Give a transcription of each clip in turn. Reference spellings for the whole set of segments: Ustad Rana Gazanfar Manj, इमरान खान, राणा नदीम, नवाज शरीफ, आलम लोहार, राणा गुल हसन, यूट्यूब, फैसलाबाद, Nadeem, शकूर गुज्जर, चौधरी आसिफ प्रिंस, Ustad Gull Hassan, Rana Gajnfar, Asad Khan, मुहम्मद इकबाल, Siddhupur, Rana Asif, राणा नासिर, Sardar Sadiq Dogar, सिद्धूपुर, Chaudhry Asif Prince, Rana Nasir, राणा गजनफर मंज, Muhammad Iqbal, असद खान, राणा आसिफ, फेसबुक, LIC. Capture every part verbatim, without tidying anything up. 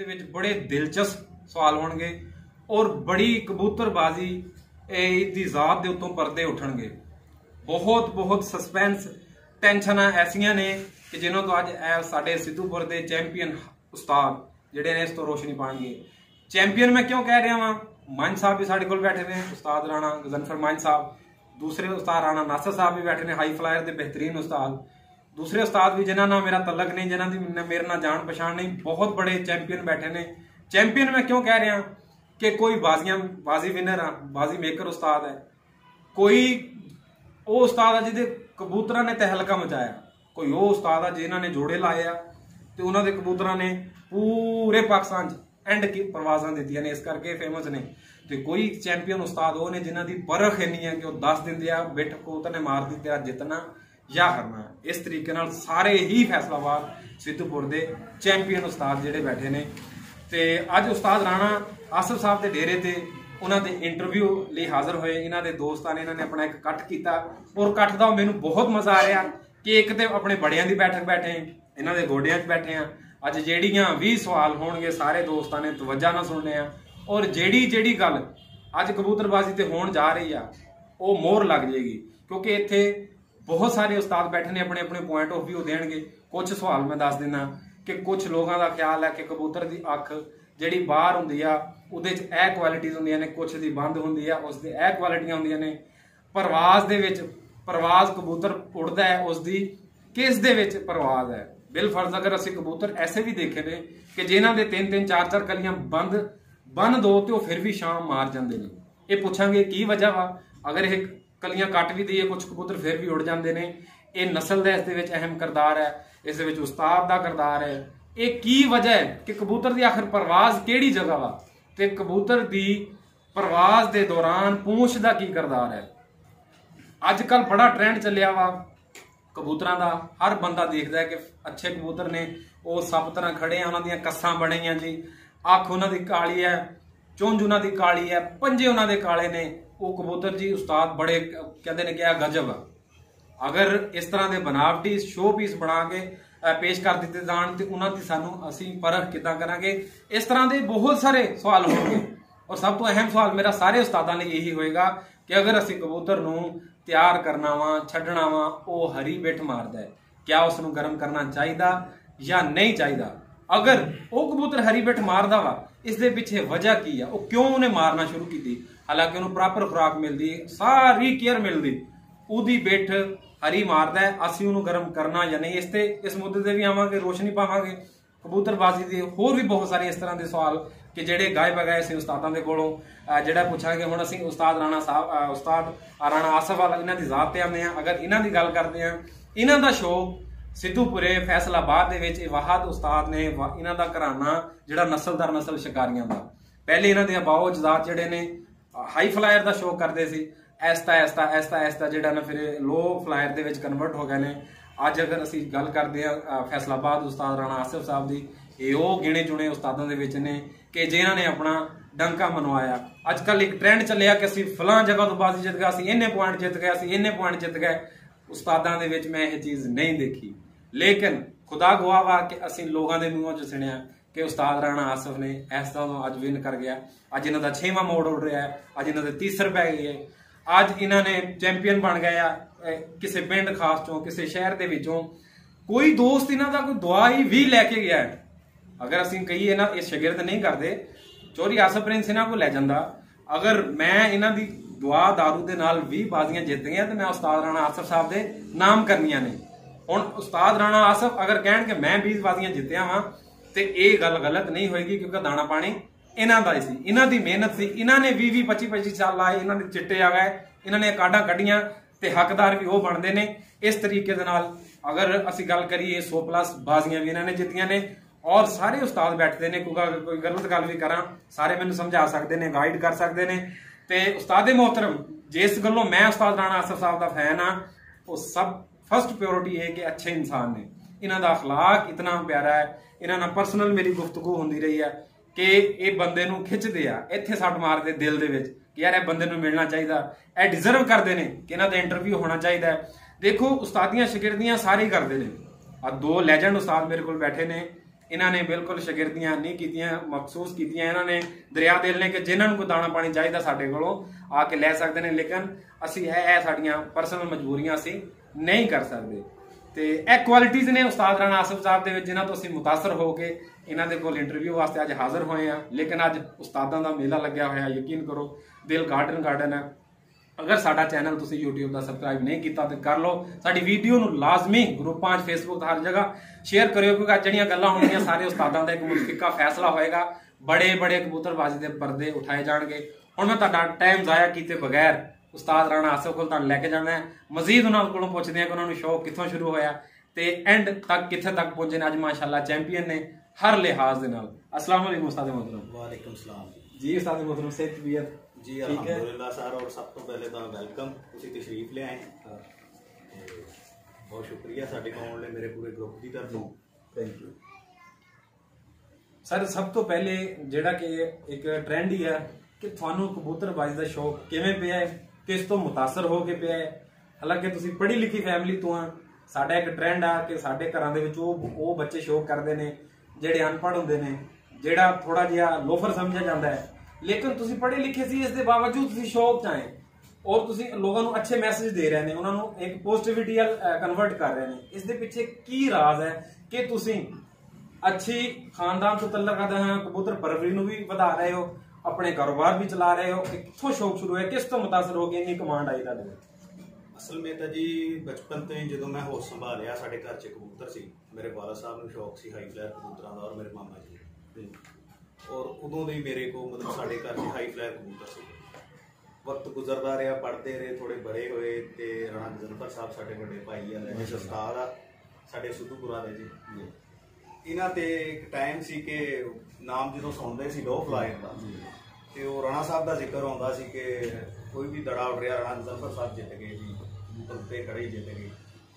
जिसदे विच बड़े दिलचस्प सवाल होणगे और बड़ी कबूतरबाजी इसकी जात के उत्तों परदे उठणगे। बहुत बहुत सस्पेंस टेंशन ऐसियां ने कि जिन्हों तो अज साडे सिद्धूपुर के चैंपीयन उस्ताद जिहड़े ने इस तो रोशनी पाएंगे। चैंपीयन मैं क्यों कह रहा वा, मंज साहब भी साडे कोल बैठे ने, उस्ताद राणा गजनफर मंज साहब, दूसरे उस्ताद राणा नासिर साहब भी बैठे ने, हाई फ्लायर के बेहतरीन उस्ताद, दूसरे उस्ताद भी जिन्हों ना मेरा तलक नहीं, जिन्हों की मेरे ना जान पछाण नहीं, बहुत बड़े चैंपीयन बैठे ने। चैंपीयन मैं क्यों कह रहा कि कोई बाजियां बाजी विनर आ, बाजी मेकर उस्ताद है, कोई वो उस्ताद आ जिहदे कबूतरां ने तहलका मचाया, कोई वो उस्ताद आ जिन्होंने जोड़े लाए आ ते उन्हां दे कबूतरां ने पूरे पाकिस्तान च एंड की परवाजां दित्तियां ने, इस करके फेमस ने। तो कोई चैंपीयन उस्ताद वो ने जिन्हां दी परख इन्नी है कि वो दस दिन दे बिट कबूतर ने मार दित्ते आ जितना या करना। इस तरीके नाल सारे ही फैसलाबाद सिद्धूपुर के चैंपीयन उस्ताद जिहड़े बैठे ने ते अज उस्ताद राणा आसिफ साहब के डेरे ते उन्हां दे इंटरव्यू लिए हाज़र होए। इन्हां दे दोस्तां ने इन्हां ने अपना एक कट किया और कट का मैनू बहुत मज़ा आ रहा कि एक तो अपने बड़ियां की बैठक बैठे, इन्हां दे गोडियां च बैठे हैं। अज जिहड़ियां भी सवाल होणगे सारे दोस्तां ने तवज्जा नाल सुनने हैं और जिहड़ी जिहड़ी गल अज कबूतरबाजी ते होण जा रही आ वो मोहर लग जाएगी, क्योंकि इत्थे बहुत सारे उस्ताद बैठे ने अपने अपने पॉइंट ऑफ व्यू देणगे। कुछ सवाल मैं दस दिना कि कुछ लोगों का ख्याल है कि कबूतर की अख जिहड़ी बाहर हुंदी आ उहदे च ए क्वालिटीज़ हुंदियां ने, कुछ दी बंद हुंदी आ उस दी ए क्वालिटियां हुंदियां ने। परवाज़ दे विच परवाज़ कबूतर उड़दा है उसकी किस दे विच परवाज़ है। बिलफर्ज अगर असीं कबूतर ऐसे भी देखे ने कि जिन्हां दे तीन तीन चार चार कलियां बंद बंद दो तो फिर भी शाम मार जाते हैं। ये पूछांगे की वजह वा, अगर एक कलियां कट भी दईए कुछ कबूतर फिर भी उड़ जाते हैं। ये नस्ल का इसदे विच अहम किरदार है, इस उस्ताद का किरदार है। ये की वजह है कि कबूतर की आखिर परवाज़ किहड़ी जगह वा ते कबूतर की परवाज़ के दौरान पूंछ का की किरदार है। अजकल बड़ा ट्रेंड चलिया वा कबूतरां का, हर बंदा देखता है कि अच्छे कबूतर ने वो सब तरह खड़े हैं, उन्हां दियां कस्सां बणियां जी, अख उन्हां दी काली है, चुंझ उन्हां दी काली है, पंजे उन्हां दे काले ने, वो कबूतर जी उस्ताद बड़े कहते हैं क्या गजब। अगर इस तरह के बनावटी शो पीस बना के पेश कर दिते जान तो उन्होंने सानू असी परख किदां करांगे। इस तरह के बहुत सारे सवाल होंगे और सब तो अहम सवाल मेरा सारे उस्तादां लई यही होएगा कि अगर असी कबूतर नूं तैयार करना वा छड्डना वा वो हरी बिठ मारदा है, क्या उसनूं गर्म करना चाहिदा या नहीं चाहिदा। अगर वो कबूतर हरी बिठ मारदा वा इस दे पिछे वजह की है, वो क्यों उन्हें मारना शुरू की थी। हालांकि उन्हें प्रॉपर खुराक मिलती, सारी केयर मिलती, उदी बिठ हरी मारदा है, असी उन्हें गर्म करना या नहीं। इस ते इस मुद्दे से भी आवांगे, रोशनी पावांगे। कबूतरबाजी के होर भी बहुत सारे इस तरह के सवाल कि जिहड़े गाए बगाए असीं उस्तादां दे कोलों जिहड़ा पुछांगे। हुण असीं उस्ताद राणा साहब उस्ताद राणा आसिफ वाला इन्हां दी जात ते आउंदे हां। अगर इन्हां दी गल करदे हां, इन्हां दा शौक सिद्धूपुरे फैसलाबाद के वाहद उस्ताद ने, इन्हों का घराना जोड़ा नस्ल दर नस्ल शिकारियों का। पहले इन्हों के अबाओ जजात जोड़े ने हाई फ्लायर का शौक करते सी, ऐसता ऐसता ऐसता ऐसता जोड़ा ना फिर लो फ्लायर के कन्वर्ट हो गए ने। अज अगर असी गल करते हैं फैसलाबाद उस्ताद राणा आसिफ साहब की, वो गिने चुने उस्तादों ने कि जिन्हों ने अपना डंका मनवाया। अजकल एक ट्रेंड चलिया कि असी फलां जगह तो बाजी जित गए, असी इन्ने पॉइंट जित गए, असी इन्ने पॉइंट जित गए। उस्तादां दे विच मैं यह चीज़ नहीं देखी, लेकिन खुदा गवाह वा कि असीं लोगों के मूँहों च सुनिया कि उस्ताद राणा आसिफ ने इस तरह अज विन कर गया। अज इन्हां दा छेवां मोड़ उड़ रहा है, अज इन्हां दे तीसर पै गए, अज इन्हां ने चैंपीयन बन गए आ किसी पिंड खास चों किसी शहर के विचों। कोई दोस्त इन्हां दा कोई दुआई भी लैके गया है। अगर असीं कहीए ना ये शागिर्द नहीं करते, चौधरी आसिफ प्रिंस इन्हां को लै जांदा। अगर मैं इन्हां दी दुआ दारू दे नाल भी बाजियां जित गई तो मैं उस्ताद राणा आसिफ साहब दे नाम करनियां ने। हुण उस्ताद राणा आसिफ अगर कहण कि मैं बीस बाजियां जित्तियां वां तो यह गल गलत नहीं होएगी, क्योंकि दाणा पाणी इन्हां दा ही सी, इन्हां दी मेहनत सी, इन्हां ने भी भी पच्ची पच्ची साल लाए, इन्हां दे चिट्टे आ गए, इन्हां ने काढां कढीआं ते हकदार भी वह बनते हैं। इस तरीके दे नाल अगर असीं गल करिए सौ प्लस बाजियां भी इन्हां ने जित्तियां ने और सारे उस्ताद बैठते हैं। क्योंकि कोई गलत गल भी करा सारे मैनूं समझा सकते हैं, गाइड कर सकते हैं। ते उस्ताद मोहतरम जिस गलों मैं उस्ताद राणा आसिफ साहब का फैन हाँ, वो सब फर्स्ट प्योरिटी है कि अच्छे इंसान ने। इन्हों का अखलाक इतना प्यारा है, इन्होंने परसनल मेरी गुफ्तगू होंदी रही है कि ये बंदे नूं खिंचदे आ, इत्थे सट मारदे दिल दे विच कि यार ये बंदे नूं मिलना चाहिए, यह डिजर्व करते हैं कि इन्हों का इंटरव्यू होना चाहिए। देखो उस्तादियां शिगिरदियां सारे करते हैं। दो लैजेंड उस्ताद मेरे को बैठे ने इन्होंने बिल्कुल शागिर्दियां नहीं कीतियां मखसूस कीतियां। इन्होंने दरिया दिल ने कि जिन्होंने को दाना पानी चाहिए साडे कोलों आके लै सकते हैं, लेकिन असी यह साडियां परसनल मजबूरियां असी नहीं कर सकते। तो यह क्वालिटीज़ ने उस्ताद राणा आसिफ साहब के जिन्हों तो असी मुतासर हो के इन्होंने को इंटरव्यू वास्ते अज हाज़र होए हैं। लेकिन अज उस्तादां दा मेला लग्या होया, यकीन करो दिल गार्डन गार्डन है। अगर साडा चैनल तुसी यूट्यूब का सबसक्राइब नहीं किया तो कर लो, साडी वीडियो नू लाजमी ग्रुपां फेसबुक हर जगह शेयर करियो, क्योंकि जिहड़ियां गल्लां होणगियां सारे उस्तादां दा इक मुतफिका फैसला होएगा। बड़े बड़े कबूतरबाजी दे पर्दे उठाए जाणगे। हुण मैं तुहाडा टाइम जाया कीते बगैर उस्ताद राणा आसिफ कोल तुहानू लैके जाणा है। मजीद उन्हां कोलों पुछदे आ कि उन्हां नू शौक कित्थों शुरू होया ते एंड तक कित्थे तक पहुंचे ने। अज माशाअल्लाह चैंपीयन ने हर लिहाज दे नाल। अस्सलाम वालेकुम उस्ताद मोहतरम। वालेकुम सलाम जी उस्ताद मोहतरम, सेहत तबीयत जी अल्हम्दुलिल्लाह सर। और सब तो पहले तो वेलकम, तुसीं तशरीफ ले आए, बहुत शुक्रिया साडे कोल आउण लई मेरे पूरे ग्रुप की तरफों। Thank you sir. सब तो पहले जिहड़ा कि एक ट्रेंड ही है कि तुहानू कबूतरबाजी का शौक किवें पिया है, किस तो मुतासर हो के पिया है? हालांकि तुसीं पढ़ी लिखी फैमिली तो आ, साडा एक ट्रेंड आ कि साडे घरां दे विच ओह ओह बच्चे शौक करदे ने जिहड़े अनपढ़ हुंदे ने, जिहड़ा थोड़ा जिहा लोफर समझिया जांदा है। लेकिन तुसी पढ़े लिखे सी, इसके बावजूद तुसी शौक चाहे और तुसी लोगों को अच्छे मैसेज दे रहे हैं, उन्होंने एक पॉजिटिविटी कन्वर्ट कर रहे हैं। इसके पीछे की राज है कि तुसी अच्छी खानदान तो तल्लक रखते हैं, कबूतर परवरी नू भी वधा रहे हो, अपने कारोबार भी चला रहे हो, कितों शौक शुरू है, किस तो मुतासर हो गया, इन्नी कमांड आई था? असल में तो जी बचपन तो ही जो मैं होश संभालिया साढ़े घर च कबूतर सी, मेरे वाला साहब नू शौक सी हाई फ्लायर कबूतरों का और मेरे मामा जी, और उदों ही मेरे को मतलब साढ़े घर से हाई फ्लायर कबूतर से वक्त गुजरता रहा। पढ़ते रहे, थोड़े बड़े हुए तो राणा गजनफर साहब साढ़े बड़े भाई आए उस्ताद आ साढ़े सिद्धूपुर वाले जी, इन्होंने एक टाइम सी कि नाम जो सुनते सी लोह फ्लायर का, तो राणा साहब का जिक्र आता सी कि कोई भी दड़ा उड़ रहा राणा गजनफर साहब जित गए जी, कबूतर खड़े ही जित गए।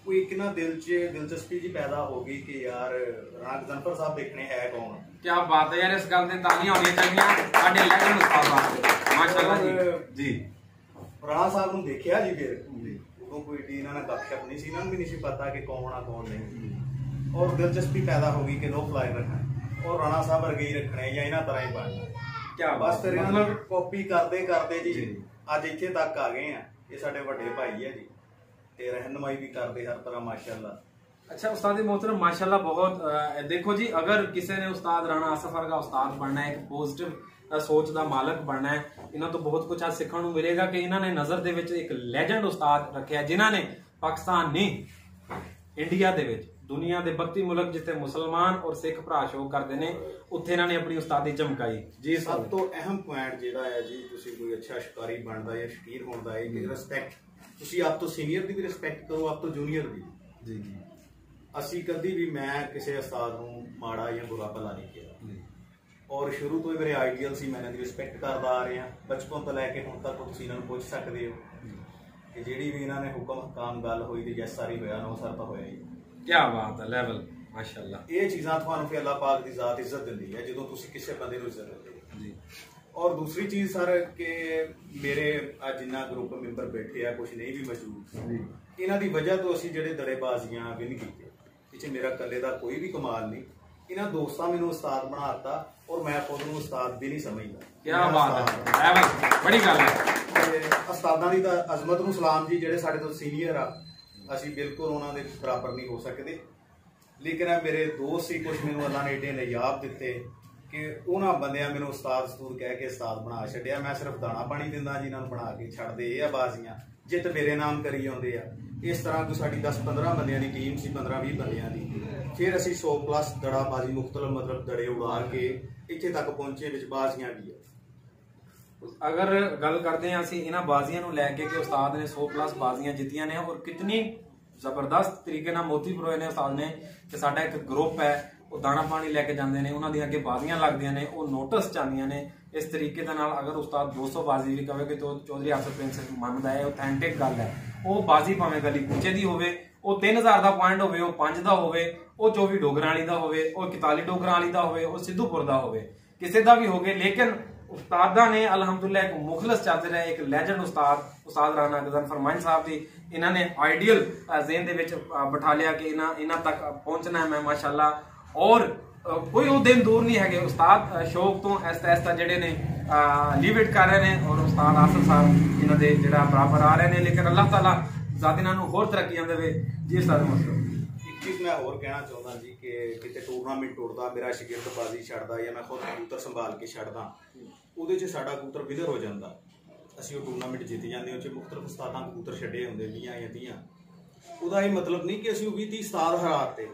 कोई एक ना दिल च दिलचस्पी जी पैदा हो गई कि यार राणा गजनफर साहब देखने है कौन। क्या बात है यार, इस गल ते तालियां होणियां चाहिए माशाल्लाह जी। राणा साहब ने देखा जी, फिर उदों कोई इन्हां नाल गपशप नहीं सी, इन्हां नूं भी नहीं पता कि कौन आ कौन नहीं, और दिलचस्पी पैदा हो गई कि लो फ्लाई रखना और राणा साहब वर्गे ही रखने या इन्हां तरह ही बनना। क्या बस फिर इन्हां नूं कॉपी करते करते जी अज इत्थे तक आ गए हैं। ये साडे वड्डे भाई है जी, रहनुमाई भी करते हर तरह माशाल्लाह। अच्छा उस्ताद मोहतरम माशाल्लाह बहुत आ, देखो जी, अगर किसी ने उस्ताद राणा आसिफ का उस्ताद बनना है, एक पॉजिटिव सोच का मालक बनना है, इन्हों तो बहुत कुछ आज सीखने को मिलेगा कि इन्होंने नज़र दे विच एक लैजेंड उस्ताद रखे जिन्होंने पाकिस्तान नहीं इंडिया दे विच दुनिया के बत्ती मुल्क जिथे मुसलमान और सिख भरा शो करते हैं उत्थे इन्होंने अपनी उस्तादी चमकाई जी। सब तो अहम पॉइंट जो है जी, तुसीं कोई अच्छा शिकारी बनता या शकीर होता है, रिस्पैक्ट ਤੁਸੀਂ ਆਪ ਤੋਂ ਸੀਨੀਅਰ ਦੀ ਵੀ ਰਿਸਪੈਕਟ ਕਰੋ, ਆਪ ਤੋਂ ਜੂਨੀਅਰ ਦੀ ਜੀ ਜੀ। ਅਸੀਂ ਕਦੀ ਵੀ ਮੈਂ ਕਿਸੇ ਉਸਤਾਦ ਨੂੰ ਮਾੜਾ ਜਾਂ ਬੁਰਾ ਭਲਾ ਨਹੀਂ ਕਿਹਾ, ਔਰ ਸ਼ੁਰੂ ਤੋਂ ਹੀ ਮੇਰੇ ਆਈਡੀਅਲ ਸੀ, ਮੈਂ ਇਹਨਾਂ ਦੀ ਰਿਸਪੈਕਟ ਕਰਦਾ ਆ ਰਿਹਾ ਬਚਪਨ ਤੋਂ ਲੈ ਕੇ ਹੁਣ ਤੱਕ। ਤੁਸੀਂ ਇਹਨਾਂ ਨੂੰ ਪੁੱਛ ਸਕਦੇ ਹੋ ਕਿ ਜਿਹੜੀ ਵੀ ਇਹਨਾਂ ਨੇ ਹੁਕਮ ਹਕਾਮ ਗੱਲ ਹੋਈ ਤੇ ਜੈਸਾ ਹੀ ਹੋਇਆ ਨੋ ਸਰ ਤਾਂ ਹੋਇਆ ਹੀ। ਕੀ ਬਾਤ ਹੈ, ਲੈਵਲ ਮਾਸ਼ਾਅੱਲਾ। ਇਹ ਚੀਜ਼ਾਂ ਤੁਹਾਨੂੰ ਫਿਰ ਅੱਲਾਹ ਪਾਕ ਦੀ ਜ਼ਾਤ ਇੱਜ਼ਤ ਦਿੰਦੀ ਹੈ ਜਦੋਂ ਤੁਸੀਂ ਕਿਸੇ ਬੰਦੇ ਨੂੰ ਇੱਜ਼ਤ ਦਿੰਦੇ ਹੋ ਜੀ। और दूसरी चीज़ सर के मेरे आज जिन्ना ग्रुप मैंबर बैठे आ कुछ नहीं भी मौजूद, इन्हां दी वजह तो असीं जिहड़े दड़ेबाजियां विन कीते पिछे मेरा कल्ले दा कोई भी कमाल नहीं। इन्हां दोस्तां मैनूं उस्ताद बनाता और मैं खुद नूं उस्ताद भी नहीं समझदा। क्या बात है, बड़ी गल है। उस्तादां दी तां अज़मत नूं सलाम जी, जिहड़े साडे तों सीनियर आ असीं बिल्कुल उन्हां दे बराबर नहीं हो सकदे, लेकिन मेरे दोस्त ही कुछ मैनूं अल्लाह ने एडे नायाब दित्ते कि उन्होंने बंदियां मैनूं उस्ताद सतूर कह के उस्ताद बना छड्डिया। मैं सिर्फ दाना पानी दिंदा जी, इन्होंने बना के छड्डदे आ बाजियां जित मेरे नाम करी आउंदे आ। इस तरह तो साडी दस पंद्रह बंदियां दी टीम सी, पंद्रह बीस बंदियां दी। फिर असीं सौ प्लस दड़ाबाजी मुख्तलिफ मतलब दड़े उड़ा के इत्थे तक पहुंचे, विच बाजियां भी आ। अगर गल करदे हां असीं इन्हां बाजियां नूं लैके कि उस्ताद ने सौ प्लस बाजियां जीतियां ने और कितनी जबरदस्त तरीके नाल मोती परोए ने उस्ताद ने कि साडा एक ग्रुप है वो दाना पानी लैके जाते हैं, उन्होंने अगे बाजियां लगदियां ने, वो नोटिस चाहदियां ने। इस तरीके नाल अगर उस्ताद दो सौ बाजी भी कहे तो चौधरी आसिफ प्रिंस मनदा है, ऑथेंटिक गल है। वो बाजी भावें गली कुचे दी होवे, वो तीन हज़ार का पॉइंट होवे, वो पाँच दा होवे, वो चौबी डोगरां वाली दा होवे, वो इकताली डोगरां वाली दा होवे, वो सिद्धूपुर दा होवे, किसी दा भी होवे, लेकिन उस्तादा ने अलहमदुल्ला एक मुखलस चादर है, एक लैजेंड उस्ताद उस्ताद राणा गजनफर मंज साहब जी, इन्होंने आइडियल जेहन दे विच बिठा लिया कि इन्हां इन्हां तक पहुँचना है मैं माशाल्लाह। और कोई वो दिन दूर नहीं है कि उस्ताद शौक तो ऐसा ऐसा जोड़े ने लीव इट कर रहे हैं और उस्ताद आसिफ साहब इन्होंने जोड़ा बराबर आ रहे हैं, लेकिन अल्लाह ताला ज़ात इन्हों होर तरक्कियां देवे। जी उस्ताद मसलो चीज़ मैं होर कहना चाहता जी कि कितने टूरनामेंट उड़ता मेरा शिगिर्दबाजी छड़ता या मैं खुद कबूतर संभाल के छड़दा वो साडा कबूतर विधर हो जाता असं वो टूरनामेंट जीत जाते उस मुख्तलिफ उस्तादा कबूतर छड़े होंगे बीह या तीह वह मतलब नहीं कि असं भी तीह उस्ताद हराते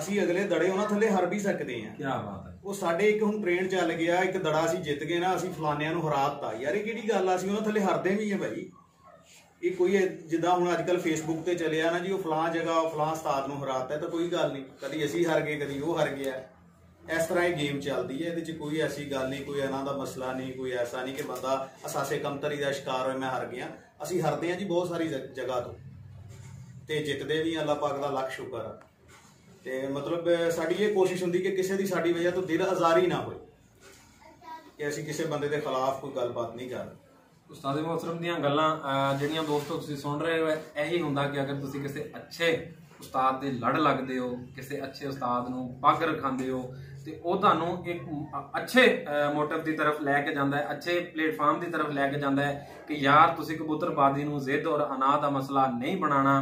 असी अगले दड़े उन्होंने थले हर भी सकते हैं। क्या बात है वो साढ़े एक हम ट्रेन चल गया एक दड़ा असी जित गए ना असं फलानिया हराता यार ये कि गल असी उन्होंने थले हरते भी हैं भाई ये कोई जिदा हूँ अजकल फेसबुक पर चलिया ना जी वो फलां जगह फलां उस्ताद नूं हराता है तो कोई गल नहीं कभी असी हर गए कभी वो हर गया इस तरह ये गेम चलती है ये कोई ऐसी गल नहीं कोई इन्हां दा मसला नहीं कोई ऐसा नहीं कि बंदा असासे कमतरी का शिकार हो मैं हर गया असी हरते हैं जी बहुत सारी जगह तो ते जितते भी अल्लाह पाक का लख शुक्र ते मतलब साड़ी ये कोशिश होंदी कि किसी की साड़ी वजह तो दिल आजारी ना हो कि असी किसी बंदे के खिलाफ कोई गलबात नहीं कर उस्ताद मोहतरम दियां गल्लां जिहड़ियां दोस्तों तुसीं सुन रहे हो यही हुंदा कि अगर तुसीं किसी अच्छे उस्ताद दे लड़ लगदे हो किसी अच्छे उस्ताद नूं पग रखांदे हो तो वह तुहानूं एक अच्छे मोटिव की तरफ लैके जांदा है अच्छे प्लेटफॉर्म की तरफ लैके जांदा है कि यार तुसीं कबूतरबाजी नूं जिद और अना दा मसला नहीं बनाना।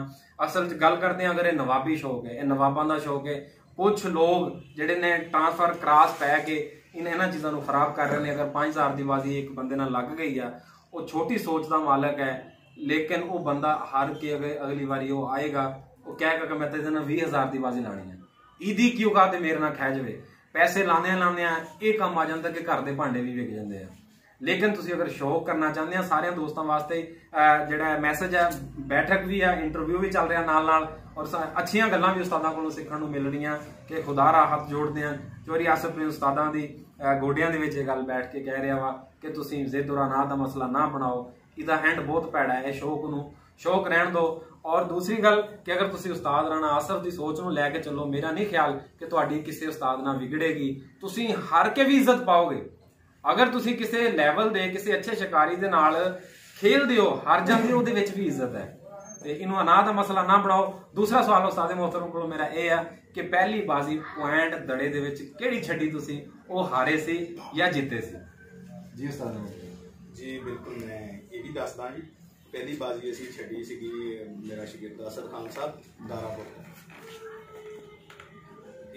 असल च गल करदे आं अगर ये नवाबी शौक है ये नवाबां दा शौक है कुछ लोग जिहड़े ने ट्रांसफर क्रास पै के इन्हां चीज़ां नूं खराब कर रहे हैं। अगर पाँच हज़ार की बाजी एक बंदे नाल लग गई आ वो छोटी सोच का मालक है लेकिन वो बंदा हार के अगर अगली बारी वो आएगा वो कहेगा कि मैं तो भी हज़ार की बाजी लानी है ईदी क्यों का मेरे ना खह जाए पैसे लाने लाने ये काम आ जाता कि घर के भांडे भी विक जाते हैं। लेकिन तुम अगर शौक करना चाहते हैं सारे दोस्तों वास्ते जोड़ा मैसेज है बैठक भी है इंटरव्यू भी चल रहा नाल नाल और अच्छी गल्लां भी उस्तादां कोलों सीखण नूं मिल रही कि खुदा रा हथ जोड़ते हैं चौधरी आसिफ प्रिंस उस्तादां दी गोडियां दे विच ये गल बैठ के कह रहा वा कि तुसीं जिद और अना दा मसला ना बनाओ इहदा हैंड बहुत पैड़ा है शौक नूं शौक रहण दो। और दूसरी गल कि अगर तुसीं उस्ताद राणा आसिफ दी सोच नूं लैके चलो मेरा नहीं ख्याल कि तुहाडी किसी उस्ताद नाल विगड़ेगी तुसीं हार के भी इज्जत पाओगे। अगर तुसीं किसी लैवल दे किसी अच्छे शिकारी दे नाल खेलदे हो हार जांदे हो उहदे विच भी इज्जत है ते इनू अना दा मसला ना बनाओ। दूसरा सवाल उस्ताद मोहतरम को मेरा यह है कि पहली बाजी पॉइंट दड़े दे विच किहड़ी छड्डी तुसी वो हारे से या जीते से? जी उस्ताद जी बिल्कुल मैं ये भी दसदा जी पहली बाजी असी छड्डी सीगी मेरा शागिर्द असद खान साहब दारापुर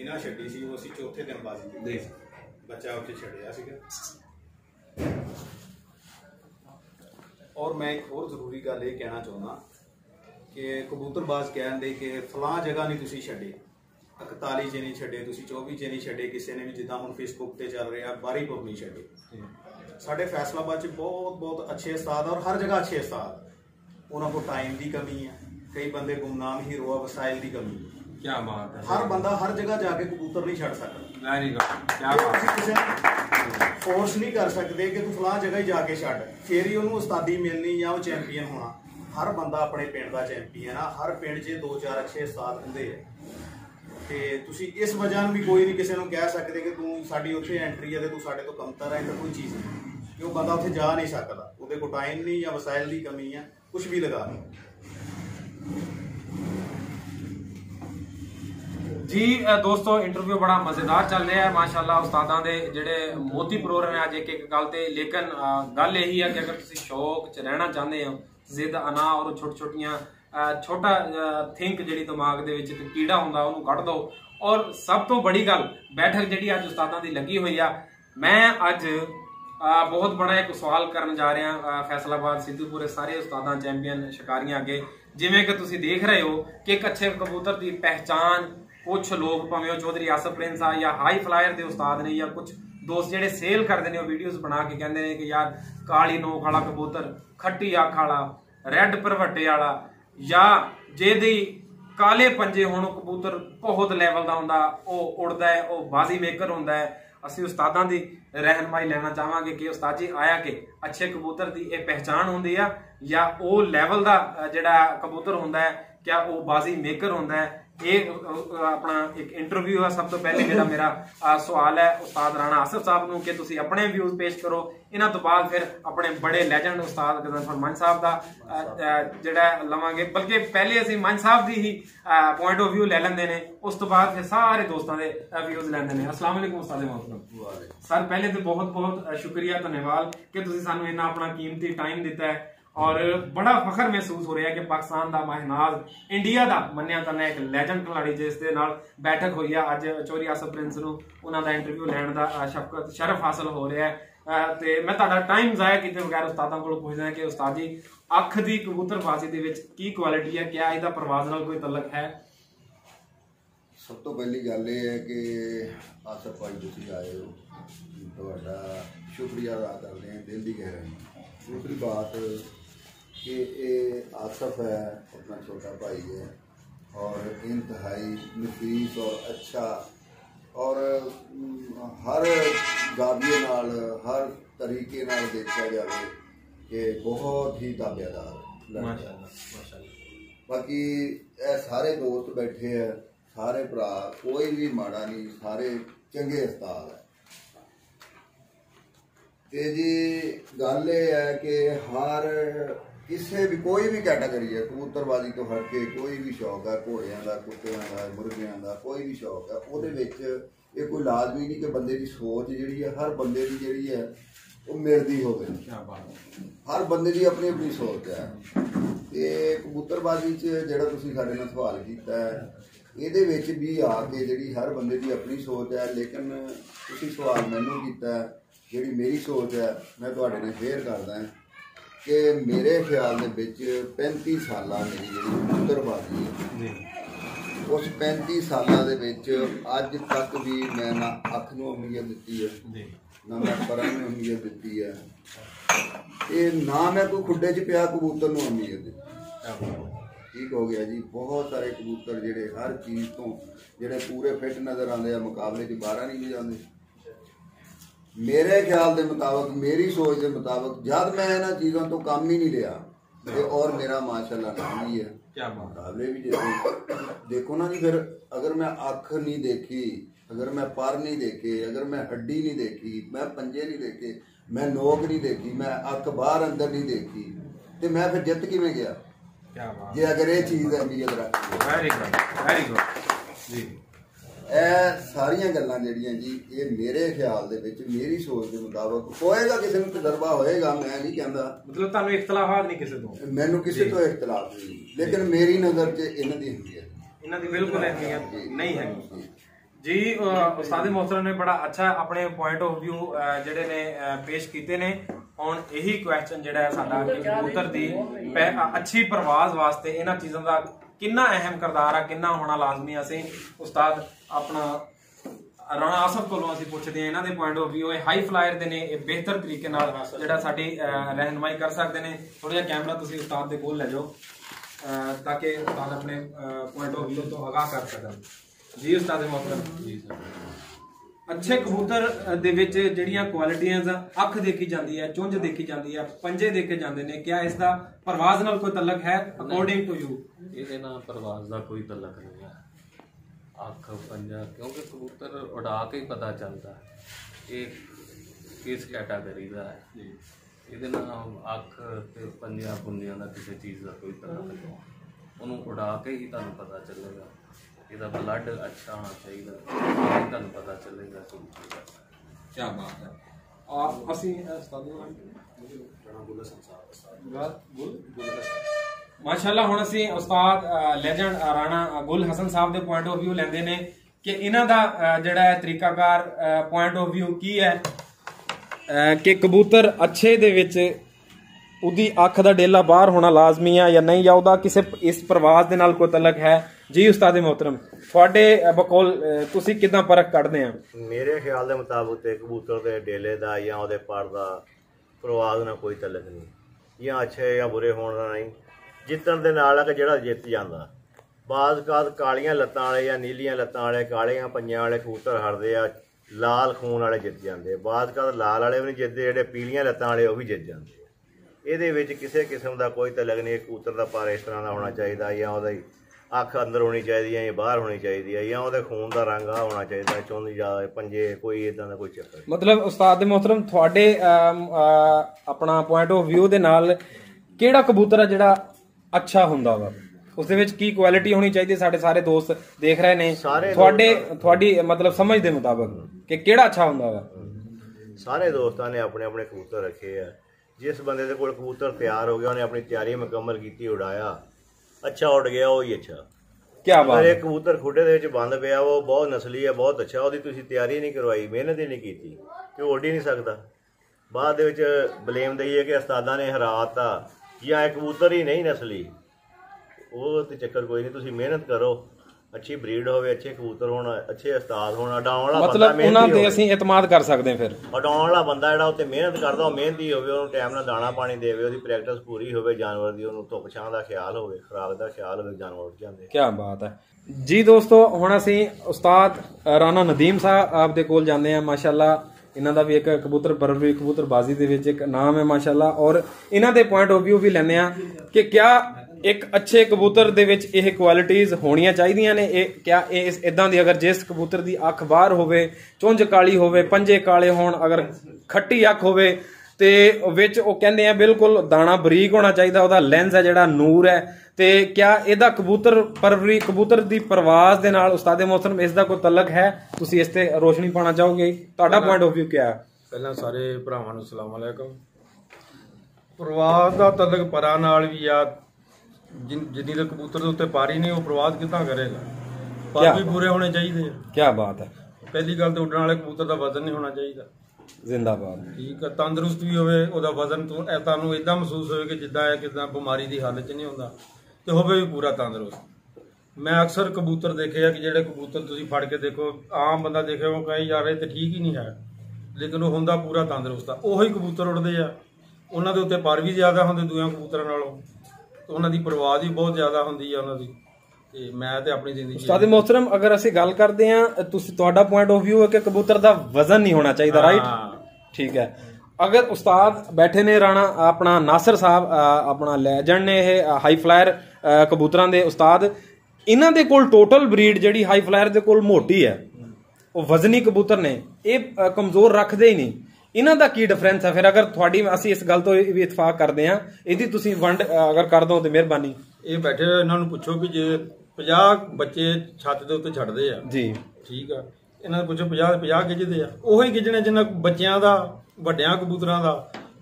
इन्हां छड्डी सी वो असी चौथे दिन बाजी दे बच्चा उत्थे छड्डिया सीगा। और मैं एक होर जरूरी गल ये कहना चाहुंदा कि कबूतरबाज कहते कि फलां जगह नहीं तुसी छड्डे इकताली च नहीं छड्डे तुसी चौबीस च नहीं छड्डे किसी ने भी जिदा हुण फेसबुक पर चल रहा बारीपुर नहीं छड्डे साढ़े फैसलाबाद बहुत बहुत अच्छे उस्ताद और हर जगह अच्छे उस्ताद उन्हां को टाइम की कमी है कई बंदे गुमनाम हीरो वसाइल की कमी क्या बात है हर बंदा हर जगह जाके कबूतर नहीं छड़ सकता क्या बात फोर्स नहीं कर सकते कि तू फलां जगह ही जाके छड़ फिर ही उन्होंने उस्तादी मिलनी या वो चैंपीयन होना हर बंदा अपने पिंड का चैंपीयन आ हर पिंड च दो चार अच्छे उस्ताद होंगे तो तुसी इस वजह भी कोई नहीं किसी को कह सकते कि तू साड़ी उत्थे एंट्री है तो तू साढ़े तो कमतर है तो कोई चीज़ नहीं कि वह बंदा उत्थे जा नहीं सकता उसके कोल टाइम नहीं या वसाइल की कमी है कुछ भी लगा जी। दोस्तों इंटरव्यू बड़ा मज़ेदार चल रहा है माशाल्लाह उस्तादां दे जेहड़े मोती परोर ने अज एक एक गल ते लेकिन गल यही है कि अगर तुसी शौक च रहना चाहते हो जिद अना और छोटी छोटिया छोटा थिंक जी दिमाग के कीड़ा होंदा उन्होंने कढ़ दो। और सब तो बड़ी गल बैठक जी अज उस्तादां दी लगी हुई आ मैं अज बहुत बड़ा एक सवाल करन जा रहा फैसलाबाद सिद्धूपुर सारे उस्तादां चैंपियन शिकारियां अगे जिवें कि तुसीं देख रहे हो कि एक अच्छे कबूतर की पहचान कुछ लोग भावें वह चौधरी आसिफ प्रिंस आ या हाई फ्लायर के उस्ताद ने या कुछ दोस्त जेडे सेल करते हैं वीडियोज़ बना के कहते हैं कि यार काली नोक वाला कबूतर खट्टी अख वाला रेड भरवट्टे वाला या जेदी काले पंजे होने कबूतर बहुत लैवल का होंदा वह उड़ता है वह बाजी मेकर होंदा है। असी उस्तादां दी रहनमाई लेना चाहांगे कि उस्ताद जी आया कि अच्छे कबूतर की यह पहचान होंदी है या वो लैवल का जोड़ा कबूतर होंदा है क्या वो बाजी मेकर होंदा है एक अपना एक इंटरव्यू है। सब तो पहले जो मेरा सवाल है उस्ताद राणा आसिफ साहब नूं कि तुसी अपने व्यूज पेश करो, इन्हां तो बाद फिर अपने बड़े लैजेंड उस्ताद गजनफर मंज साहब दा जिहड़ा लवांगे, बल्कि पहले असीं मंज साहब दी ही पॉइंट ऑफ व्यू ले लैंदे ने, उस तो बाद फिर सारे दोस्तां दे व्यूज लैंदे ने। अस्सलाम वालेकुम उस्ताद मोहतरम सर, पहले तो बहुत बहुत शुक्रिया धन्यवाद कि तुसी सानूं इन्ना अपना कीमती टाइम दिता है और बड़ा फखर महसूस हो रहा है कि पाकिस्तान का माहनाज इंडिया का मनिया तना एक लैजेंड खिलाड़ी जिस दे नाल बैठक हुई है अज चौधरी आसिफ प्रिंस नूं, उन्हां दा इंटरव्यू लैण दा शफकत शरफ हासिल हो रहा है। तो मैं तुहाडा टाइम जाया किते बगैर उस्तादां कोल पुछदा कि उस्ताद जी अख दी कबूतरबाजी दे विच की क्वालिटी है, क्या इसदा परवाज नाल कोई तलक है? सब तो पहली गल यह है कि आसिफ भाई तुसीं आए हो, तुहाडा शुक्रिया अदा कर रहे हैं दिल दी गहराई। दूसरी बात कि ये आसिफ है अपना छोटा भाई है और इंतहाई नफीस और अच्छा और हर गाबिये नाल हर तरीके नाल देखा जाए कि बहुत ही ताबेदार माशाल्लाह। बाकी ये सारे दोस्त बैठे हैं सारे भरा, कोई भी माड़ा नहीं, सारे चंगे उस्ताद है। तो जी गल है कि हर किसी भी कोई भी कैटागरी है कबूतरबाजी तो हट के कोई भी शौक है, घोड़िया का कुत्तिया का मुर्गिया का कोई भी शौक है, वो कोई लाजमी नहीं कि बंदे की सोच जी है हर बंदे की जी है वो मिलती हो गई, हर बंदे की अपनी अपनी सोच है। तो कबूतरबाजी जो साढ़े नाल सवाल किया है ये भी आके जी हर बंदे की अपनी सोच है, लेकिन तुसीं सवाल मैनूं कीता है जी मेरी सोच है मैं तुहाडे नाल शेयर करदा है कि मेरे ख्याल के पैंती साल मेरी जी कबूतरबाजी उस पैंती साल अज तक भी मैं ना अख नूं अहमियत दी है ना मैं परन नूं अहमियत दी है, ये ना मैं कोई खुड्डे च पिया कबूतर नूं अहमियत दी। ठीक हो गया जी, बहुत सारे कबूतर जिहड़े हर चीज़ तो जिहड़े पूरे फिट नज़र आते हैं मुकाबले च बाहर नहीं जाते। मेरे ख्याल के मुताबिक मेरी सोच के मुताबिक जब मैं इन्होंने चीज़ों तो काम ही नहीं लिया तो और मेरा माशाल्लाह नाम ही है क्या मुकाबले भी देखो देखो ना जी। फिर अगर मैं आँख नहीं देखी, अगर मैं पर नहीं देखे, अगर मैं हड्डी नहीं देखी, मैं पंजे नहीं देखे, मैं नोक नहीं देखी, मैं अख बाहर अंदर नहीं देखी तो मैं फिर जित कि में गया जी। अगर ये चीज़ है मेरी अगर यह सारिया गल्लां जिहड़ियां जी ये मेरे ख्याल दे विच मेरी सोच के मुताबिक होएगा, किसी नूं तजर्बा होएगा, मैं नहीं कहता मतलब तुहानूं इख्तलाफात नहीं किसी तो मैनूं किसी तो इख्तलाफ नहीं, लेकिन मेरी नज़र च इन्हां दी अहमियत इन्हां दी बिल्कुल अहमियत नहीं है जी। उस्ताद मोहतरम ने बड़ा अच्छा अपने पॉइंट ऑफ व्यू जिहड़े ने पेश कीते ने। हुण यही क्वेश्चन जिहड़ा साडा कबूतर दी अच्छी परवाज वास्ते इन्हां चीज़ां दा कितना अहम किरदार है, कितना होना लाजमी। असें उस्ताद अपना राणा आसिफ को असीं पुछदे हैं इन्हां दे point of view, high flyer दे ने बेहतर तरीके नाल जिहड़ा साडी रहनुमाई कर सकते हैं। थोड़ा जिहा कैमरा तुसीं उस्ताद दे कोल ले जाओ ताकि उस्ताद अपने पॉइंट ऑफ व्यू तो आगाह कर सकन जी। उस्ताद मोहतरम जी अच्छे कबूतर दे विच जिहड़ियां क्वालिटीज़ अख देखी जाती है, चुंझ देखी जाती है, पंजे देखे जाते हैं, क्या इसका परवाज नाल कोई तलक है? अकॉर्डिंग टू यू ये परवाज का कोई तलक नहीं है अख पंजा, क्योंकि कबूतर उड़ा के ही पता चलता है ये किस कैटागरी का है। ये अख पंजा पुंजिया का किसी चीज़ का कोई तलक नहीं, उन्होंने उड़ा के ही तुहानूं पता चलेगा। ਇਹਦਾ ਬਲੱਡ अच्छा होना चाहिए ਤੁਹਾਨੂੰ पता चलेगा। क्या बात है। आप ਅਸੀਂ माशाल्लाह ਹੁਣ ਅਸੀਂ ਉਸताद ਲੈਜੈਂਡ ਰਾਣਾ ਗੁੱਲ ਹਸਨ ਸਾਹਿਬ ਦੇ ਪੁਆਇੰਟ ਆਫ ਵਿਊ ਲੈਂਦੇ ਨੇ ਕਿ ਇਹਨਾਂ ਦਾ ਜਿਹੜਾ ਤਰੀਕਾਕਾਰ ਪੁਆਇੰਟ ਆਫ ਵਿਊ ਕੀ ਹੈ ਕਿ ਕਬੂਤਰ ਅੱਛੇ ਦੇ ਵਿੱਚ ਉਹਦੀ ਅੱਖ ਦਾ ਡੇਲਾ ਬਾਹਰ ਹੋਣਾ ਲਾਜ਼ਮੀ ਆ ਜਾਂ ਨਹੀਂ, ਜਾਂ ਉਹਦਾ ਕਿਸੇ ਇਸ ਪ੍ਰਵਾਸ ਦੇ ਨਾਲ ਕੋਈ ਤਲਕ है जी। उस्ताद मोहतरम थोड़े बकौल तुसी कितना फर्क कढ़ते हैं? मेरे ख्याल के मुताबिक कबूतर के डेले का या वो पर का परवाज ना कोई तलक नहीं, या अच्छे या बुरे होने नहीं, जितन के नाल है कि जो जित जाता। बाज़ काज कालियां लत्तां वाले या नीलियां लत्तां वाले कालियां पंजां वाले कबूतर हटदे आ, लाल खून वाले जित जाते, बाज़ काज लाल वाले भी नहीं जितते, जिहड़े पीलियां लत्तां वाले वो भी जित जाते। इहदे विच किसी किस्म का कोई तलक नहीं, कबूतर का पर इस तरह का होना चाहिए या अख अंदर होनी चाहिए या बाहर होनी चाहिए या उहदे खून का रंग आ होना चाहिए चौंधी जाए पंजे कोई इदां दा कोई चक्कर। मतलब उस्ताद मोहतरम तुहाडे अपना पॉइंट ऑफ व्यू दे नाल किहड़ा कबूतर है जिहड़ा अच्छा हुंदा वा, उसदे विच की क्वालिटी होनी चाहिए? साडे सारे दोस्त देख रहे ने तुहाडे तुहाडी मतलब समझ दे मुताबिक कि किहड़ा अच्छा हुंदा वा? सारे दोस्तां ने अपने अपने कबूतर रखे है, जिस बंदे दे कोल कबूतर तैयार हो गया उन्हें अपनी तैयारी मुकम्मल की, उड़ाया अच्छा उड़ गया वो ही अच्छा। क्या बात है, कबूतर खुडे के बंद पे वो बहुत नस्ली है बहुत अच्छा, वो तैयारी नहीं करवाई मेहनत ही नहीं की तो उड़ ही नहीं सकता। बाद ब्लेम देइए कि उस्तादां ने हराता या कबूतर ही नहीं नस्ली, वो तो चक्कर कोई नहीं, तुम मेहनत करो अच्छी ब्रीड होवे अच्छे कबूतर होना अच्छे उस्ताद होना उड़ाउण वाला बंदा मतलब उन्हां ते असीं इतमाद कर सकदे। फिर उड़ाउण वाला बंदा जेहड़ा उत्ते मेहनत करदा ओह मेहनती होवे, ओनू टाइम नाल दाना पानी देवे, ओहदी प्रैक्टिस पूरी होवे, जानवर दी ओनू धुप छां दा ख्याल होवे, खुराक दा ख्याल होवे, जानवर उठ जांदे। क्या बात है जी दोस्तों, हुण असीं उस्ताद राणा नदीम साहब आप दे कोल जांदे आ। माशाअल्लाह इन्हां दा वी इक कबूतर परवरिश कबूतरबाजी दे विच इक नाम है माशाअल्लाह, और इन्हां दे पॉइंट ऑफ व्यू वी लैंदे आ कि क्या एक अच्छे कबूतर दे विच यह क्वालिटीज़ होनी चाहिए ने, ए, क्या इस इदा दी अगर जिस कबूतर की अख बाहर होवे चुंझ काली होवे पंजे काले होण अगर खट्टी अख होवे ते विच ओ कहंदे आ बिल्कुल दाना बरीक होना चाहिए, उहदा लेंस है जिहड़ा नूर है, तो क्या इहदा कबूतर परवरी कबूतर की परवाज दे नाल उस्ताद मोहतरम इसका कोई तलक है? तुसीं इस ते रोशनी पाना चाहोगे, तुहाडा पॉइंट ऑफ व्यू क्या है? पहलां सारे भरावां नूं सलाम अलैकुम। परवाज का तलक परां नाल वी आ, जिन जिन्नी तक कबूतर के उत्ते पारी नहीं वो प्रवाद कितना करेगा, पार भी पूरे होने चाहिए। क्या बात है, पहली गल तो उड़न वाले कबूतर का वजन नहीं होना चाहिए। जिंदाबाद। ठीक है, तंदुरुस्त भी होवे, ओदा वजन तो तुहानू इदां महसूस होवे कि जिद्दां है किदां बीमारी की हालत नहीं हुंदा ते होवे भी पूरा तंदुरुस्त। मैं अक्सर कबूतर देखे कि जिहड़े कबूतर तुसीं फड़ के देखो आम बंदा देखे वो कहे यार ये तो ठीक ही नहीं है, लेकिन वो हुंदा पूरा तंदुरुस्त आ, उही कबूतर उड़दे आ, उन्हां दे उत्ते पर भी ज़्यादा हुंदे दूसरे कबूतरां नालों, तो उन्होंने परवाह भी बहुत ज्यादा होंगी है उन्होंने ते मैं ते अपनी जिंदगी। उस्ताद मोहतरम अगर असी गल करते हैं तुहाडा पॉइंट ऑफ व्यू है कि कबूतर का वजन नहीं होना चाहिए, राइट? ठीक है, अगर उस्ताद बैठे ने राणा अपना नासिर साहब अपना लैजेंड ने यह हाई फ्लायर कबूतरां दे उस्ताद, इन्हां दे कोल टोटल ब्रीड जिहड़ी हाई फ्लायर दे कोल मोटी है वो वजनी कबूतर ने, ये कमजोर रखते ही नहीं, इन्हां दा की डिफरेंस है फिर? अगर थोड़ी असी इस गल तो भी इतफाक करते हैं इहदी तुसीं वंड अगर कर दो तो मेहरबानी। ये बैठे इन्हां नूं पुछो भी जे पचास बच्चे छत दे उत्ते छड्डदे आ जी, ठीक है, इन्हां नूं पुछो पचास पचास गिजदे आ, ओही गिजने जिन्हां बच्चों का वड्डियां कबूतरां दा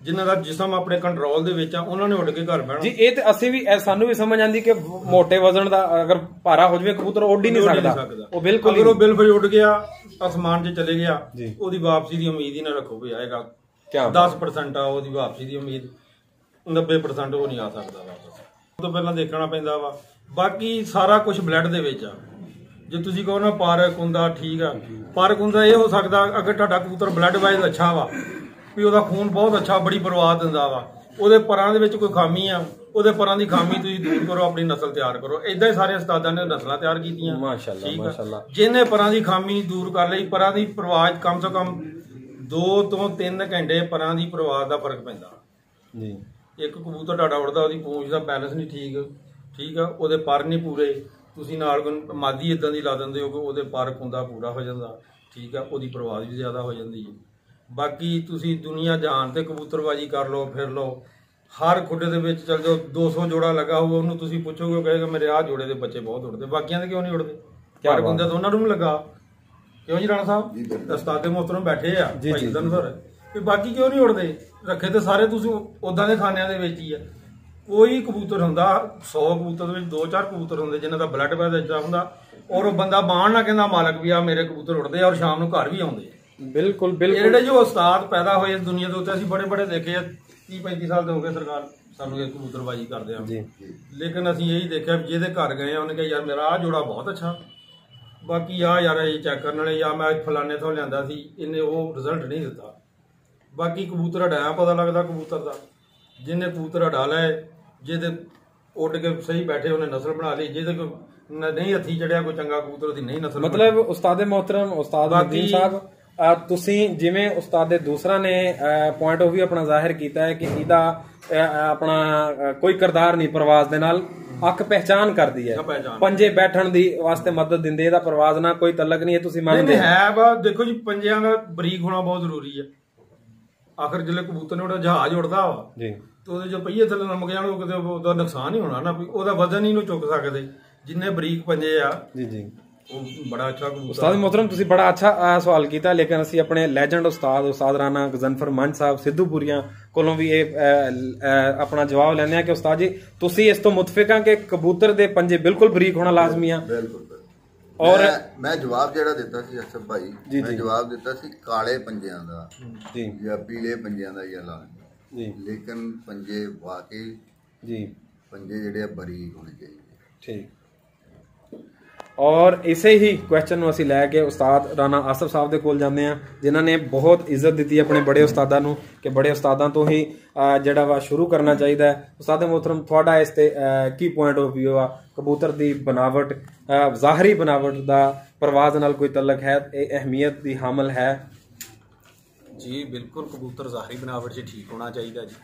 जिन्हां दा जिस्म अपने कंट्रोल दे विच आ उन्हां ने उड़ के घर बहना जी। ये असीं भी सानूं भी समझ आंदी कि मोटे वजन दा अगर भारा हो जाए कबूतर उड़ ही नहीं सकदा, ओह बिल्कुल अगर ओह बिल्कुल उड़ गया आसमान च चले गया ओहदी वापसी की उम्मीद ही ना रखो भी आएगा। क्या दस परसेंट ओहदी वापसी की उम्मीद, नब्बे परसेंट वो नहीं आ सकता वापस, तो पहला देखना पैंदा वा, बाकी सारा कुछ ब्लड दे विच आ। जे तुसीं कहो ना पारक हुंदा, ठीक है, पारक हुंदा ये हो सकदा अगर तुहाडा कबूतर ब्लड वाइज अच्छा वा भी ओहदा खून बहुत अच्छा बड़ी परवाह दिंदा वा, ओहदे परां दे विच कोई खामी आ, ओहदे परां दी खामी तुसीं दूर करो, अपनी नस्ल तैयार करो। इदां ही सारे उस्तादां ने नस्लां तैयार कीतीआं माशाअल्लाह माशाअल्लाह, जिन्हें परां दी खामी दूर कर लई, परां दी परवाज कम से कम दो तो तीन घंटे परां दी परवाज दा फर्क पैंदा जी। इक कबूतर डाडा उड़दा ओहदी पूंछ दा बैलेंस नहीं ठीक, ठीक है, ओहदे पर नहीं पूरे, तुसीं नाल मादी इदां दी ला दिंदे हो कि ओहदे पर कुंदा पूरा हो जांदा, ठीक है, ओहदी परवाज भी ज़्यादा हो जांदी है। बाकी तुसीं दुनिया जान ते कबूतरबाजी कर लो फिर लो, हर खुडे दे विच चल जाओ, दो सौ जोड़ा लगा हुआ उन्होंने तुसीं पुछोगे कहेगा मेरे आ जोड़े दे बच्चे बहुत उड़ते, बाकियां दे क्यों नहीं उड़ते? क्या बंदे तो उन्होंने लगा क्यों जी राणा साहब उस्ताद मोहतरम बैठे आ भाईदान सर भी बाकी क्यों नहीं उड़ते? रखे तो सारे तुसीं उदां दे खानियां दे विच ही आ। कोई कबूतर हुंदा सौ कबूतर दो चार कबूतर होंगे जिन्हां दा ब्लड वैद अच्छा हुंदा और बंदा बाण ना कहंदा मालक भी आ मेरे कबूतर उड़ते और शाम नूं घर भी आउंदे। बिल्कुल बिल्कुल, जिहड़े जो उस्ताद पैदा होए दुनिया दे उत्ते असीं बड़े बड़े देखे तीस पैंती साल तो हो गए सरकार सानू ये कबूतरबाजी करदे आ, लेकिन असीं यही देखा जिहदे घर गए उन्हें कहा यार मेरा आ जोड़ा बहुत अच्छा, बाकी आ यार ये चैक करने वाले या मैं फलाने थों लिआंदा सी इन्हें वो रिजल्ट नहीं दिता। बाकी कबूतर हडाया पता लगदा कबूतर दा, जिन्हें कबूतर हडा लाए जिहदे उड़ के सही बैठे उन्हें नस्ल बना ली, जिहदे कोई नहीं हत्थी चढ़िया कोई चंगा कबूतर दी नहीं नस्ल। मतलब उस्ताद मोहतरम उस्ताद नदीम साहब तुसीं जिवें उस्ताद दूसरा ने पॉइंट ऑफ व्यू अपना जाहिर किया है कि इहदा अपना कोई किरदार नहीं परवाज दे नाल अख पहचान कर दी है पंजे बैठन दी वास्ते मदद दिंदे दा परवाज ना कोई तलक नहीं है ਤੁਸੀਂ ਮੰਨਦੇ ਹੈ। देखो जी पंजियां का ਬਰੀਕ होना बहुत जरूरी है। आखिर जिले कबूतर ने जहाज उड़ता वा तो पहिए थले नमक जाने नुकसान ही होना ना, ओदा वजन ही नहीं चुक सकते जिन्ने बरीक पंजे आ जी जी। बड़ा अच्छा उस्ताद मोहतरम तुसी बड़ा अच्छा सवाल किया, लेकिन असी अपने लैजेंड उस्ताद उस्ताद राणा गजनफर मंज साहब सिद्धूपुरिया कोलों भी ए, ए, ए, अपना जवाब लैंदे आ कि उस्ताद जी तुसी इस तो मुतफिक के कबूतर दे पंजे बिल्कुल बरीक होना लाजमी आ? बिल्कुल। और मैं, मैं जवाब जेड़ा दिता सी असद भाई जी, मैं जवाब दिता सी काले पंजियां दा जी या पीले पंजियां दा या लाल जी, लेकिन पंजे वाकई जी पंजे जेड़े बरीक होने चाहिए। ठीक, और इसे ही क्वेश्चन में असी लैके उस्ताद राणा आसिफ साहब के कोल जाते हैं जिन्हों ने बहुत इज्जत दी अपने बड़े उस्तादा नूं कि बड़े उस्तादा तो ही जिहड़ा वा शुरू करना चाहिए। उस्ताद मोहतरम थोड़ा इस ते की पॉइंट ऑफ व्यू आ, कबूतर की बनावट ज़ाहरी बनावट का परवाज नाल कोई तलक है, अहमियत की हामल है? जी बिल्कुल, कबूतर ज़ाहरी बनावट से ठीक होना चाहिए जी,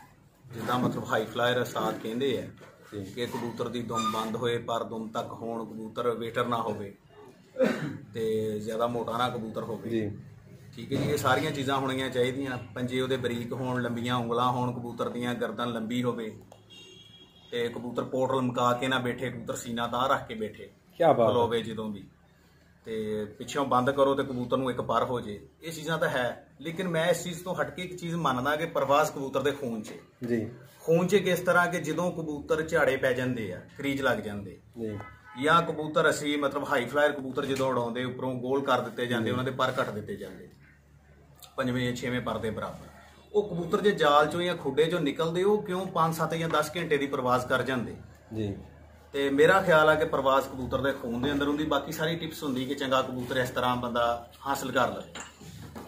जिदा मतलब हाई फ्लायर उस्ताद कहते हैं कि कबूतर की दुम बंद होए पर दुम तक होन, कबूतर वेटर ना होवे ते ज़्यादा मोटा ना कबूतर होवे। ठीक है जी, ये सारिया चीज़ा होनिया चाहिए, पंजे उहदे बरीक होन, लंबियां उंगलां होन कबूतर दियां, गर्दन लंबी होवे ते कबूतर पोट लमका के ना बैठे, कबूतर सीना तां रख के बैठे क्या खलोवे जदों भी ते पिछों बंद करो तो कबूतर नूं इक पर हो जाए, ये चीज़ां तां है। लेकिन मैं इस चीज़ तो हटके एक चीज़ मानना कि परवाज कबूतर के खून च जी खून च किस तरह के जो कबूतर झाड़े पै जाते हैं, करीज लग जाते या कबूतर असी मतलब हाई फ्लायर कबूतर जो उड़ा उपरों गोल कर दिते जाते, उन्होंने पर कट दिते जाते पंजे छेवें पर के बराबर, वो कबूतर जो जाल चो या खुडे चो निकलते वो क्यों पाँच सत्त या दस घंटे की परवाज कर जाते। तो मेरा ख्याल है कि परवाज कबूतर के खून के अंदर होंगी, बाकी सारी टिप्स होंगी कि चंगा कबूतर इस तरह बंदा हासिल कर ले।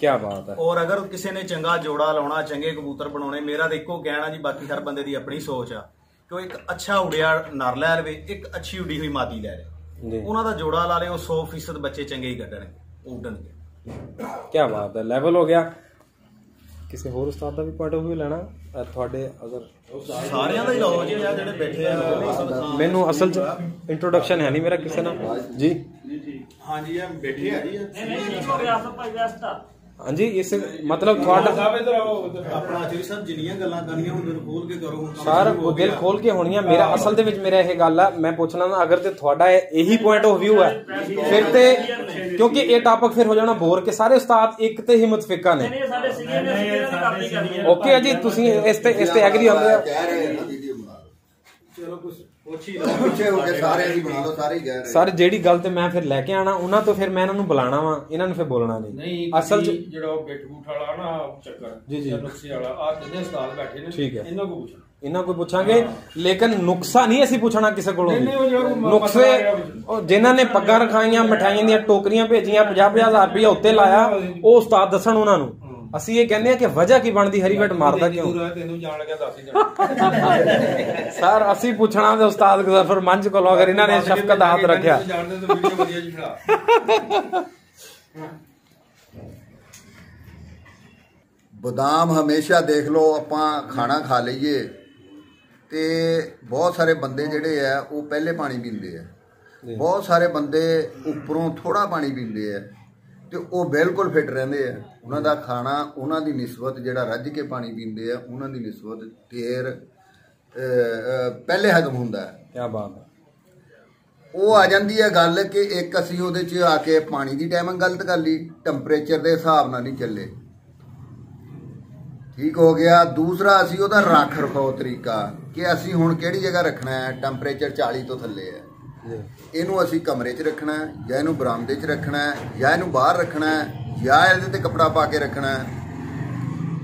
क्या बात है। और अगर किसी ने चंगा जोड़ा लाना, चंगे कबूतर बनाने, मेरा तो इको कहना जी, बाकी हर बंदे की अपनी सोच आ कि वो एक अच्छा उड़िया नर लै लवे, एक अच्छी उड़ी हुई मादी लै ले, उन्होंने जोड़ा ला ले, वो सौ फीसद बच्चे चंगे ही कढ़ने उड़न। क्या बात है, लेवल हो गया। किसी होर उस्ताद का भी पॉइंट ऑफ व्यू लेना थोड़े? अगर सारियां दा ही लाओ जी, यार जेडे बैठे मैनू असल इंट्रोडक्शन है नहीं मेरा किसी ना जी। हाँ जी बैठे है हाँ जी, इस मतलब सर दिल खोल के होनी है। मेरा असल दे विच मेरा यह गल है, मैं पूछना ना अगर तो थोड़ा यही पॉइंट ऑफ व्यू है फिर ते, क्योंकि ये टॉपिक फिर हो जाना बोर के सारे उस्ताद एक ते ही मुतफिका ने। ओके जी, तुसी इस ते इस ते एग्री हो गए? सर जेडी गल ते मैं फिर लेके आना उन्हां तो फिर मैं इन्हां नूं बुलाना वा, इन्हां नूं फिर बोलना नहीं असल च जेड़ा बैठूठ वाला ना चक्कर जी जी नुक्से वाला आ तिन्ने उस्ताद बैठे ने, ठीक है इन्हां को पूछो, इन्हां को पूछांगे लेकिन नुक्सा नहीं असी पूछना किसे कोलों नुक्से। जिन्हां ने पग्गां रखाइयां, मिठाइयां दी टोकरियां भेजियां, पचास हज़ार रुपया उत्ते लाया, ओ उस्ताद दसन उन्हां नूं। असी ये कहने कि वजह की बनती हरी घट मारदा क्यों सर? असी पूछना तो उस्ताद गजनफर मंज को, अगर इन्होंने शफकत हाथ रखा। बदाम हमेशा देख लो अपना खाना खा लीए तो बहुत सारे बंदे जेडे है वो पहले पानी पींदे है, बहुत सारे बंदे उपरों थोड़ा पानी पींदे है तो वह बिल्कुल फिट रहते हैं। उन्हों का खाना उन्होंने निस्बत जोड़ा रज के पानी पीते हैं, उन्होंने निस्बत देर पहले हजम होंगे। क्या बात है। वो आ जाती है गल कि एक असी वो आके पानी की टाइमिंग गलत कर ली, टैंपरेचर के हिसाब न नहीं चले, ठीक हो गया। दूसरा असी वह रख रखाओ तरीका कि असी हूँ कि जगह रखना है, टैंपरेचर चाली तो थले है, इनू असी कमरे च रखना है या इनू बरामदे च रखना है या इनू बाहर रखना है या इहदे ते कपड़ा पा के रखना है,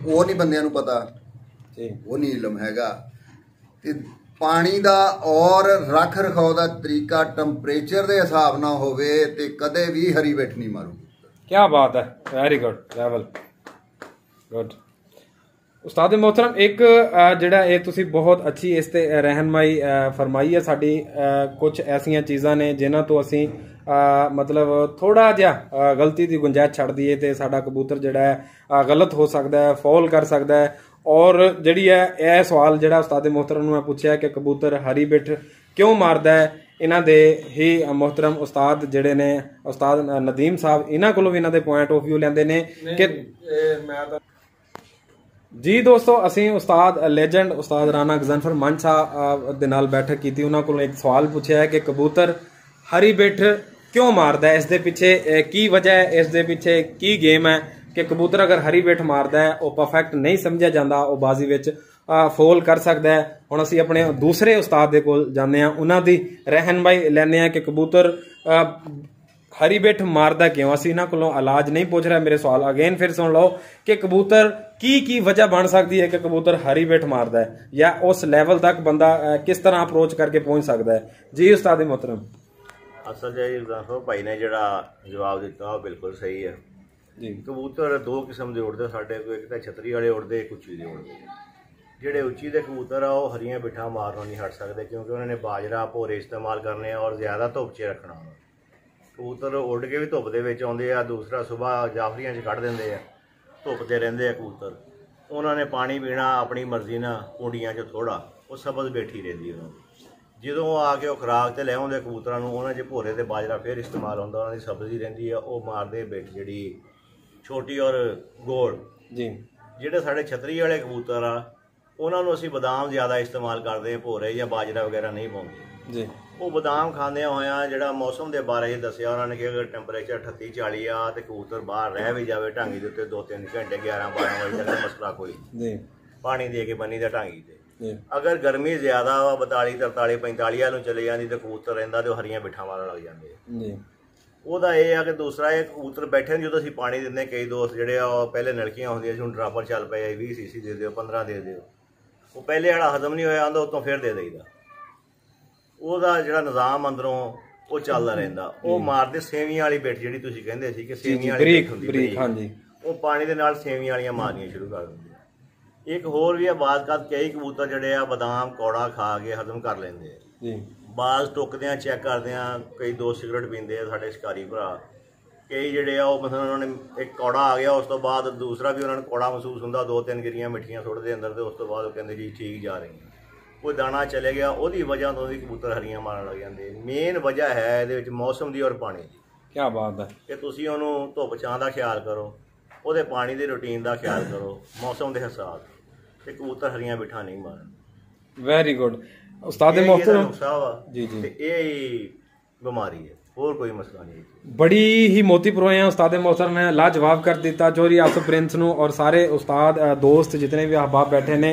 वो नहीं बंदियां नू पता, वो नहीं इलम हैगा। ते पानी दा और रख रखाव दा तरीका टैंपरेचर दे हिसाब ना होवे ते कदे भी हरी बैठ नहीं मारू। क्या बात है, वेरी गुड लेवल गुड उस्ताद मोहतरम। एक जिहड़ा ये तुसी बहुत अच्छी इस ते रहनमाई फरमाई है, साड़ी कुछ ऐसियां चीज़ां ने जिन्हां तो असी मतलब थोड़ा जिहा गलती दी गुंजाइश छड़ दीए ते साडा कबूतर जिहड़ा है गलत हो सकदा है, फौल कर सकदा है। और जिहड़ी है यह सवाल जिहड़ा उस्ताद मोहतरम नूं मैं पूछिया कि कबूतर हरी बिठ क्यों मारदा है। इन्हां दे ही मोहतरम उस्ताद जिहड़े ने उस्ताद नदीम साहब इन्हां कोलों भी इन्हां दे पॉइंट ऑफ व्यू लैंदे ने कि जी दोस्तों असीं उस्ताद लेजेंड उस्ताद राणा गजनफर मंज साहब दे नाल बैठक कीती। उन्हां कोलों एक सवाल पुछया है कि कबूतर हरी बिठ क्यों मारदा है, इस दे पिछे की वजह है, इस दे पिछे की गेम है कि कबूतर अगर हरी बिठ मारदा है वह परफेक्ट नहीं समझा जाता, वह बाजी विच फोल कर सकता है। हुण असीं अपने दूसरे उस्ताद दे कोल जांदे हां, उन्हां दी रहनमाई लैंदे हां कि कबूतर हरी बिठ मारदा क्यों। असीं इन्हां कोलों इलाज नहीं पूछ रहे, मेरे सवाल अगेन फिर सुन लो कि कबूतर की की वजह बन सकती है कि कबूतर हरी बिठ मारदा है या उस लेवल तक बंदा किस तरह अप्रोच करके पहुंच सकता है। जी उस्ताद मोहतरम असद भाई ने जो जवाब दिता वह बिल्कुल सही है। कबूतर दो किस्म के उड़ते साढ़े को, एक तो छतरी वाले उड़ते, एक उच्ची के उड़ते। जोड़े उच्ची के कबूतर आ हरियां पिठा मारना नहीं हट सकते क्योंकि उन्होंने बाजरा भोरे इस्तेमाल करने और ज़्यादा धुप च रखना। कबूतर उड़ के भी धुप के आ, दूसरा सुबह जाफरिया कढ़ देंगे, धुपते रहते कबूतर। उन्होंने पानी पीना अपनी मर्जी ना, कुंडिया चो थोड़ा वो सबज बैठी रही उन्होंने। जो आके खुराक से लै आते कबूतरों को, उन्होंने भोरे से बाजरा फिर इस्तेमाल होता, उन्होंने सब्ज ही रही है वो मारते बिठ जी छोटी और गोल। जी जोड़े साढ़े छतरी वाले कबूतर आ उन्होंने असी बदाम ज़्यादा इस्तेमाल करते हैं, भोरे या बाजरा वगैरह नहीं पाते जी। वो बदाम खाने हुए जोड़ा मौसम के बारे में दसिया उन्होंने कि अगर टैंपरेचर अठत्ती चाली आ तो कबूतर बाहर रह भी जाए ढांगी के उत्ते दो तीन घंटे ग्यारह बारह बजे तक मसला कोई जी, पानी दे के बनी तो ढांगी से। अगर गर्मी ज़्यादा वा बताली तरताली पैंताली वालों चली जाती तो कबूतर रहिंदा तो हरियां बिठा मारन लग जाते। ਉਹਦਾ ਇਹ ਆ ਕਿ दूसरा एक कबूतर बैठे जो असीं पानी दिंदे, कई दोस्त जिहड़े पहले नलकियां होंदियां सी हुण ड्रापर चल पे बीस सीसी दे दिओ पंद्रह दे दिओ, वो पहले वाला हजम नहीं होया आंदा उत्तों फिर दे देईदा। ਉਹਦਾ ਜਿਹੜਾ निजाम अंदरों वो चलदा रहिंदा। वो मारदे सेवियां वाली बिठ जिहड़ी तुसीं कहंदे सी कि सेवियां वाली बिठ हुंदी, हां जी वो पानी दे नाल सेवियां वालियां मारनियां शुरू कर दिंदे। एक होर भी आ बाज़ कई कबूतर जिहड़े आ बदाम कौड़ा खा के हजम कर लैंदे जी, बाज टुकदे चैक करदे। कई दोस्त सिगरेट पींदे साढ़े शिकारी भरा, कई जोड़े मतलब उन्होंने एक कौड़ा आ गया उस तो बाद दूसरा भी उन्होंने कौड़ा महसूस होंदा, दो तीन गिरियां मिठियां सुटदे अंदर तो उस तो बाद कहंदे जी ठीक जा रही है, कोई दाना चले गया। उहदी वजह तो भी कबूतर हरियां मारन लग जाते। मेन वजह है इहदे विच मौसम की और पानी की। क्या बात है कि तुसीं उहनूं धुप छां दा ख्याल करो, उहदे पानी की रूटीन का ख्याल करो, मौसम के हिसाब से कबूतर हरियां बिठा नहीं मारन। वैरी गुड उस्ताद मोहतरम जी जी यही बीमारी है, और कोई मसला नहीं। बड़ी ही मोती परोए हैं उस्ताद मोहतरम ने, लाजवाब कर दिता चौधरी आसिफ प्रिंस नू और सारे उस्ताद दोस्त जितने भी अहबाब बैठे ने।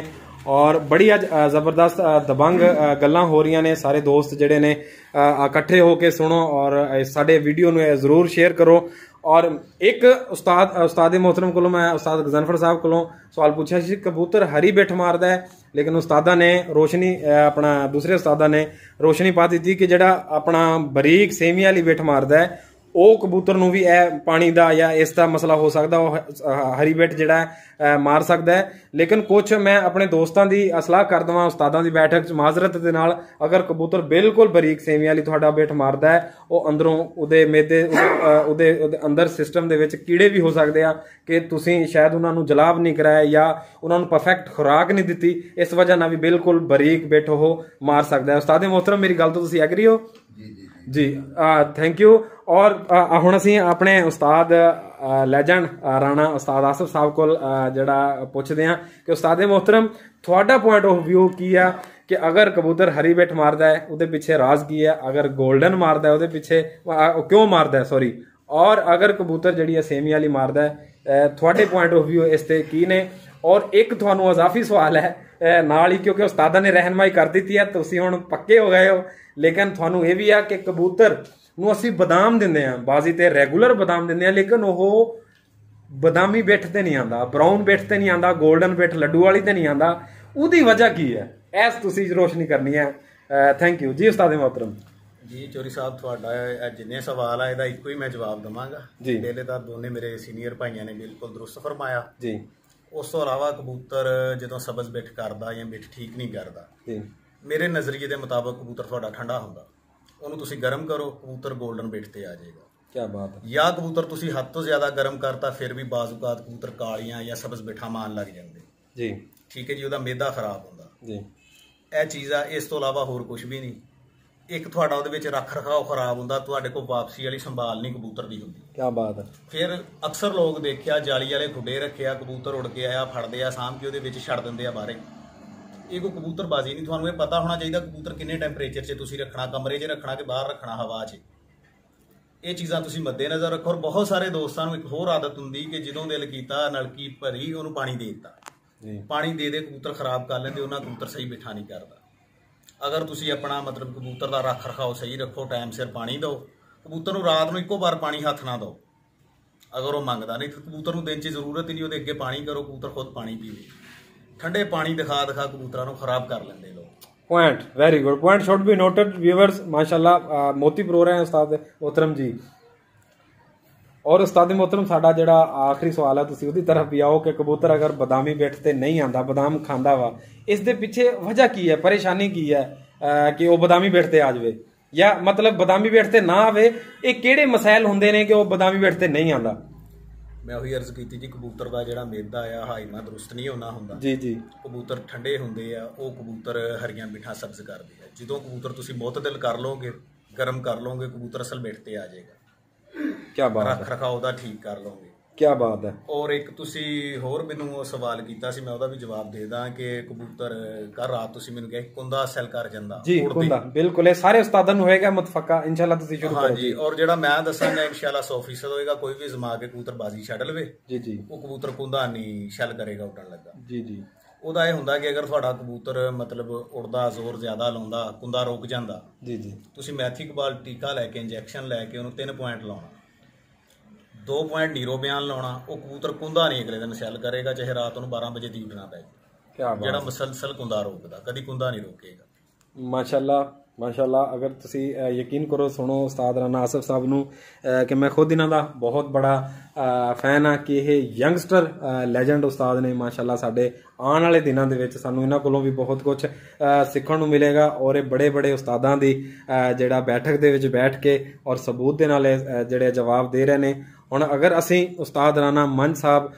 और बड़ी अज जबरदस्त दबंग गल्लां हो रही ने, सारे दोस्त जिहड़े ने इकट्ठे होके सुनो और साडे वीडियो नू जरूर शेयर करो। और एक उस्ताद उस्ताद मोहतरम कोलों मैं उस्ताद गजनफर साहब कोलों सवाल पूछा सी कबूतर हरी बिठ मारदा है, लेकिन उस्तादा ने रोशनी अपना दूसरे उस्तादा ने रोशनी पा दी थी कि जड़ा अपना बरीक सेवियां वाली बिठ मारदा है वह कबूतर नू भी ए पानी का या इसका मसला हो सकता, वह हरी बिठ जड़ा है मार सकता है। लेकिन कुछ मैं अपने दोस्तों की असलाह कर देवां उस्तादा की बैठक माजरत के नाल, अगर कबूतर बिल्कुल बरीक सेवियां वाली तुहाडा बिठ मारदा है वह अंदरों उहदे मेदे उहदे अंदर सिस्टम दे विच कीड़े भी हो सकदे आ कि तुसीं शायद उहनां नू जलाब नहीं कराया या उहनां नू परफेक्ट खुराक नहीं दित्ती, इस वजह नाल भी बिल्कुल बरीक बिठ हो मार सकदा है। उस्ताद मोहतरम मेरी गल तो तुसीं एग्री हो जी? Thank you. और हुण असीं अपने उस्ताद लेजेंड राणा उस्ताद आसिफ साहब कोल जिहड़ा पुछदे हां कि उस्ताद मोहतरम तुहाडा पॉइंट ऑफ व्यू की आ कि अगर कबूतर हरी बिठ मारदा है उहदे पिछे राज की है, अगर गोल्डन मारदा है उहदे पिछे क्यों मारदा है सॉरी, और अगर कबूतर जिहड़ी सेमी वाली मारदा है तुहाडे पॉइंट ऑफ व्यू इस ते की ने। और एक तुहानूं अजाफी सवाल है नाल ही, क्योंकि उस्तादा ने रहनमाई कर दी है तुसीं हुण पक्के हो गए हो, लेकिन तुहानूं यह भी आ कि कबूतर नूं असीं बदाम दिंदे हां बाजी ते रेगूलर बदाम दिंदे हां, लेकिन वह बदामी बिठ ते नहीं आंदा, ब्राउन बिठ ते नहीं आंदा, गोल्डन बिठ लड्डू वाली ते नहीं आंदा, उहदी वजह की है? ऐस तुसीं रोशनी करनी है। थैंक यू जी उस्ताद मोहतरम जी। चौधरी साहब थोड़ा जिन्ने सवाल है इहदा इक्को ही मैं जवाब देवांगा। पहले तां दोने मेरे सीनियर भाइयों ने बिल्कुल दुरुस्त फरमाया जी। उस तो अलावा कबूतर जो सबज बिठ करता या बिठ ठीक नहीं करता, मेरे नज़रिए के मुताबिक कबूतर थोड़ा ठंडा होंदा, उन्होंने तुसी गर्म करो कबूतर गोल्डन बिठ पर आ जाएगा। क्या बात है। या कबूतर तुसी हद तो ज़्यादा गर्म करता फिर भी बाजूकात कबूतर कालियाँ या सबज बिठा मारन लग जाते जी, ठीक है जी, वह मेदा खराब होंदा जी। यह चीज़ आ, इस तो अलावा होर कुछ भी नहीं। एक थोड़ा रख रखाव खराब होंदा, तुहाडे कोल वापसी वाली संभाल नहीं कबूतर दी हुंदी। क्या बात है। फिर अक्सर लोग देखिया जाली वाले गुड्डे रखे, कबूतर उड़ के आया फड़दे आ साम के उहदे विच छड़ दिंदे आ बाहरे। ये कोई कबूतरबाजी नहीं, तुहानूं पता होना चाहिए कबूतर किन्ने टैंपरेचर से तुसीं रखना, कमरे च रखना कि बाहर रखना, हवा च। ये चीज़ा तुसीं मद्देनज़र रखो। और बहुत सारे दोस्तां नूं एक होर आदत हुंदी कि जदों दिल कीता नलकी भरी उहनूं पानी दे दित्ता, पानी दे दे कबूतर खराब कर लैंदे, उहनां कबूतर सही बैठा नहीं करदा। अगर तुसीं अपना मतलब कबूतर का रख रखाव सही रखो, टाइम सिर पानी दो कबूतर नूं, रात नूं इक्को बार पानी हथ ना दो अगर वह मंगता नहीं, तो कबूतर नूं दिन च जरूरत ही नहीं, उहदे अगे पानी करो कबूतर खुद पानी पीवे। ठंडे पानी दिखा दिखा कबूतरां नूं खराब कर लैंदे लोग। Point, very good point, should be noted. Viewers माशाल्लाह मोती परो रहे हैं उस्ताद मोहतरम जी। और उस्ताद मोहतरम साडा जिहड़ा आखिरी सवाल है तुसीं उहदी तरफ भी आओ कि कबूतर अगर बदामी बेट ते नहीं आंदा, बदाम खांदा वा, इस दे पिछे वजह की है, परेशानी की है आ, कि वह बदामी बेट ते आ जाए या मतलब बदामी बेट ते ना आवे? ये किहड़े मसाइल हुंदे ने कि वह बदामी बेट ते नहीं आंदा? मैं वही अर्ज की जी, कबूतर का जो मैदा आ हाइमा दुरुस्त नहीं होना होंदा जी जी। कबूतर ठंडे होंदे आ, वो कबूतर हरियां मिठा सब्ज करते हैं। जो कबूतर तुसीं मुअतदल कर लोगे, गर्म कर लोगे, कबूतर असल बेट ते आ जाएगा। क्या बात है। रख रखाव दा ठीक कर लोगे। क्या बात है। और एक तुसीं होर मैनूं सवाल कीता सी, मैं उहदा भी जवाब दे दां कि कबूतर कल रात तुसीं मैनूं कहा कुंदा सेल कर जांदा जी, कुंदा बिल्कुल है सारे उस्तादां नूं होएगा मुतफका इंशाल्लाह तुसीं शुरू करो। हाँ जी, और जिहड़ा मैं दस्सांगा इंशाल्लाह सौ फीसद होएगा, कोई भी जमा के कबूतर बाजी छड्ड लवे जी जी, वो कबूतर कुंदा नहीं शैल करेगा उड़न लगा जी जी। ਉਹਦਾ ਇਹ ਹੁੰਦਾ ਕਿ ਅਗਰ ਤੁਹਾਡਾ ਕਬੂਤਰ ਮਤਲਬ ਉੜਦਾ ਜ਼ੋਰ ਜ਼ਿਆਦਾ ਲਾਉਂਦਾ ਕੁੰਦਾ ਰੋਕ ਜਾਂਦਾ ਜੀ ਜੀ, ਤੁਸੀਂ ਮੈਥੀ ਇਕਬਾਲ ਟੀਕਾ ਲੈ ਕੇ ਇੰਜੈਕਸ਼ਨ ਲੈ ਕੇ ਉਹਨੂੰ ਤਿੰਨ ਪੁਆਇੰਟ ਲਾਉਣਾ, ਦੋ ਪੁਆਇੰਟ ਨੀਰੋ ਬਿਆਨ ਲਾਉਣਾ, ਉਹ ਕਬੂਤਰ ਕੁੰਦਾ ਨਹੀਂ ਅਗਲੇ ਦਿਨ ਸੈੱਲ ਕਰੇਗਾ, ਚਾਹੇ ਰਾਤ ਨੂੰ ਬਾਰਾਂ ਵਜੇ ਦੀ ਉਡਣਾ ਪੈ ਜਾਵੇ। ਜਿਹੜਾ ਮੁਸਲਸਲ ਕੁੰਦਾ ਰੋਕਦਾ ਕਦੀ ਕੁੰਦਾ ਨਹੀਂ ਰੋਕੇਗਾ। ਮਾਸ਼ਾਅੱਲਾ माशाल्लाह। अगर तुसी यकीन करो सुनो उस्ताद राणा आसिफ साहब नू कि मैं खुद इन्हां दा बहुत बड़ा फैन हाँ कि ये यंगस्टर लैजेंड उस्ताद ने माशाल्लाह। साडे आने वाले दिनों के विच सानू इन्हां कोलों भी बहुत कुछ सीखण नू मिलेगा और ये बड़े बड़े उस्तादां दी जिहड़ा बैठक दे विच बैठ के और सबूत दे नाल जिहड़े जवाब दे रहे ने। हुण अगर असी उस्ताद राणा मंज साहब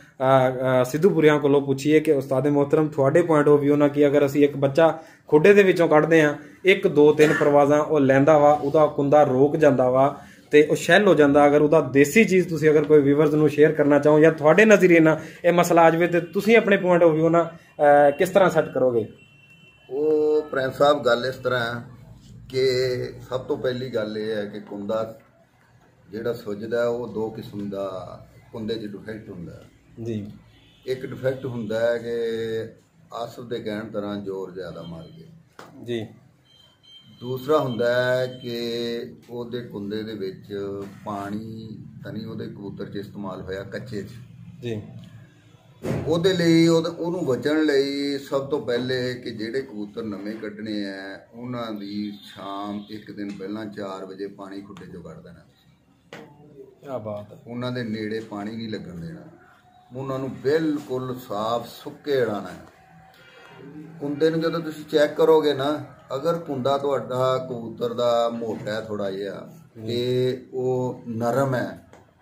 सिद्धूपुरियां कोलों पूछीए कि उस्ताद मोहतरम थोड़े पॉइंट ऑफ व्यू ना कि अगर असी एक बच्चा खुडे दे विचों कढ़दे हां, एक दो तीन परवाज़ां वो लैंदा वा, उहदा कुंदा रोक जांदा वा ते वो शैल हो जांदा, अगर उहदा देसी चीज़ तुसीं अगर कोई व्यूअर्स नूं शेयर करना चाहो या थोड़े नज़रिए ना ये मसला आ जावे ते तुसीं अपने पॉइंट ऑफ व्यू ना किस तरह सैट करोगे? वो प्रिंस साहब गल इस तरह कि सब तो पहली गल ये है कि कुंदा ਜਿਹੜਾ ਸੁੱਜਦਾ ਉਹ ਦੋ ਕਿਸਮ ਦਾ ਕੁੰਦੇ 'ਚ ਡਿਫੈਕਟ ਹੁੰਦਾ ਜੀ। ਇੱਕ ਡਿਫੈਕਟ ਹੁੰਦਾ ਹੈ ਕਿ ਆਸਫ ਦੇ ਕਹਿਣ ਤਰ੍ਹਾਂ ਜ਼ੋਰ ਜ਼ਿਆਦਾ ਮਾਰ ਗਏ ਜੀ। ਦੂਸਰਾ ਹੁੰਦਾ ਹੈ ਕਿ ਉਹਦੇ ਕੁੰਦੇ ਦੇ ਵਿੱਚ ਪਾਣੀ ਤਨੀ ਉਹਦੇ ਕਬੂਤਰ 'ਚ ਇਸਤੇਮਾਲ ਹੋਇਆ ਕੱਚੇ 'ਚ ਜੀ। ਉਹਦੇ ਲਈ ਉਹਨੂੰ ਬਚਣ ਲਈ ਸਭ ਤੋਂ ਪਹਿਲੇ ਕਿ ਜਿਹੜੇ ਕਬੂਤਰ ਨਵੇਂ ਕੱਢਣੇ ਹੈ ਉਹਨਾਂ ਦੀ ਸ਼ਾਮ ਇੱਕ ਦਿਨ ਪਹਿਲਾਂ ਚਾਰ ਵਜੇ ਪਾਣੀ ਖੁੱਡੇ 'ਚੋਂ ਕੱਢ ਦੇਣਾ। क्या बात है। उन्होंने नेड़े पानी नहीं लगन देना, उन्होंने बिल्कुल साफ सुके उड़ाना है। कुंदे नूं जदों तुसीं चैक करोगे ना, अगर कुंदा तुहाडा कबूतर दा मोटा है थोड़ा जिहा ते वो नरम है,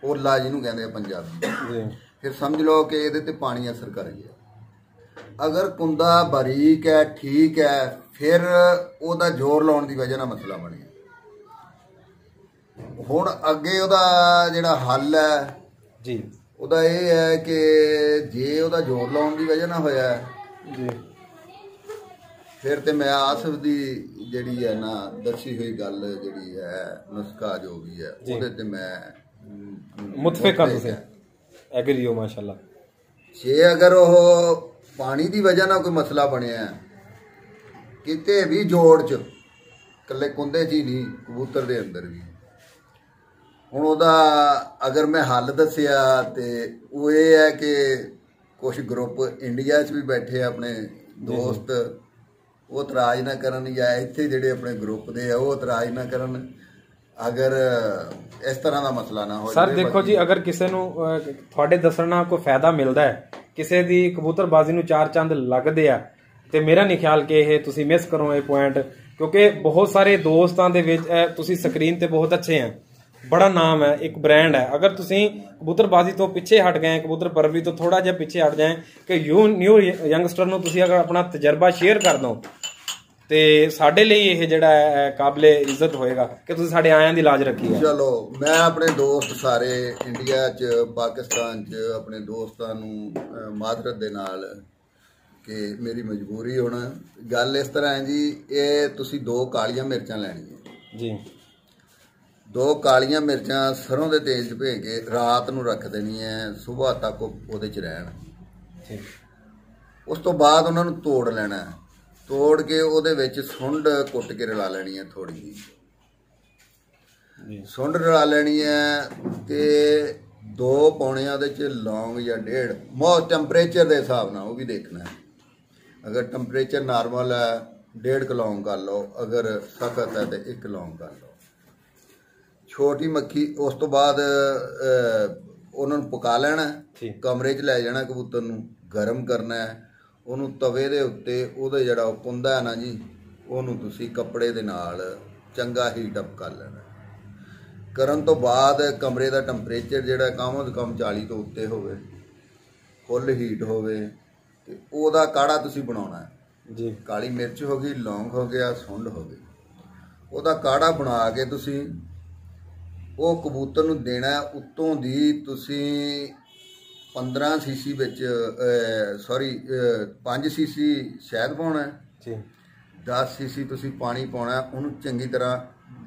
वो लाजी नूं कहंदे आ पंजाबी, फिर समझ लो कि इहदे ते पानी असर कर गया। अगर कुंदा बारीक है ठीक है, फिर ओहदा जोर लाउण दी वजह नाल मसला बन गया। ਹੁਣ ਅੱਗੇ ਉਹਦਾ ਜਿਹੜਾ ਹੱਲ ਹੈ ਜੀ, ਉਹਦਾ ਇਹ ਹੈ ਕਿ ਜੇ ਉਹਦਾ ਜ਼ੋਰ ਲਾਉਣ ਦੀ ਵਜ੍ਹਾ ਨਾ ਹੋਇਆ ਜੀ, ਫਿਰ ਤੇ ਮੈਂ ਆਸਫ ਦੀ ਜਿਹੜੀ ਹੈ ਨਾ ਦੱਸੀ ਹੋਈ ਗੱਲ ਜਿਹੜੀ ਹੈ ਨੁਸਖਾ ਜੋ ਵੀ ਹੈ ਉਹਦੇ ਤੇ ਮੈਂ ਮੁਤਫਿਕ ਹਾਂ। ਤੁਸੀਂ ਐਗਰੀ ਹੋ? ਮਾਸ਼ਾਅੱਲਾ। ਜੇ ਅਗਰ ਉਹ ਪਾਣੀ ਦੀ ਵਜ੍ਹਾ ਨਾਲ ਕੋਈ ਮਸਲਾ ਬਣਿਆ ਕਿਤੇ ਵੀ ਜੋੜ 'ਚ, ਇਕੱਲੇ ਕੁੰਦੇ 'ਚ ਹੀ ਨਹੀਂ ਕਬੂਤਰ ਦੇ ਅੰਦਰ ਵੀ, ਹੁਣ ਉਹਦਾ ਅਗਰ ਮੈਂ ਹੱਲ ਦੱਸਿਆ ਤੇ ਉਹ ਇਹ ਹੈ ਕਿ ਕੁਛ ਗਰੁੱਪ ਇੰਡੀਆ 'ਚ ਵੀ ਬੈਠੇ ਆਪਣੇ ਦੋਸਤ ਉਹ ਇਤਰਾਜ਼ ਨਾ ਕਰਨ, ਜਾਂ ਇੱਥੇ ਜਿਹੜੇ ਆਪਣੇ ਗਰੁੱਪ ਦੇ ਆ ਉਹ ਇਤਰਾਜ਼ ਨਾ ਕਰਨ, ਅਗਰ ਇਸ ਤਰ੍ਹਾਂ ਦਾ ਮਸਲਾ ਨਾ ਹੋਵੇ। ਸਰ ਦੇਖੋ ਜੀ, ਅਗਰ ਕਿਸੇ ਨੂੰ ਤੁਹਾਡੇ ਦੱਸਣ ਨਾਲ ਕੋਈ ਫਾਇਦਾ ਮਿਲਦਾ ਹੈ, ਕਿਸੇ ਦੀ ਕਬੂਤਰਬਾਜ਼ੀ ਨੂੰ ਚਾਰ ਚੰਦ ਲੱਗਦੇ ਆ, ਤੇ ਮੇਰਾ ਨਹੀਂ ਖਿਆਲ ਕਿ ਇਹ ਤੁਸੀਂ ਮਿਸ ਕਰੋ ਇਹ ਪੁਆਇੰਟ, ਕਿਉਂਕਿ ਬਹੁਤ ਸਾਰੇ ਦੋਸਤਾਂ ਦੇ ਵਿੱਚ ਤੁਸੀਂ ਸਕਰੀਨ ਤੇ ਬਹੁਤ ਅੱਛੇ ਆ, बड़ा नाम है, एक ब्रांड है। अगर तुसीं कबूतरबाजी तो पिछे हट गए, कबूतर परवरी तो थोड़ा जिहा पिछे हट जाए कि यू न्यू यंगस्टर नूं तुसीं अगर अपना तजर्बा शेयर कर दो ते साडे लिए यह जिहड़ा काबिले इज्जत होएगा कि तुसीं साडे आयां दी लाज रखी है। चलो मैं अपने दोस्त सारे इंडिया च पाकिस्तान च अपने दोस्तां नूं मादरत दे नाल कि मेरी मजबूरी होना गल इस तरह है जी, ये तुसीं दो कालियां मिर्चां लैणियां जी, दो कालियां मिर्चां सरों दे तेल च भे के रात नूं रख देनियां, सुबह तक ओहदे च रहण ठीक। उस तो बाद उहनां नूं तोड़ लैणा है, तोड़ के ओहदे विच सुंड कुट के रला लैनी है, थोड़ी जी सुंड रला लैनी है ते दो पौने ओहदे च लौंग या डेढ़ मौज टैंपरेचर दे हिसाब नाल ओह भी देखना है। अगर टैंपरेचर नॉर्मल है डेढ़ क लौंग कर लो, अगर सख्त है तो एक लौंग कर लो। छोटी मक्खी उस तो बाद उन्हां नूं पका लैना कमरे च लै जाना, कबूतर नूं गर्म करना है, उन्हों तवे के उत्ते उहदे जिहड़ा कुंदा है ना जी उन्होंने तुसीं कपड़े दे नाल चंगा हीट अप कर लेना। करन तो बाद कमरे का टैंपरेचर जिहड़ा कम तो कम चाली तो उत्ते होवे, फुल हीट होवे ते ओहदा काढ़ा तुसीं बनाउणा है जी। काली मिर्च हो गई, लौंग हो गया, सुंड हो गई, ओहदा काढ़ा बना के तुसीं ओह कबूतर नूं देना। उत्तों दी तुसीं पंद्रह सीसी विच सॉरी पाँच सीसी शहद पाना है, दस सीसी तुसी पानी पाना, उन्होंने चंगी तरह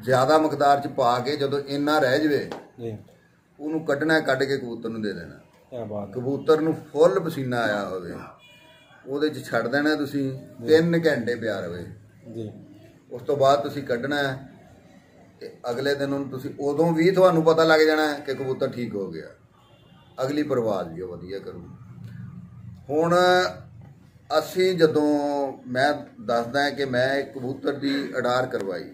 ज़्यादा मकदार च पा के जो इन्ना रह जाए उन्होंने कढ़ना, कढ़ के कबूतर नूं दे देना। कबूतर नूं फुल पसीना आया होवे ओहदे च छड़ देना तुसी, तीन घंटे पिया रहे। उस तो बाद तुसी कढ़ना है, अगले दिन उन्होंने तुसी उदों भी तुहानूं पता लग जाना है कि कबूतर ठीक हो गया, अगली परवाज भी वधिया करूँ। हुण असी जदों मैं दसदा कि मैं कबूतर की अडार करवाई,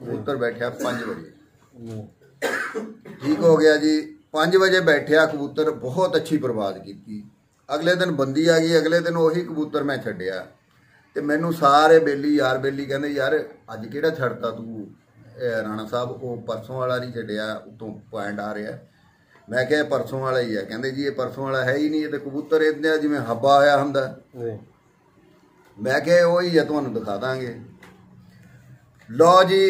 कबूतर बैठा पाँच बजे ठीक हो गया जी, पाँच बजे बैठा कबूतर बहुत अच्छी परवाज की, अगले दिन बंदी आ गई, अगले दिन उही कबूतर मैं छड्डिया ते मैनू सारे बेली यार बेली कहंदे यार अज किहड़ा छड्डता तू राणा साहब, वो परसों वाला नहीं छड्डिया, उत्तों पॉइंट आ रहा। मैं क्या परसों वाला ही है, कहते जी ये परसों वाला है ही नहीं, ये तो कबूतर इदा जिमें हब्बा आया होंदा। मैं क्या वो ही है, तुहानू दिखा देंगे। लो जी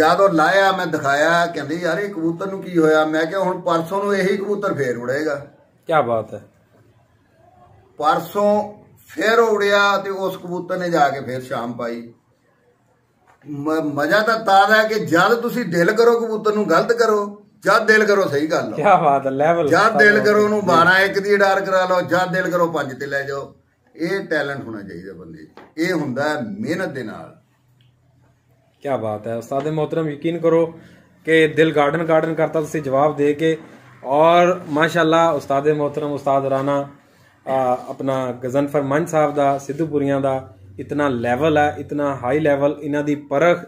जदों लाया मैं दिखाया, कहते यार ये कबूतर नूं की होया, मैं क्या हुण परसों नूं यही कबूतर फिर उड़ेगा। क्या बात है, परसों फिर उड़िया तो उस कबूतर ने जाके फिर शाम पाई। मजा तो तादा है कि जद तुसीं दिल करो कबूतर नूं गलत करो, जद दिल करो सही गल, क्या बात है लेवल, जद दिल करो नू बारह एक दी अडार करा लो, जद दिल करो पंज ते लै जाओ। ये टैलेंट होना चाहिए बंदे, ये हुंदा मेहनत दे नाल। क्या बात है उस्ताद मोहतरम, यकीन करो कि दिल गार्डन गार्डन करता तुसीं जवाब दे के, और माशाल्लाह उस्ताद मोहतरम उस्ताद राणा अपना गजनफर मंज साहब का सिद्धूपुरियां का इतना लैवल है, इतना हाई लैवल, इन्हां दी परख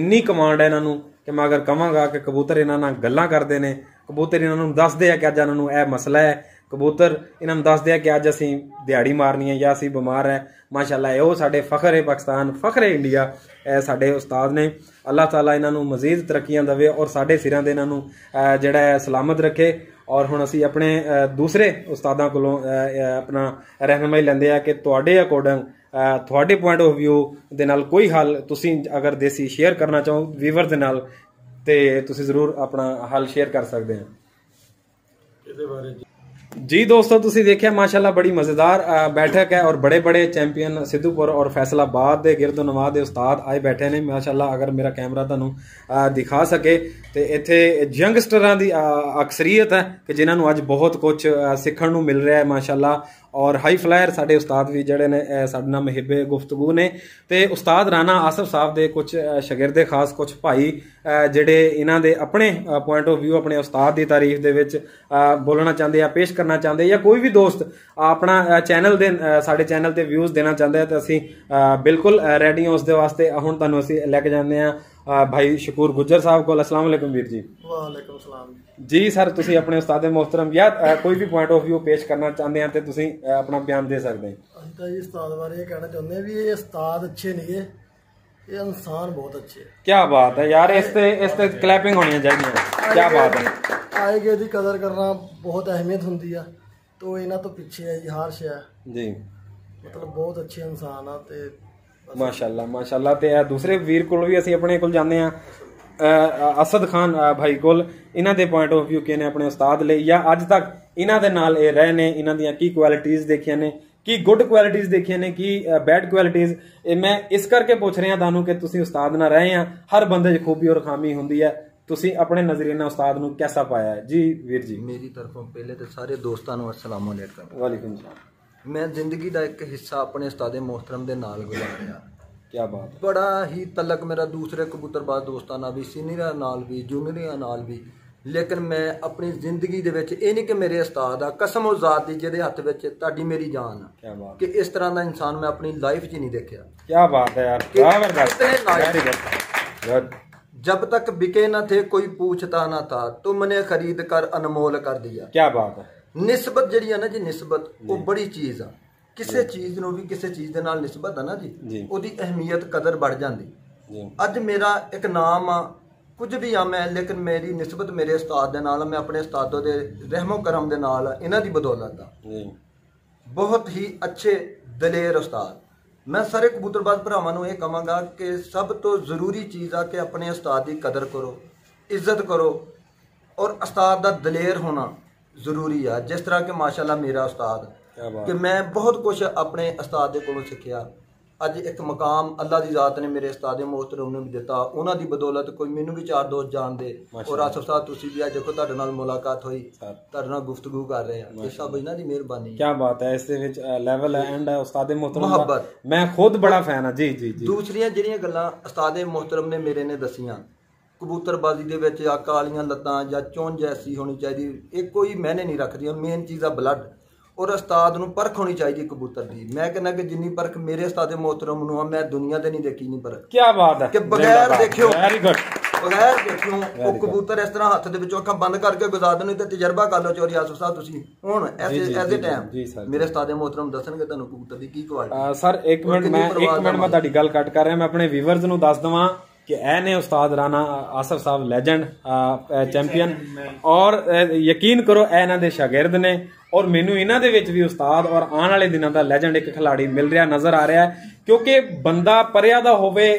इन्नी कमांड है इन्हां नू कि मैं अगर कहांगा कि कबूतर इन्हां नाल गल्लां करदे ने, कबूतर इन्हां नूं दसदे आ कि अज इन्हां नूं इह मसला है, कबूतर इन्हां नूं दसदे आ कि अज असीं दिहाड़ी मारनी है या असीं बीमार है। माशाल्लाह इहो साडे फखर है पाकिस्तान, फखर है इंडिया, इह साडे उस्ताद ने। अल्लाह ताला इन्हां नूं मजीद तरक्कियां देवे और साडे सिरां दे इन्हां नूं जिहड़ा है सलामत रखे। और हुण असीं अपने दूसरे उस्तादां कोलों अपना रहनुमाई लैंदे आ कि तुहाडे अकॉर्डिंग थोड़े पॉइंट ऑफ व्यू दे नाल कोई हल तुसीं अगर देसी शेयर करना चाहो व्यूवर दे नाल ते तुसीं जरूर अपना हल शेयर कर सकते हैं जी। दोस्तों तुसीं देखिया माशाल्लाह बड़ी मज़ेदार बैठक है, और बड़े बड़े चैंपियन सिद्धूपुर और फैसलाबाद के गिरदो नवाह के उस्ताद आए बैठे ने। माशाल्लाह अगर मेरा कैमरा तुहानूं दिखा सके तो इत्थे यंगस्टरां दी अक्सरीयत है कि जिन्हां नूं अज बहुत कुछ सीखण नूं मिल रहा है माशाल्लाह। और हाई फ्लायर साढ़े उस्ताद भी जड़े ने साढ़े नाल हिबे गुफ्तगू ने, ते उस्ताद राणा आसिफ साहब दे कुछ शागिर्दे खास कुछ भाई जड़े इन्हां दे अपने पॉइंट ऑफ व्यू अपने उस्ताद की तारीफ दे विच बोलना चाहते या पेश करना चाहते, या कोई भी दोस्त अपना चैनल दे साढ़े चैनल ते व्यूज़ देना चाहता है तो असीं बिल्कुल रेडी हाँ उस दे वास्ते। हुण तुहानूं असीं लैके जांदे आ भाई शकूर गुज्जर साहब को। अस्सलाम वालेकुम वीर जी। वालेकुम सलाम जी। सर तुसी अपने उस्ताद मोहतरम या कोई भी पॉइंट ऑफ व्यू पेश करना चाहते हैं तो तुसी अपना बयान दे सकते हैं। अंता जी उस्ताद बारे ये कहना चाहते हैं भी ये उस्ताद अच्छे नहीं है, ये इंसान बहुत अच्छे है। क्या बात है यार, इससे इससे क्लैपिंग होनी चाहिए। क्या बात है, आए गए की कदर करना बहुत अहमियत होती है, तो इन्हों तो पीछे है जी हर शह जी, मतलब बहुत अच्छे इंसान आते माशाल्लाह माशाल्लाह। ते दूसरे वीर को भी असं अपने कोल जाने असद खान भाई कोल, इन्हां दे पॉइंट ऑफ व्यू के ने अपने उस्ताद ले या अज तक इन्हां दे नाल ए रहे ने, इन्हां दियां की क्वालिटीज़ देखियां ने, की गुड क्वालिटीज़ देखियां ने, की बैड क्वालिटीज़। मैं इस करके पूछ रहा थानू कि तुसीं उस्ताद ना रहे हैं, हर बंदे च खूबी और खामी हुंदी है, तुसीं अपने नज़रिए नाल उस्ताद नू कैसा पाया है? जी वीर जी मेरी तरफों पहले तो सारे दोस्तां नू अस्सलाम वालेकुम। वालेकुम सलाम। मैं जिंदगी का एक हिस्सा अपने उस्ताद मोहतरम के नाल गुजारिया। क्या बात है। बड़ा ही तलक मेरा दूसरे कबूतरबाज दोस्तों नाल भी, सीनियर नाल भी, जूनियर नाल भी, लेकिन मैं अपनी जिंदगी दे विच इह नहीं कि मेरे उस्ताद आ, कसम ओ जात दी जिहदे हत्थ विच तुहाडी मेरी जान आ, कि इस तरह का इंसान मैं अपनी लाइफ च नहीं देखा। क्या बात है यार, जबरदस्त। जब तक बिके ना थे कोई पूछता ना था, तुमने खरीद कर अनमोल कर दिया। क्या बात है। निस्बत जिहड़ी है ना जी, निस्बत वो बड़ी चीज़ आ, किसी चीज़ नूं भी किसी चीज़ दे नाल निस्बत है ना जी, उहदी अहमियत कदर बढ़ जाती। अज मेरा एक नाम आ, कुछ भी आ मैं, लेकिन मेरी निस्बत मेरे उस्ताद दे नाल, मैं अपने उस्तादों दे रहमो करम दे नाल, इन्हां दी बदौलत आ। बहुत ही अच्छे दलेर उस्ताद। मैं सारे कबूतरबाज भरावां नूं इह कहांगा कि सब तो जरूरी चीज़ आ कि अपने उस्ताद की कदर करो, इज्जत करो, और उस्ताद दा दलेर होना जरूरी आ। जिस तरह कि माशाल्लाह मेरा उस्ताद कि मैं बहुत कुछ अपने उस्ताद को सीखा। अज एक मकाम अल्लाह की जात ने मेरे उस्ताद मोहतरम ने भी दिता, उन्हों की बदौलत कोई मैनू भी चार दोस्त जान दे। और आसिफ साहब तुसी भी आज देखो तुहाडे नाल मुलाकात हुई, तुहाडे नाल गुफ्तगू कर रहे हैं, ये सब इन्हां दी मेहरबानी। क्या बात है। इस विच लेवल है एंड उस्ताद मोहतरम मोहब्बत, मैं खुद बड़ा फैन हां जी जी जी। दूसरियां जिहड़ियां गल्लां उस्ताद मोहतरम ने मेरे ने दसियां, कबूतरबाजी दे विच आ कालियां लत्तां जां चुंझ ऐसी होनी चाहिए, एक कोई मैंने नहीं रखदी, मेन चीज़ आ ब्लड। और उस्ताद नूं परख होनी चाहिए कबूतर की। मैं कहना कि जिन्नी परख मेरे उस्ताद मोहतरम नूं आ, मैं दुनिया दे नहीं देखी इन्नी परख। क्या बात है। कि बगैर देखियो बगैर देखियो वो कबूतर इस तरह हत्थ दे विचों अखां बंद करके गुजार देने ते तजर्बा कर लो। चौधरी आसिफ साहब तुसीं हुण एज ए टाइम मेरे उस्ताद मोहतरम दसणगे तुहानूं कबूतर दी की क्वालिटी। सर एक मिनट मैं एक मिनट मैं तुहाडी गल कट कर रहा, मैं अपने व्यूअर्स नूं दस दवां कि ए ने उस्ताद राना आसिफ साहब लैजेंड चैंपियन, और यकीन करो इन्हां दे शागिर्द ने, और मैनू इन्हां दे विच भी उस्ताद और आने वाले दिनों का लैजेंड एक खिलाड़ी मिल रहा नज़र आ रहा है। क्योंकि बंदा परिया दा होवे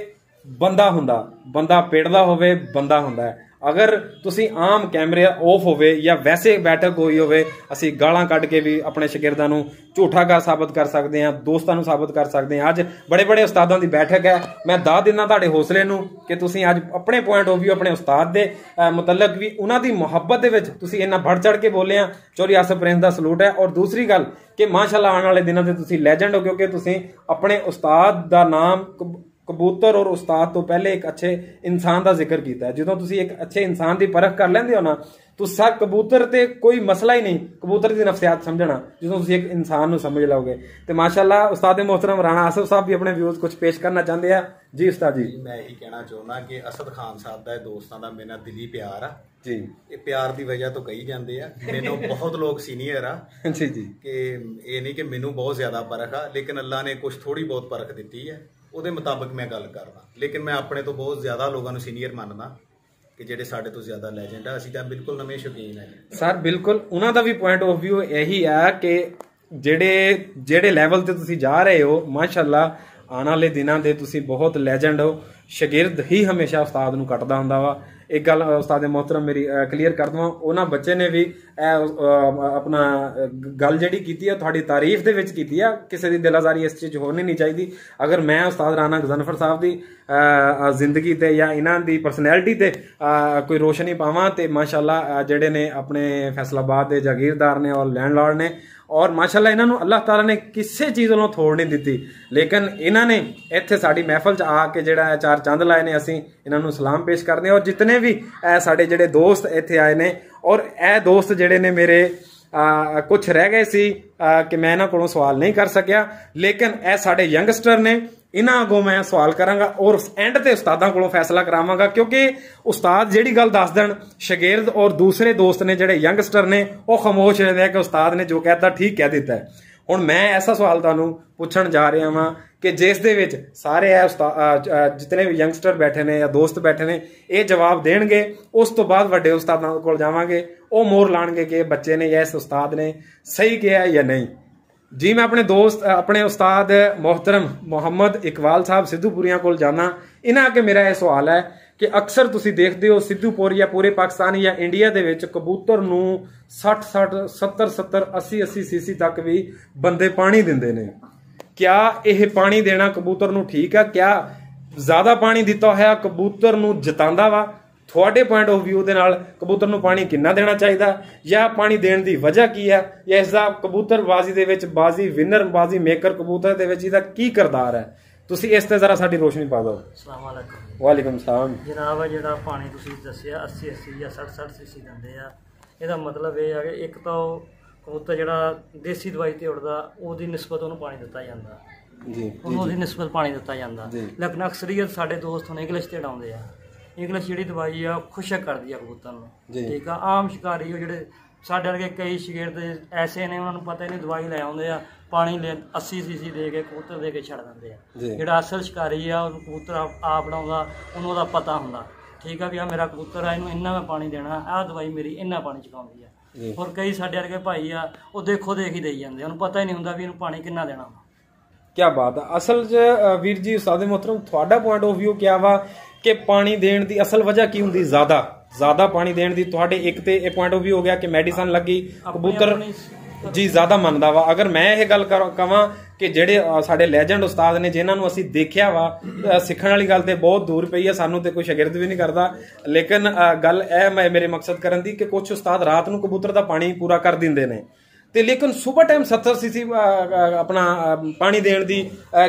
बंदा हुंदा, बंदा पेड़ दा होवे बंदा हुंदा है। अगर तुसी आम कैमरे ऑफ होवे या वैसे बैठक होई होवे, असी गालां कढ़ के भी अपने शागिर्दां नूं झूठा का साबित कर सकते हैं, दोस्तां नूं साबित कर सकते हैं। अज बड़े बड़े उस्तादां दी बैठक है, मैं दा दिना तुहाडे हौसले नूं कि तुसी अज अपने पॉइंट ऑफ व्यू अपने उस्ताद दे मुतलक भी उन्हां दी मुहब्बत दे विच तुसी इन्ना बढ़ चढ़ के बोले आ। चौधरी आसिफ प्रिंस दा सलूट है। और दूसरी गल कि माशाल्लाह आने वाले दिनां ते तुसी लैजेंड हो, क्योंकि तुसी अपने उस्ताद दा नाम कबूतर और उस्ताद तो पहले एक अच्छे इंसान का जिक्र किया है। जो तुसी एक अच्छे इंसान की परख कर लेंदे हो ना, तो सर कबूतर ते कोई मसला ही नहीं, कबूतर की नफसियात समझना, जो तुसी एक इंसान नू समझ लोगे। तो माशाल्लाह उस्ताद मोहतरम राणा आसिफ साहब भी अपने व्यूज कुछ पेश करना चाहते हैं। जी उस्ताद जी मैं यही कहना चाहना कि असद खान साहब का दोस्तों का मेरा दिली प्यार आ जी, ये प्यार की वजह तो कही जाते हैं। मैनू बहुत लोग सीनियर आ जी जी, कि ये नहीं कि मैनू बहुत ज़्यादा परख आ, लेकिन अल्लाह ने कुछ थोड़ी बहुत परख दी है, उहदे मुताबिक मैं गल करना। लेकिन मैं अपने तो बहुत ज़्यादा लोगों सीनियर मानना कि जिहड़े साढ़े तो ज़्यादा लैजेंड आ, असीं तां बिल्कुल नवें शौकीन है सर। बिल्कुल उन्हां दा भी पॉइंट ऑफ व्यू यही है कि जिहड़े जिहड़े लैवल ते तुसीं जा रहे हो, माशाल्लाह आने वाले दिनां दे तुसीं बहुत लैजेंड हो। शागिर्द ही हमेशा उस्ताद नूं कटदा हुंदा वा। एक गल उस्ताद मोहतरम मेरी क्लीयर कर दवां, उन्हां बच्चे ने भी अपना गल जिहड़ी कीती है तुहाडी तारीफ दे विच कीती है, किसी दी दिलाजारी इस चीज़ होनी नहीं चाहिदी। अगर मैं उस्ताद राना गजनफर साहब दी जिंदगी ते या इन्हां दी परसनैलिटी ते कोई रोशनी पावां ते माशाल्लाह जिहड़े ने अपने फैसलाबाद दे जागीरदार ने और लैंडलॉर्ड ने, और माशाल्लाह इन्हां नूं अल्लाह ताला ने किसी चीज़ नूं थोड़ नहीं दित्ती, लेकिन इन्हां ने इत्थे साडी महफल च आ के जिहड़ा चार चंद लाए ने, असीं इन्हां नूं सलाम पेश करदे आं। और जितने भी साडे जिहड़े दोस्त इत्थे आए ने, और ए दोस्त जिहड़े ने मेरे आ, कुछ रह गए सी आ, कि मैं इन्हां कोलों सवाल नहीं कर सकिया, लेकिन ए साडे यंगस्टर ने, इन्हां अगों मैं सवाल करांगा और एंड ते उस्तादां कोलों फैसला करावांगा। क्योंकि उस्ताद जिहड़ी गल दस देन शागिर्द और दूसरे दोस्त ने जिहड़े यंगस्टर ने वह खामोश रहते हैं कि उस्ताद ने जो कहता ठीक कह दिता है। हुण मैं ऐसा सवाल तुहानूं पुछण जा रहा हाँ कि जिस दे विच सारे ए उस्ताद जितने भी यंगस्टर बैठे ने या दोस्त बैठे ने ये जवाब देणगे, उस तो बाद वड्डे उस्तादां कोल जावांगे, वो मोहर लाणगे कि बच्चे ने या इस उस्ताद ने सही किया या नहीं। जी मैं अपने दोस्त अपने उस्ताद मोहतरम मुहम्मद इकबाल साहब सिद्धूपुरिया को जाना। इन्हां अगे मेरा यह सवाल है कि अक्सर तुसीं देखते हो सिद्धूपुर या पूरे पाकिस्तान या इंडिया दे विच कबूतर नूं साठ साठ सत्तर सत्तर अस्सी अस्सी सीसी तक भी बंदे पानी दिंदे ने। क्या यह पानी देना कबूतर नूं ठीक है? क्या ज़्यादा पानी दिता होया कबूतर नूं जतांदा वा? थोड़े पॉइंट ऑफ व्यू दे नाल कबूतर नूं पानी कितना देना चाहिए, या पानी देने की वजह की है, या इसका कबूतरबाजी दे विच बाजी विनर बाजी मेकर कबूतर दे विच इसदा की किरदार है? तुसीं इस ते जरा साडी रोशनी पा दो। अस्सलाम वालेकुम। वालेकुम सलाम। जनाब जिहड़ा पानी तुसीं दस्सिया अस्सी अस्सी या सठ सठ सीसी दिंदे आ, इहदा मतलब यह है कि एक तो कबूतर जिहड़ा देसी दवाई ते उड़दा ओहदी निस्बत उहनूं पानी दित्ता जांदा जी, ओहदी निस्बत पानी दित्ता जांदा। लेकिन अक्सरियत साडे दोस्त हुण इंग्लिश ते उड़ाउंदे आ, इंग्लिश जी दवाई है खुशक करती है कबूतर में, ठीक है। आम शिकारी जो साढ़े वर्गे कई शिकार ऐसे ने उन्होंने पता ही नहीं, दवाई ले आते हैं पानी ले अस्सी सीसी दे के कबूतर दे के छड़ देंगे। जो असल शिकारी है कबूतर आप उड़ा उन्होंने पता होंगे, ठीक है, भी आ मेरा कबूतर है इनू इन्ना में पानी देना, आ दवाई मेरी इन्ना पानी चुकाती है। और कई साढ़े वर्गे भाई आ वो देखो देख ही दे जाते, उन्होंने पता ही नहीं होंगे भी इन्हू पानी कितना देना। क्या बात है। असल च वीर जी सादे मोहतरम थोड़ा पॉइंट ऑफ व्यू क्या वा कि पानी देने की असल वजह की होंगी? ज्यादा ज्यादा पानी देने की थोड़े एक तो यह पॉइंट ऑफ व्यू हो गया कि मेडिसन लगी कबूतर जी ज्यादा मनता वा। अगर मैं यह गल कर कह कि जेडे साढ़े लैजेंड उस्ताद ने जिन्होंने असी देखा वा, सीखने वाली गल तो बहुत दूर पई है, सानू तो कोई शागिर्द भी नहीं करता, लेकिन गल ए मैं मेरे मकसद करन दी कि कुछ उस्ताद रात को कबूतर का पानी पूरा कर दिंदे ने, तो लेकिन सुबह टाइम सत्तर सीसी अपना पानी देने की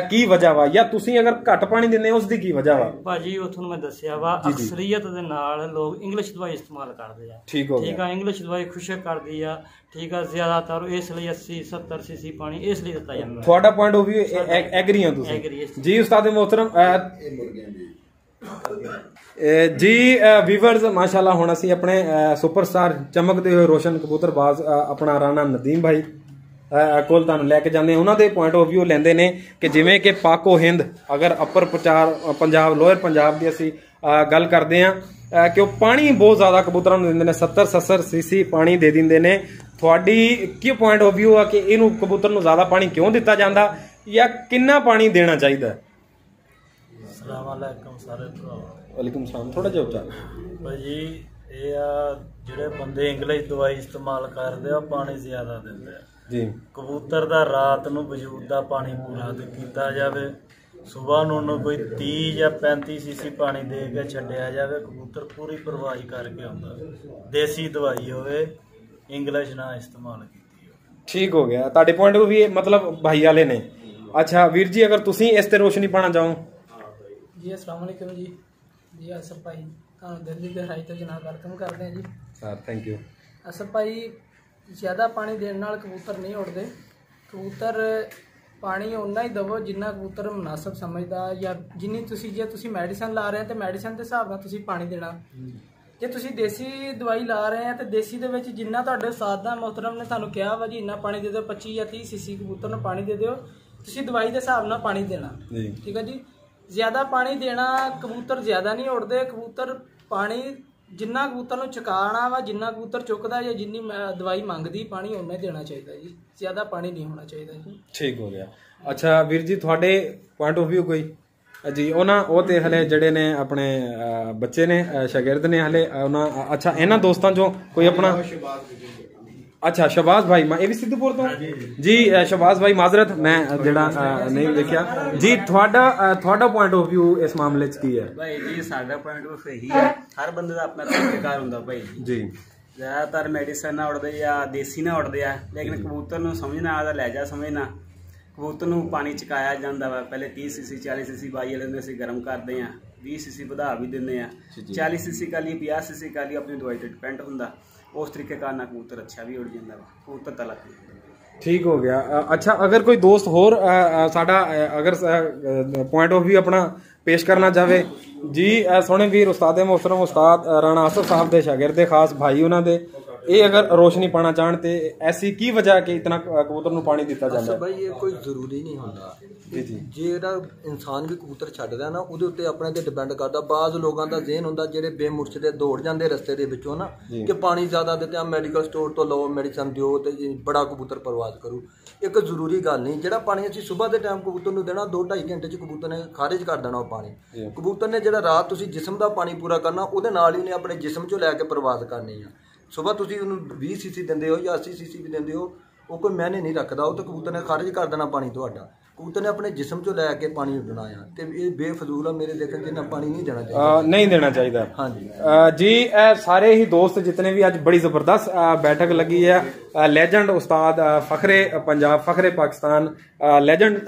की वजह वा, या तुसी अगर घट पानी देने उसकी की वजह वा? भाजी वो थोड़ा मैं दसिया वा अक्सरीयत दे नाल लोग इंग्लिश दवाई इस्तेमाल करते हैं, ठीक हो ठीक है, इंग्लिश दवाई खुशक करती है, ठीक है, ज्यादातर इसलिए अस्सी सत्तर सीसी पानी इसलिए दिता जाता है। थोड़ा पॉइंट ऑफ व्यू एग्री हो तुसी जी उस्ताद मोहतरम जी? वीवर्स माशाल्लाह हुण असी अपने सुपरस्टार चमकते हुए रोशन कबूतरबाज अपना राणा नदीम भाई कोल तुहानूं लैके जांदे, उन्हां दे पॉइंट ऑफ व्यू लैंदे ने कि जिवें कि पाको हिंद अगर अपर प्रचार पंजाब लोअर पंजाब दी असी गल करदे हां कि ओह पानी बहुत ज़्यादा कबूतरां नूं दिंदे ने, सत्तर सत्तर सीसी पानी दे दिंदे ने। तुहाडी की पॉइंट ऑफ व्यू आ कि इहनूं कबूतर नूं ज़्यादा पानी क्यों दित्ता जांदा, या कितना पानी देना चाहिदा? अस्सलामुअलैकुम सारे भ्रावां। वालेकुम सलाम। थोड़ा जिहा उच्चा भाजी ये आ जिहड़े बंदे इंग्लिश दवाई इस्तेमाल करदे आ पानी ज्यादा दिंदे आ जी कबूतर दा, रात नूं वजूद दा पानी पूरा ते कीता जावे, सुबह नूं कोई तीस या पैंती सीसी पानी दे के छड्डिया जावे, कबूतर पूरी परवाही करके आउंदा, देसी दवाई होवे इंग्लिश ना इस्तेमाल कीती होवे। ठीक हो गया तुहाडे पॉइंट ऑफ व्यू मतलब भाई वाले ने। अच्छा वीर जी अगर तुसीं इस ते रोशनी पाना चाहो जी? अस्सलामुअलैकुम जी। जी असफ भाई तुहानूं दिल्ली गहराई तो जनाब वेलकम करते हैं जी। Sir thank you. असफ भाई ज़्यादा पानी देने नाल कबूतर नहीं उड़ते, कबूतर पानी उन्ना ही दवो जिन्ना कबूतर मुनासब समझदा, या जिन्नी तुसी जे तुसी मेडिसन ला रहे हैं तो मेडिसन के हिसाब नाल तुसी पानी देना, जे तुसी देसी दवाई ला रहे हैं तो देसी दे विच जिन्ना तुहाडे उस्ताद दा मोहतरम ने तुहानूं कहा वा जी इन्ना पानी दे दिओ, पच्ची या तीस सीसी कबूतर नूं पानी दे दिओ, तुसी दवाई दे हिसाब नाल पानी देना, ठीक है जी। ज़्यादा पानी देना कबूतर ज़्यादा नहीं उड़ते, कबूतर पानी जिन्ना कबूतर नूं चुकाना वा जिन्ना कबूतर चुकता या जिन्नी दवाई मंगदी पानी उन्ना देना चाहिए जी, ज़्यादा पानी नहीं होना चाहिए जी। ठीक हो गया। अच्छा वीर जी थोड़े पॉइंट ऑफ व्यू कोई जी? उन्होंने वो तो हले जड़े ने अपने बच्चे ने शागिर्द ने हले उन्होंने। अच्छा इन्होंने दोस्तों चो कोई अपना? अच्छा शहबाज भाई मैं ये भी सिद्धूपुर तो जी। शहबाज भाई माजरत मैं जड़ा नहीं देखा जी, थोड़ा थोड़ा पॉइंट ऑफ व्यू इस मामले च की है? भाई जी साढ़ा पॉइंट ऑफ व्यू यही है हर बंदे दा अपना तरीकेकार हुंदा भाई जी, ज़्यादातर मेडिसन ना उड़दे या देसी ना उड़दे आ, लेकिन कबूतर नूं समझना आ लहजा समझना, कबूतर नूं पानी चकाया जांदा वा पहले तीस सीसी चालीस सीसी बाई वाले असीं गर्म करदे आ, बीस सीसी वधा भी दिंदे आ, चालीस सीसी काली पचास सीसी काली अपनी दवाई ते डिपेंड हुंदा, उस तरीके कारण कबूतर अच्छा भी उड़ जाता है, कबूतर तलक नहीं। ठीक हो गया। अच्छा अगर कोई दोस्त होर साडा अगर पॉइंट ऑफ व्यू अपना पेश करना चाहे जी? सोने वीर उस्ताद मोहतरम उस्ताद राणा आसिफ साहब के शागिर्द खास भाई उन्होंने ये अगर रोशनी पाना चाहते ऐसी की वजह के इतना कबूतर नूं पानी दिता जाता है? भाई ये कोई जरूरी नहीं होता जी जी जेड़ा इंसान भी कबूतर छड्डदा ना उहदे उत्ते अपने ते डिपेंड करदा। बाज़ लोगां दा ज़हन हुंदा जेड़े बेमुर्शदे दौड़ जांदे रस्ते दे विचों ना कि पानी ज़्यादा देते आ मेडिकल स्टोर तो लो मेडिसिन दिओ ते बड़ा कबूतर परवाज करो। एक जरूरी गल नहीं जेड़ा पानी असीं सुबह के टाइम कबूतर नूं देना दो ढाई घंटे च कबूतर ने खारिज कर देना। पानी कबूतर ने जेड़ा रात तुसीं जिस्म दा पानी पूरा करना उहदे नाल ही ने अपने जिस्म चों लैके परवाज करनी आ। सुबह तुसीं उन्हें बीस सीसी देंदे हो या अस्सी सीसी भी देंदे हो वो कोई मैंने नहीं रखता वो तो कबूतर ने खारिज कर देना पानी। तो कबूतर ने अपने जिस्म चो लैके पानी उड़ना है ते ये बेफजूल मेरे देखने जिन्ना पानी नहीं देना चाहिए नहीं देना चाहिए। हाँ जी आ, जी आ, सारे ही दोस्त जितने भी आज बड़ी जबरदस्त बैठक लगी है लेजेंड उस्ताद फखरे पंजाब फखरे पाकिस्तान लेजेंड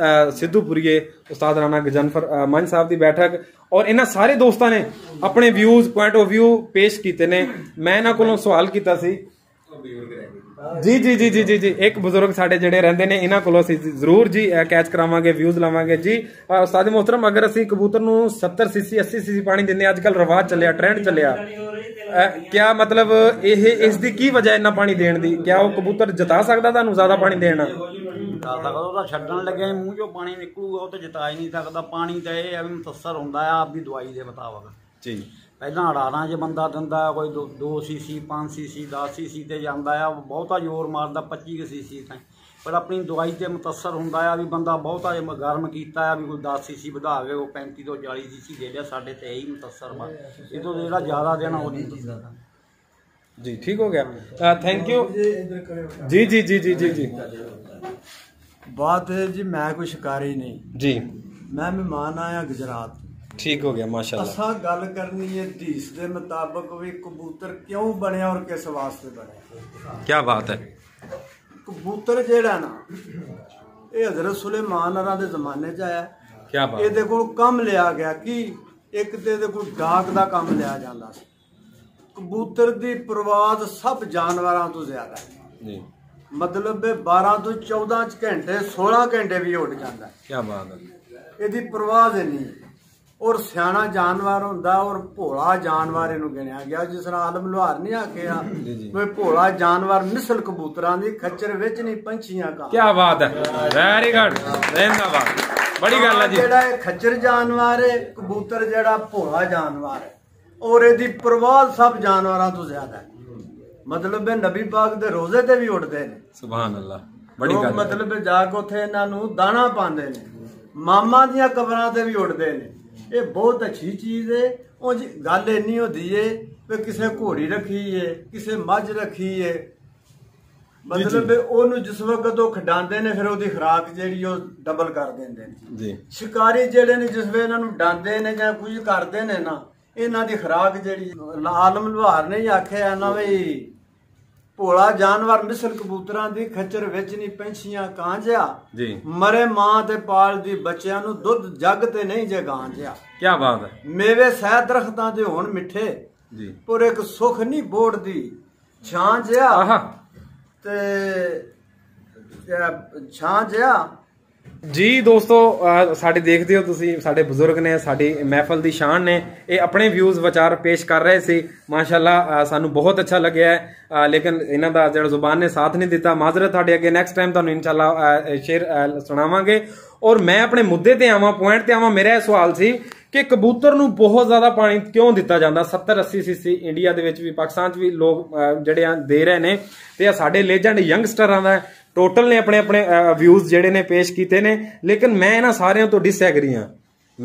सिद्धूपुरीए उस्ताद राणा गजनफर मंज साहब की बैठक और इन्होंने सारे दोस्तों ने अपने व्यूज पॉइंट ऑफ व्यू पेश किए ने। मैं इन्होंने को सवाल किया जी जी जी जी जी जी एक बुजुर्ग साढ़े जिहड़े रहिंदे ने इन्हां कोलों असीं जरूर जी कैच करावांगे व्यूज लावांगे जी। उस्ताद मोहतरम अगर असीं कबूतर नूं सत्तर सीसी अस्सी सीसी पानी दिंदे अजकल रिवाज चलिया ट्रेंड चलिया क्या मतलब यह इस दी की वजह इन्ना पानी देण दी क्या वो कबूतर जिता सकदा तुहानूं ज़्यादा पानी देना? जिता सकदा ओहदा छड्डण लगे मूँह चों पानी निकलूगा ओह तां जिता ही नहीं सकदा। पानी तां इह है मुसस्सर हुंदा है आपदी दवाई दे मुताबक जी। ਪਹਿਲਾਂ ਹੜਾਰਾਂ 'ਚ ਬੰਦਾ ਦਿੰਦਾ ਕੋਈ ਦੋ ਦੋ ਸੀ ਸੀ ਪੰਜ ਸੀ ਸੀ ਦਸ ਸੀ ਸੀ 'ਤੇ ਜਾਂਦਾ ਆ ਬਹੁਤਾ ਜ਼ੋਰ ਮਾਰਦਾ ਪੱਚੀ ਕੁ ਸੀ ਸੀ ਤਾਂ ਪਰ ਆਪਣੀ ਦਵਾਈ 'ਤੇ ਮੁਤਅਸਰ ਹੁੰਦਾ ਆ ਵੀ ਬੰਦਾ ਬਹੁਤਾ ਗਰਮ ਕੀਤਾ ਆ ਵੀ ਕੋਈ ਦਸ ਸੀ ਸੀ ਵਧਾ ਕੇ ਉਹ ਪੈਂਤੀ ਤੋਂ ਚਾਲੀ ਸੀ ਸੀ ਦੇ ਲਿਆ ਸਾਡੇ 'ਤੇ ਇਹੀ ਮੁਤਅਸਰ ਵਾ ਇਹ ਤੋਂ ਜਿਹੜਾ ਜ਼ਿਆਦਾ ਦੇਣਾ ਉਹ ਨਹੀਂ ਦਿੰਦਾ ਤਾਂ ਜੀ। ਠੀਕ ਹੋ ਗਿਆ ਥੈਂਕ ਯੂ ਜੀ ਜੀ ਜੀ ਜੀ ਜੀ ਜੀ ਬਾਤ ਹੈ ਜੀ। ਮੈਂ ਕੋਈ ਸ਼ਿਕਾਰੀ ਨਹੀਂ ਜੀ ਮੈਂ ਮਹਿਮਾਨ ਆਇਆ ਗੁਜਰਾਤ। ठीक हो गया माशाल्लाह। असा गल करनी है हदीस के मुताबिक भी कबूतर क्यों बने और किस वास्ते बने। क्या बात है। कबूतर जेड़ा ना ये हजरत सुलेमान अरा दे जमाने च आया क्या बात ये देखो कम लिया गया कि एक दे दे कोई डाक दा कम लिया जांदा सी। कबूतर दी परवाज सब जानवरों तो ज्यादा है मतलब बारह तो चौदह घंटे सोलह घंटे भी उड़ जाता है। क्या बात है। ये परवाज नहीं और सियाना जानवर होंदा और भोला जानवर इनू गिनिया गया जिस तरह आलम लोहार नहीं आखिया कोई भोला जानवर मिसल कबूतरां दी खच्चर विच नहीं पंछियां का। क्या बात है वेरी गुड जिंदाबाद बड़ी गल है जी। जेड़ा खच्चर जानवर है कबूतर जेड़ा भोला जानवर है और इहदी परवाह सब जानवरां तो ज्यादा है मतलब नबी पाक दे रोजे ते भी उड़दे ने सुभान अल्लाह बड़ी गल मतलब जाके उत्थे इन्हां नू दाना पांदे ने मामा दीयां कबरां ते भी उड़दे ने। ये बहुत अच्छी चीज़ है। उंज गल इन्नी होती है कि किसी घोड़ी रखी है किसी मझ रखी है मतलब ओनू जिस वक्त वो खिडाते ने फिर उसकी खुराक जी डबल कर देंगे। शिकारी जेडे ने जिस वे इन्हों डांदे ने जां कुछ करते हैं ना इन्हों की खुराक जी आलम लुहार ने ही आख्या ना बी भोला जानवर मिसल कबूतरां दी खच्चर विच नहीं पंछियां कांझिया मरे मां ते पाल दी बच्चियां नूं दुध जग ते नहीं जे गांझिया। क्या बात है। मेवे सह दरख्तां दे होण मिठे जी पर एक सुख नहीं बोड़ दी छां जिहा ते छां जिहा जी। दोस्तों साढ़े देखते हो तुसी साढ़े बुजुर्ग ने साड़ी महफल की शान ने ये अपने व्यूज़ विचार पेश कर रहे थे माशाल्लाह सानू बहुत अच्छा लगे है लेकिन इन्हां दा जो जुबान ने साथ नहीं दिता माजरत तुहाडे अगे नैक्सट टाइम तुहानू इंशाल्लाह शेर सुणावांगे। और मैं अपने मुद्दे ते आवां पॉइंट ते आवां मेरा सवाल सी कि कबूतर नूं बहुत ज़्यादा पानी क्यों दिता जाता सत्तर अस्सी सीसी इंडिया दे विच वी पाकिस्तान च वी लोग जिहड़े दे रहे ने ते साडे लेजेंड यंगस्टरां दा टोटल ने अपने अपने व्यूज़ जिहड़े ने पेश कीते ने लेकिन मैं इन्हां सारियां तो डिसएग्री हाँ।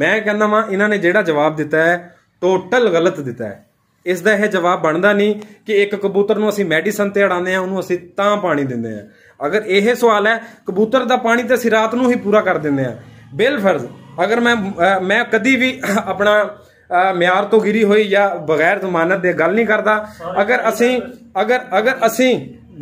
मैं कहना वाँ इन्हां ने जिहड़ा जवाब दिता है टोटल गलत दिता है। इसका यह जवाब बनता नहीं कि एक कबूतर नूं असीं मेडिसन ते अड़ाने उन्होंने असीं तां पानी दिंदे हैं। अगर यह सवाल है कबूतर का पानी तो असीं रात नूं ही पूरा कर दिंदे हैं बेलफर्ज अगर मैं आ, मैं कभी भी अपना म्यार तो गिरी हुई या बगैर जमानत दे गल नहीं करता। अगर असीं अगर अगर असीं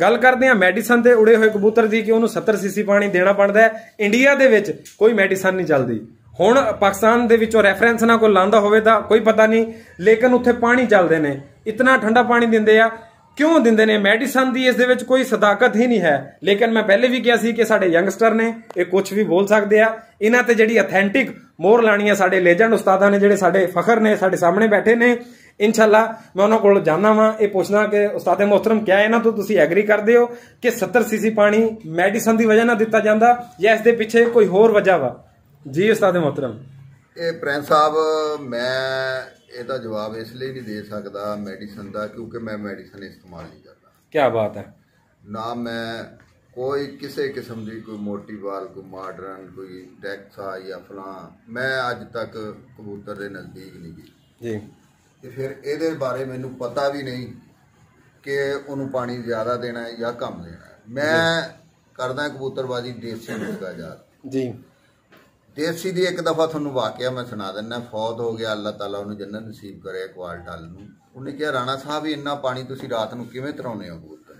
गल करते हैं मेडिसन से उड़े हुए कबूतर की कि उन्होंने सत्तर सीसी पानी देना पड़ता है इंडिया के विच कोई मेडिसन नहीं चलती। हुण पाकिस्तान दे विचों रैफरेंस ना कोई लांदा होवे तां कोई पता नहीं लेकिन उत्थे पानी चलदे ने इतना ठंडा पानी दिंदे आ क्यों दिंदे ने मेडिसन दी इस दे विच कोई सदाकत ही नहीं है। लेकिन मैं पहले भी कहा सी कि साडे यंगस्टर ने ये कुछ भी बोल सकते हैं इन्हां ते जिहड़ी अथेंटिक मोहर लाणी है साडे लेजेंड उस्तादां ने जिहड़े साडे फखर ने साडे सामने बैठे ने इनशाला मैं उन्होंने को जाना वा ये पूछना कि उस्ताद मोहतरम क्या है ना तो तुसी एग्री कर दे हो कि सत्तर सीसी पानी मेडिसन की वजह ना दिता जाता या इस दे पिछे कोई होर वजह वा जी उस्ताद मोहतरम? ये प्रिंस साहब मैं इसका जवाब इसलिए नहीं दे सकता मेडिसन का क्योंकि मैं मेडिसन इस्तेमाल नहीं करता। क्या बात है ना, मैं कोई किसी किस्म की कोई मोटीवाल कोई मॉडर्न कोई टैक्सा या फलां मैं अज तक कबूतर के नज़दीक नहीं गई जी। फिर ये बारे मैनू पता भी नहीं कि उन्होंने पानी ज़्यादा देना है या कम देना है। मैं करदा कबूतरबाजी देसी मुर्गा जात जी। देसी की एक दफ़ा थोड़ा वाकया मैं सुना देना। फौत हो गया, अल्लाह तआला उन्हें जन्नत नसीब करे इकबाल टाल नूं। उन्हें कहा राणा साहब इन्ना पानी तुसीं रात नूं किवें तराउने हो कबूतर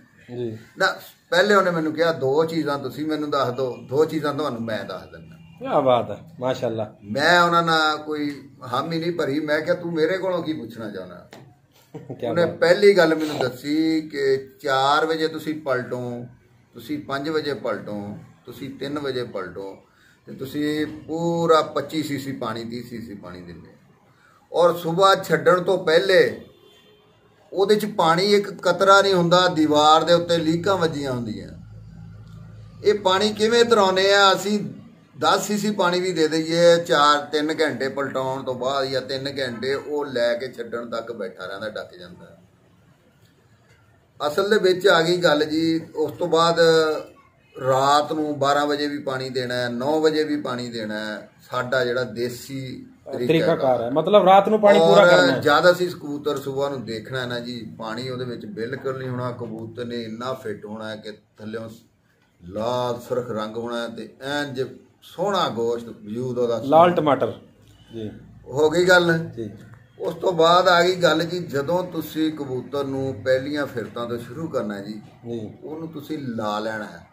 ना? पहले उन्हें मैनू कहा दो चीज़ां तुसीं मैनू दस दो, दो चीज़ां तुहानूं मैं दस दिंदा। क्या बात है, माशाल्लाह। मैं उन्हां नाल कोई हामी नहीं भरी, मैं कहा तू मेरे कोलों की पुछना चाहना। उन्हें पहली गल मैनू दसी कि चार बजे तुसीं पलटो, तुसीं पाँच बजे पलटो, तुसीं तीन बजे पलटो ते तुसीं पूरा पच्ची सीसी पानी तीस सीसी पानी दिंदे और सुबह छड्डण तो पहले ਉਹਦੇ ਚ पानी एक कतरा नहीं ਹੁੰਦਾ, दीवार ਦੇ ਉੱਤੇ ਲੀਕਾਂ ਵੱਜੀਆਂ ਹੁੰਦੀਆਂ। ਇਹ ਪਾਣੀ ਕਿਵੇਂ ਤਰਾਉਨੇ ਆ ਅਸੀਂ? दस ਸੀਸੀ पानी भी ਦੇ ਦਈਏ ਚਾਰ ਤਿੰਨ ਘੰਟੇ ਪਲਟਾਉਣ ਤੋਂ ਬਾਅਦ ਜਾਂ ਤਿੰਨ ਘੰਟੇ ਉਹ ਲੈ ਕੇ ਛੱਡਣ ਤੱਕ ਬੈਠਾ ਰਹਿੰਦਾ, ਡੱਕ ਜਾਂਦਾ। ਅਸਲ ਦੇ ਵਿੱਚ ਆ ਗਈ ਗੱਲ ਜੀ। ਉਸ ਤੋਂ ਬਾਅਦ ਰਾਤ ਨੂੰ ਬਾਰਾਂ ਵਜੇ ਵੀ ਪਾਣੀ ਦੇਣਾ ਹੈ, ਨੌ ਵਜੇ ਵੀ ਪਾਣੀ ਦੇਣਾ है। ਸਾਡਾ ਜਿਹੜਾ ਦੇਸੀ तरीकाकार है, मतलब रात नूं पानी पूरा करना है। ज्यादा सी कबूतर सुबह नूं देखना है ना जी, पानी उहदे विच बिल्कुल नहीं होना। कबूतर ने इन्ना फिट होना है कि थल्लों लाल सुरख रंग होना है ते इंज सोहना गोश्त वजूद उहदा लाल टमाटर जी। हो गई गल जी। उस तो बाद आ गई गल जी जदों तुसीं कबूतर नूं पहलियां फिरतां तो शुरू करना है जी, उहनूं तुसीं ला लेना है,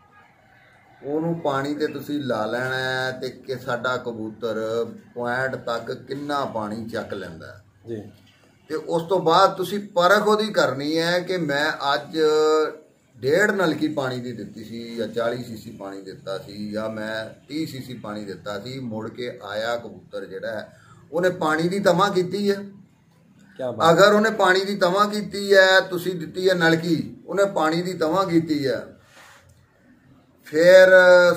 ਉਹਨੂੰ पानी ਤੇ ਤੁਸੀਂ ਲਾ ਲੈਣਾ ਹੈ ਤੇ ਕਿ ਸਾਡਾ ਕਬੂਤਰ ਪੁਆਇੰਟ तक ਕਿੰਨਾ पानी ਚੱਕ ਲੈਂਦਾ ਜੀ। ਤੇ ਉਸ ਤੋਂ ਬਾਅਦ ਤੁਸੀਂ ਪਰਖ ਉਹਦੀ ਕਰਨੀ ਹੈ ਕਿ मैं ਅੱਜ डेढ़ नलकी पानी ਦੀ ਦਿੱਤੀ ਸੀ ਜਾਂ चालीस सीसी पानी ਦਿੱਤਾ ਸੀ ਜਾਂ मैं तीस सीसी पानी ਦਿੱਤਾ ਸੀ। ਮੁੜ ਕੇ ਆਇਆ ਕਬੂਤਰ ਜਿਹੜਾ ਹੈ ਉਹਨੇ पानी ਦੀ ਤਮਾ ਕੀਤੀ ਹੈ। ਅਗਰ ਉਹਨੇ पानी ਦੀ ਤਮਾ ਕੀਤੀ ਹੈ, ਤੁਸੀਂ ਦਿੱਤੀ ਹੈ नलकी, ਉਹਨੇ पानी ਦੀ ਤਮਾ ਕੀਤੀ ਹੈ, फिर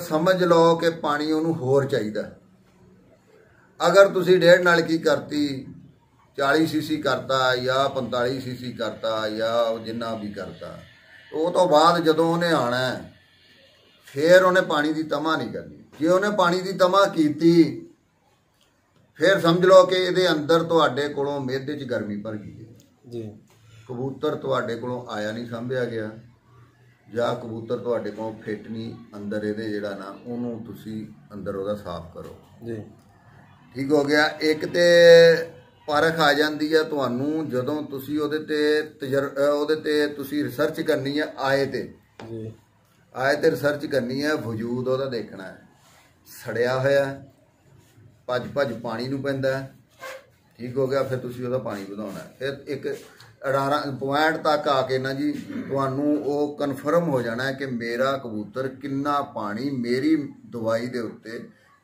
समझ लो कि पानी उन्होंने होर चाहिए। अगर तुसी डेढ़ नलकी करती चालीस सीसी करता या पैंतालीस सीसी करता या जिन्ना भी करता वो तो बाद जदों उन्हें आना है फिर उन्हें पानी की तमा नहीं करनी। जे उन्हें पानी की तमा की फिर समझ लो कि ये अंदर तुहाडे कोलों मेदे च गर्मी भर गई है जी। कबूतर तुहाडे कोलों आया नहीं संभिया गया ਜਾਂ ਕਬੂਤਰ ਤੁਹਾਡੇ ਕੋਲ ਫਿੱਟ ਨਹੀਂ। ਅੰਦਰ ਇਹਦੇ ਜਿਹੜਾ ਨਾ ਉਹਨੂੰ ਤੁਸੀਂ ਅੰਦਰ ਉਹਦਾ ਸਾਫ਼ ਕਰੋ ਜੀ। ਠੀਕ ਹੋ ਗਿਆ। ਇੱਕ ਤੇ ਪਰਖ ਆ ਜਾਂਦੀ ਆ ਤੁਹਾਨੂੰ ਜਦੋਂ ਤੁਸੀਂ ਉਹਦੇ ਤੇ ਤਜਰ ਉਹਦੇ ਤੇ ਤੁਸੀਂ ਰਿਸਰਚ ਕਰਨੀ ਆ। ਆਏ ਤੇ ਜੀ ਆਏ ਤੇ ਰਿਸਰਚ ਕਰਨੀ ਆ, ਵਜੂਦ ਉਹਦਾ ਦੇਖਣਾ ਹੈ। ਸੜਿਆ ਹੋਇਆ ਭੱਜ ਭੱਜ ਪਾਣੀ ਨੂੰ ਪੈਂਦਾ, ਠੀਕ ਹੋ ਗਿਆ। ਫਿਰ ਤੁਸੀਂ ਉਹਦਾ ਪਾਣੀ ਵਧਾਉਣਾ। ਫਿਰ ਇੱਕ अठारह पॉइंट तक आके ना जी तुहानूं वो कन्फर्म हो जाना है कि मेरा कबूतर किन्ना पानी मेरी दवाई दे उत्ते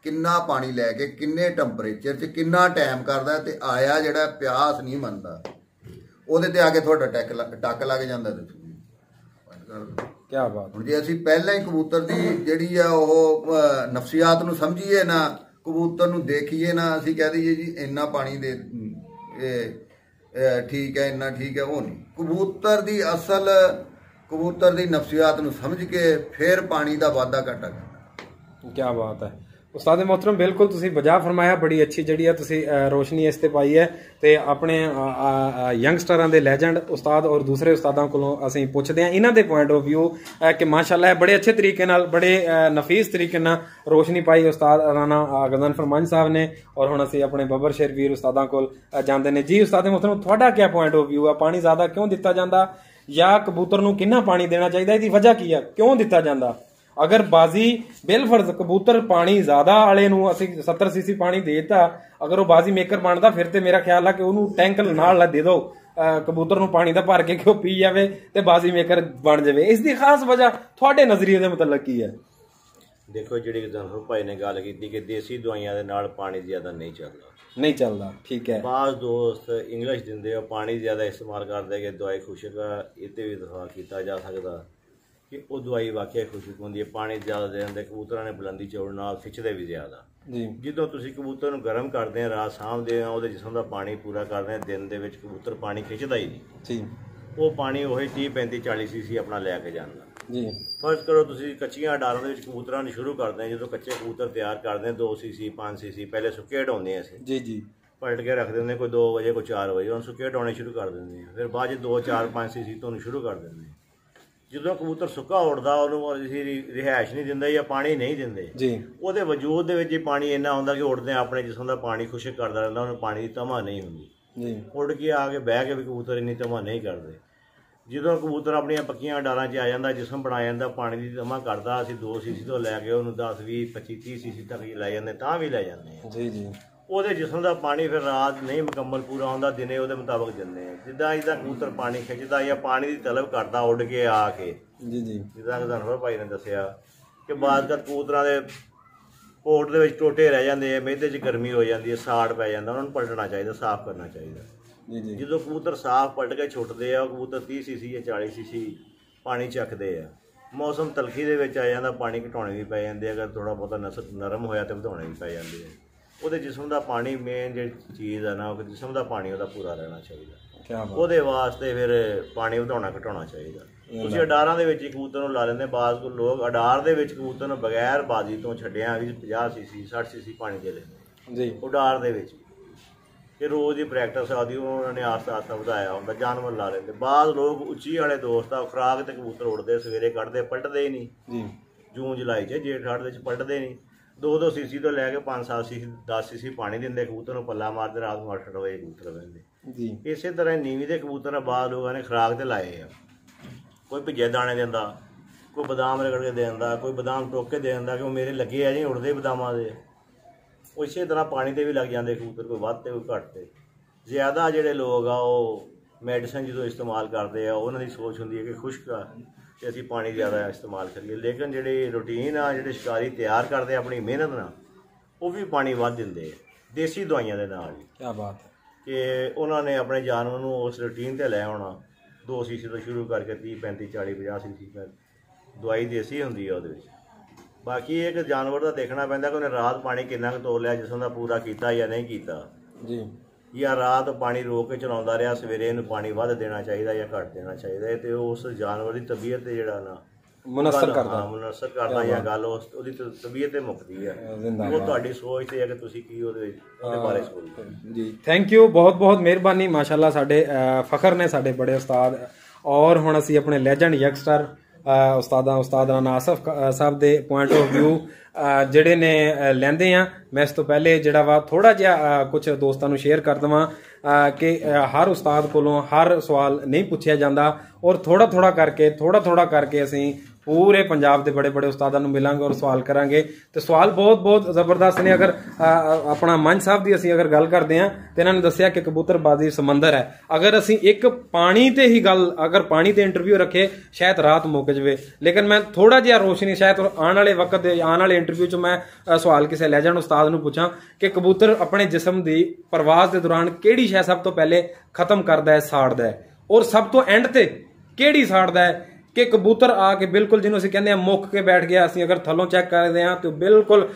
किन्ना पानी लैके किन्ने टैंपरेचर च किन्ना टाइम करदा ते आया जिहड़ा प्यास नहीं मनदा उहदे ते आके तुहाडा टैक टक लग जांदा। क्या बात। हुण जे असीं पहलां ही कबूतर दी जिहड़ी आ ओह नफसियात नूं समझीए ना, कबूतर नूं देखीए ना, असीं कह दईए जी इन्ना पानी दे ठीक है इन्ना ठीक है, वो नहीं। कबूतर दी असल कबूतर दी नफसियात नूं समझ के फिर पानी दा वादा घटा करना। क्या बात है उस्ताद मोहतरम, बिल्कुल तुसी बजा फरमाया। बड़ी अच्छी जड़ी है तुसी रोशनी इस ते पाई है ते अपने यंगस्टरां दे लैजेंड उस्ताद और दूसरे उस्तादां कोलों असीं पुछदे आं इन्हां दे पॉइंट ऑफ व्यू कि माशाअल्लाह बड़े अच्छे तरीके नाल बड़े नफीस तरीके नाल रोशनी पाई उस्ताद राणा गजनफर मंज साहब ने। और हुण असीं अपने बबर शेर वीर उस्तादां कोल जांदे ने जी। उस्ताद मोहतरम तुहाडा क्या पॉइंट ऑफ व्यू है? पानी ज़्यादा क्यों दिता जांदा या कबूतर नूं किन्ना पानी देना चाहिदा? इहदी वजह की है, क्यों दिता जांदा? अगर बाजी बिलफर्ज कबूतर पानी ज्यादा वाले नूं असीं सत्तर सीसी पानी देता, अगर वह बाजी मेकर बनता फिर तो मेरा ख्याल है कि उन्होंने टैंकर नाल दे दो कबूतर नूं पानी दा भर के कि पी जाए तो बाजी मेकर बन जाए। इसकी खास वजह थोड़े नजरिए के मतलब की है? देखो जी गजनफर भाई ने गल की कि देसी दवाइयां दे नाल पानी ज्यादा नहीं चलता नहीं चलता ठीक है। पास दोस्त इंग्लिश दिंदे हो पानी ज्यादा इस्तेमाल करते कि दवाई खुशक इतने भी दफा किया जा सकता कि वह दवाई वाकई खुशक होंगी। पानी ज्यादा देते कबूतर ने बुलंदी चौड़ना खिंचते भी ज्यादा जी। जो तुम कबूतर गर्म करते हैं रात सामभते हैं वो जिसम का पानी पूरा करते हैं दिन के कबूतर पानी खिंचता ही नहीं जी। वो पानी वही तीह पैंती चालीस सी सी अपना लैके जाता जी। फर्ज करो तुम कच्चिया अडारों के कबूतर ने शुरू करते हैं जो तो कच्चे कबूतर तैयार करते हैं दो सी सी पाँच सी सी पहले सुके हटाने हैं जी जी पलट के रख देंगे कोई दो बजे कोई चार बजे उन्हें सुके हटाने शुरू कर देंगे फिर बाद दो चार पाँच सी सी तो शुरू कर देंगे। जो कबूतर सुका उड़ता उन्होंने रिहायश नहीं दिता या पानी नहीं देंगे वो वजूद के पानी इन्ना होंगे कि उड़ते अपने जिसम का पानी खुशक करता रहता उन्हें पानी की तमा नहीं होंगी। उड़ के आके बह के भी कबूतर इन्नी तमा नहीं करते। जो कबूतर अपन पक्या डारा च आ जाता जिसम बनाया जाता पानी की जमा करता असी दो सीसी तो लैके उन्होंने दस भी पच्ची तीस सीसी तक लै जाते तो भी लै जाते वो जिसम का पानी फिर रात नहीं मुकम्मल पूरा होंगे दिने वो मुताबिक देंगे। जिदा जिदा कबूतर पानी खिंचता या पानी की तलब करता उड़ के आके जिदा गजनफर भाई ने दसिया कि बाद कबूतर के पोट के टोटे रह जाते हैं मेहते च गर्मी हो जाती है साड़ पै जाता उन्होंने पलटना चाहिए साफ करना चाहिए। जो कबूतर साफ पलट के छुटते हैं कबूतर तीस सीसी या चालीस सीसी पानी चखते हैं। मौसम तलखी के आ जाता पानी घटाने भी पै जाते अगर थोड़ा बहुत नस नरम होया तो घटाने भी पै जाते हैं। वो जिसम का पानी मेन जी चीज़ है ना जिसम का पानी वह पूरा रहना चाहिए वो वास्ते फिर पानी वधाना घटाना चाहिए। तुम अडारा के कबूतर ला लेंगे बाज लोग अडार के कबूतर बगैर बाजी तो छड्डिया भी पचास सीसी साठ सीसी पानी दे लेंगे अडार के कि रोज़ ही प्रैक्टिस आती उन्होंने आस्ता आस्ता वधाया होंगे जानवर ला लेंगे। बाद लोग उची वाले दोस्त आ खुराक तो कबूतर उड़ते सवेरे कटते पलटते ही नहीं जून जुलाई च जेठ हाड़ पलटते नहीं दो दो सीसी तो लैके पाँच सात सीसी दस सीसी पानी देंगे कबूतर पला मारते रात को अठ अठ बजे कबूतर बहते। इस तरह नीवी के कबूतर बाद लोगों ने खुराक तो लाए हैं कोई भिजे दाने देता कोई बदाम रगड़ के देता कोई बदाम टोक के देता कि मेरे लगे है जी उड़ते बदामा दे। इस तरह पानी से भी लग जाते कबूतर कोई वादते कोई घटते। ज़्यादा जोड़े लोग आ मेडिसिन जो इस्तेमाल करते हैं उन्होंने सोच होंगी है कि खुश्क तो असी पानी ज़्यादा इस्तेमाल करिए लेकिन जी रूटीन आ जो शिकारी तैयार करते अपनी मेहनत ना वो भी पानी वध देंगे देसी दवाइयां दे नाल। क्या बात है कि उन्होंने अपने जानवर को उस रूटीन पर लै आना दो सीसी तो शुरू करके तीह पैंती चाली पचास सीसी तक दवाई देसी होंगी है। वो बाकी एक जानवर का देखना पैंदा कि उन्हें रात पानी कितना तो लिया जिसम का पूरा किया या नहीं किया जी या रात पानी रोक के चलाता रहा सवेरे इन्हूं पानी वध देना चाहिए या घट देना चाहिए तो उस जानवर की तबीयत जड़ा ना मुनसर करता मुनसर करता या गल उस तबीयत मुकती है वो तुहाडी सोच ते है कि तुसीं की उहदे बारे सोचो जी। थैंक यू बहुत बहुत मेहरबानी माशाल्लाह साडे फखर ने साडे बड़े उस्ताद और हुण असीं अपने लैजेंड यंगस्टर उस्ताद उस्ताद राणा आसिफ साहब के पॉइंट ऑफ व्यू जोड़े ने लेंदे हैं। मैं इस तो पहले जोड़ा वा थोड़ा जिहा कुछ दोस्तों को शेयर कर देव कि हर उस्ताद को हर सवाल नहीं पूछा जाता और थोड़ा थोड़ा करके थोड़ा थोड़ा करके असी पूरे पंजाब के बड़े बड़े उस्तादों को मिलांगे और सवाल करांगे तो सवाल बहुत बहुत जबरदस्त ने। अगर अपना मंच साहब की असी अगर गल करते हैं तो इन्होंने दसिया कि कबूतरबाजी समंदर है। अगर असी एक पानी ते ही गल अगर पानी ते इंटरव्यू रखे शायद रात मुक जाए लेकिन मैं थोड़ा जिहा रोशनी शायद आने वाले वक्त आने वाले इंटरव्यू च मैं सवाल किसी लैजेंड उस्ताद को पूछा कि कबूतर अपने जिसम की परवाज के दौरान किहड़ी शै सब तो पहले खत्म करता है साड़ता है और सब तो एंड ते किहड़ी साड़ता है कि कबूतर आके बिल्कुल जिन्होंने असीं कहते हैं मुक के बैठ गया असीं अगर थलों चैक करते हैं तो बिल्कुल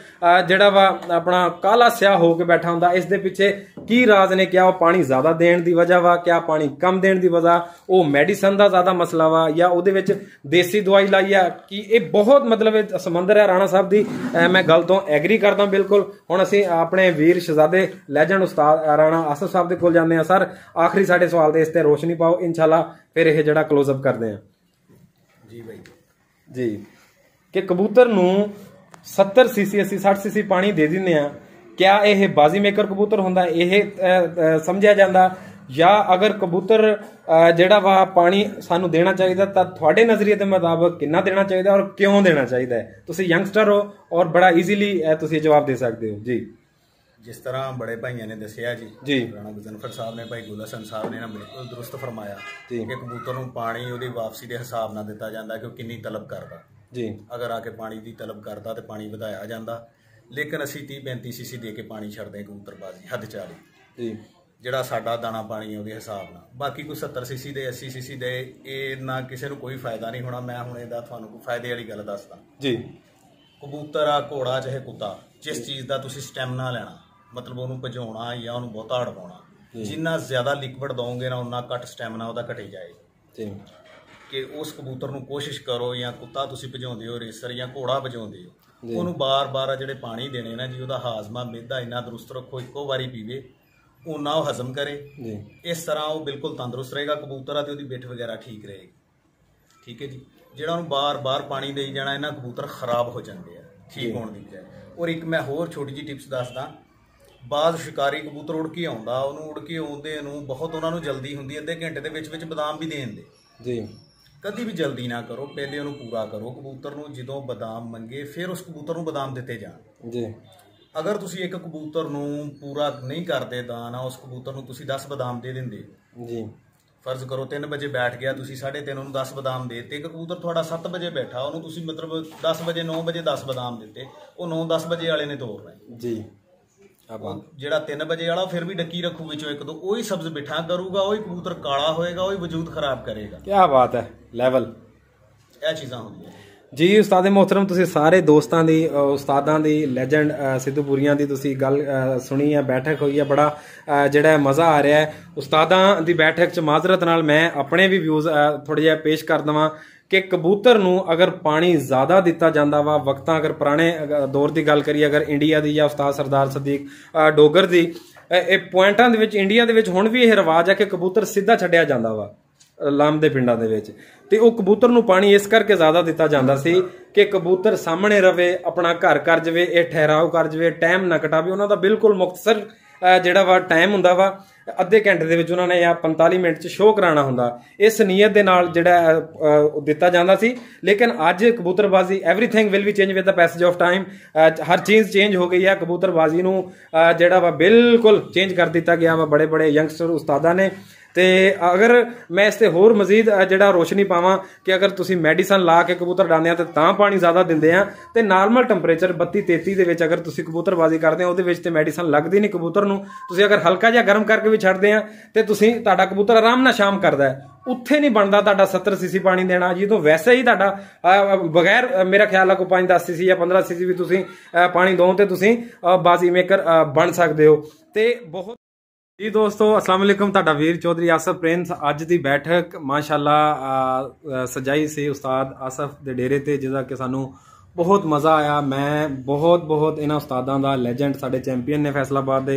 जिहड़ा वा अपना काला स्याह हो के बैठा हुंदा। इस दे पिछे की राज ने क्या वो पानी ज़्यादा देण दी वजह वा क्या पानी कम देण दी वजह वो मैडिसन का ज़्यादा मसला वा या उहदे विच देसी दवाई लाई आ कि ये बहुत मतलब समंदर है। राणा साहब की मैं गल तो एग्री करदा बिल्कुल। हुण असीं अपने वीर शहजादे लैजेंड उस्ताद राणा आसिफ साहब के कोल जांदे आ। सर आखिरी साडे सवाल दे इस ते रोशनी पाओ इंशाल्लाह फिर यह जिहड़ा क्लोजअप करते हैं जी भाई जी कि कबूतर नूं सत्तर सीसी अस्सी साठ सीसी पानी दे दिंदे आ क्या यह बाजी मेकर कबूतर हुंदा यह समझिया जांदा या अगर कबूतर जिहड़ा वा पानी सानू देना चाहिए तो तुहाडे नज़रिए के मुताबिक कितना देना चाहिए और क्यों देना चाहिए। तुसीं यंगस्टर हो और बड़ा ईजीली तुसीं जवाब दे सकते हो जी। जिस तरह बड़े भाइयों ने दसिया जी जी राणा गजनफर साहब ने भाई गुल हसन साहब ने बिल्कुल दुरुस्त फरमाया कि कबूतर नूं पानी उहदी वापसी के हिसाब नाल दिता जाता कि कितनी तलब करता जी अगर आके पानी की तलब करता तो पानी वधाया जाता, लेकिन असी तीह पैंती सी सी दे के पानी छड्डदे कबूतरबाजी हद चाली जी जिहड़ा साडा दाना पानी उहदे हिसाब नाल। बाकी कोई सत्तर सी सी दे अस्सी सी सी दे इह ना किसी नूं कोई फायदा नहीं होना। मैं हुण इहदा तुहानूं कोई फायदे वाली गल दसदा जी। कबूतर आ घोड़ा चाहे कुत्ता जिस चीज़ का तुसीं स्टैमिना लैना मतलब उहनूं भजाउणा या उहनूं बहुता हड़वाउणा, जिन्ना ज़्यादा लिक्विड दोगे ना उन्ना घट स्टैमिना उहदा घटे जाएगा जी। कि उस कबूतर नूं कोशिश करो या कुत्ता तुसीं भजाउंदे हो रेसर या घोड़ा भजाउंदे हो उहनूं बार बार जिहड़े पानी देने ना जी, उहदा हाजमा मैदा इन्ना दुरुस्त रखो इक्को वारी पीवे उन्ना वो हजम करे, इस तरह वो बिल्कुल तंदुरुस्त रहेगा कबूतर ते उहदी बिठ वगैरह ठीक रहेगी। ठीक है जी। जिहड़ा उहनूं बार बार पानी देई जाना इन्ना कबूतर खराब हो जाते हैं ठीक होने की बजाय। और एक मैं होर छोटी जी टिप्स दसदा, बाद शिकारी कबूतर उड़ के आउंदा उहनूं उड़ के आउंदे नूं बहुत उहनां नूं जल्दी हुंदी अद्धे घंटे दे विच विच बदाम भी देण दे जी। कभी भी जल्दी ना करो, पहले उहनूं पूरा करो कबूतर नूं, जिदों बदाम मंगे फिर उस कबूतर नूं बदाम दित्ते जाण जी। अगर तुसीं एक कबूतर नूं पूरा नहीं करदे दान उस कबूतर नूं तुसीं दस बदाम दे दिंदे जी। फर्ज करो तीन बजे बैठ गया तुसीं साढ़े तीन उहनूं दस बदाम देते, एक कबूतर तुहाडा सत्त बजे बैठा उहनूं तुसीं मतलब दस बजे नौ बजे दस बदाम दित्ते, उह नौ दस बजे वाले ने तोड़ना जी। ਜਿਹੜਾ तीन बजे वाला फिर भी डकी रखू ਵਿੱਚੋਂ ਇੱਕ ਦੋ ਉਹੀ ਸਬਜ਼ ਬਿਠਾ ਕਰੂਗਾ, ਉਹੀ ਕਬੂਤਰ ਕਾਲਾ ਹੋਏਗਾ, ਉਹੀ ਵਜੂਦ ਖਰਾਬ ਕਰੇਗਾ। ਕੀ ਬਾਤ ਹੈ ਲੈਵਲ ਇਹ ਚੀਜ਼ਾਂ ਹੁੰਦੀਆਂ ਜੀ। ਉਸਤਾਦ ਮੁਹਤਰਮ ਤੁਸੀਂ ਸਾਰੇ ਦੋਸਤਾਂ ਦੀ ਉਸਤਾਦਾਂ ਦੀ ਲੈਜੈਂਡ ਸਿੱਧੂਪੁਰੀਆਂ ਦੀ ਤੁਸੀਂ ਗੱਲ ਸੁਣੀ ਹੈ, ਬੈਠਕ ਹੋਈ ਹੈ, ਬੜਾ ਜਿਹੜਾ ਮਜ਼ਾ ਆ ਰਿਹਾ ਹੈ ਉਸਤਾਦਾਂ ਦੀ ਬੈਠਕ 'ਚ। ਮਾਜ਼ਰਤ ਨਾਲ ਮੈਂ ਆਪਣੇ ਵੀ ਵਿਊਜ਼ ਥੋੜ੍ਹਾ ਜਿਹਾ ਪੇਸ਼ ਕਰ ਦੇਵਾਂ कि कबूतर नूं अगर पानी ज़्यादा दिता जाता वा वक्तां अगर पुराने दौर की गल करिए अगर इंडिया की या उस्ताद सरदार सदीक डोगर की पॉइंटां दे विच इंडिया दे विच हुण भी यह रिवाज है कि कबूतर सीधा छड्डिया जाता वा लाम दे पिंडां दे विच, ते उह कबूतर नूं पानी इस करके ज़्यादा दिता जाता सी कि कबूतर सामने रवे, अपना घर कर जावे, ये ठहराव कर जावे, टाइम ना कटावे। उन्हां दा बिल्कुल मुख्तसर जिहड़ा वा टाइम हुंदा वा अद्धे घंटे दे विच उन्हां ने या पंताली मिनट च शो कराना हुंदा, इस नीयत दे नाल जिहड़ा दित्ता जांदा सी। लेकिन अज कबूतरबाजी everything will be change with the passage of time, हर चीज़ चेंज हो गई है। कबूतरबाजी नूं जिहड़ा वा बिल्कुल चेंज कर दिता गया वा बड़े बड़े यंगस्टर उस्तादां ने। तो अगर मैं इसते होर मजीद जिहड़ा रोशनी पावां कि अगर तुसीं मैडिसन ला के कबूतर डांदे हो तां पानी ज़्यादा दिंदे आ, ते नॉर्मल टैंपरेचर बत्ती तेती दे विच अगर तुसीं कबूतरबाजी करदे हो उहदे विच ते मैडिसन लगदी नहीं कबूतर नूं। तुसीं अगर हल्का जिहा गर्म करके भी छड्डदे आ ते तुसीं तुहाडा कबूतर आराम नाल शाम करदा है, उत्थे नहीं बनदा तुहाडा सत्तर सीसी पानी देना जी। तो वैसे ही तुहाडा बगैर मेरा ख्याल है कोई पाँच दस सीसी या पंद्रह सीसी भी तुसीं पानी दो ते तुसीं बाजी मेकर बन सकदे हो। ते बहुत जी दोस्तों अस्सलाम वालेकुम, तुहाडा वीर चौधरी आसिफ प्रिंस। अज दी बैठक माशाल्लाह सजाई सी उस्ताद आसिफ दे डेरे ते, जिहदा कि सानू बहुत मज़ा आया। मैं बहुत बहुत इन्हां उस्तादां दा लैजेंड साडे चैंपीयन ने फैसलाबाद दे,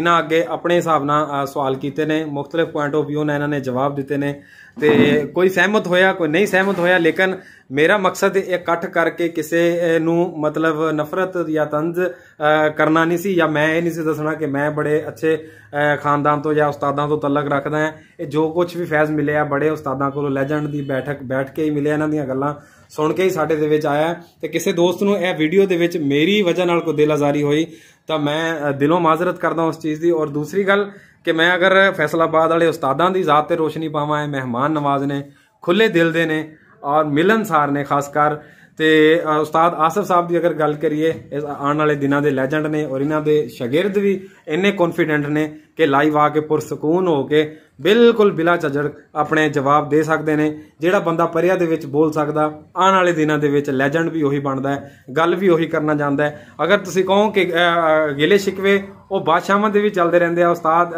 इन्हां अगे अपने हिसाब नाल सवाल कीते ने, मुख्तलिफ पॉइंट ऑफ व्यू ने इन्हां ने जवाब दिते ने, ते कोई सहमत होया कोई नहीं सहमत होया। लेकिन मेरा मकसद इकट्ठ करके किसी नू मतलब नफरत या तंज करना नहीं सी, या मैं ये नहीं सी दसना कि मैं बड़े अच्छे खानदान तो या उस्तादां तो तलक रखदा है। जो कुछ भी फैज़ मिले बड़े उस्तादां कोलों लैजेंड दी बैठक बैठ के ही मिले, इन्हां दीयां गल्लां सुन के ही साडे दे विच आया। ते किसी दोस्त नू इह वीडियो दे विच मेरी वजह नाल कोई दिल आज़ारी होई तो मैं दिलों माजरत करदा उस चीज़ दी। और दूसरी गल कि मैं अगर फैसलाबाद वाले उस्तादां दी ज़ात ते रोशनी पावां, मेहमान नवाज ने, खुले दिल दे ने और मिलनसार ने खासकर। ते उस्ताद आसिफ साहब की अगर गल करिए आने वाले दिनों के लैजेंड ने, और इन्हां दे शागिर्द भी इन्ने कॉन्फिडेंट ने कि लाइव आके पुरसकून हो के बिल्कुल बिला झजड़ अपने जवाब दे सकते हैं। जिहड़ा बंदा परिया दे विच बोल सकदा आने वाले दिनों के विच लैजेंड भी उही बनता है, गल भी उही करना चाहता है। अगर तुसीं कहो कि गिले शिकवे वो बादशाहां दे भी चलते रहंदे आ, उस्ताद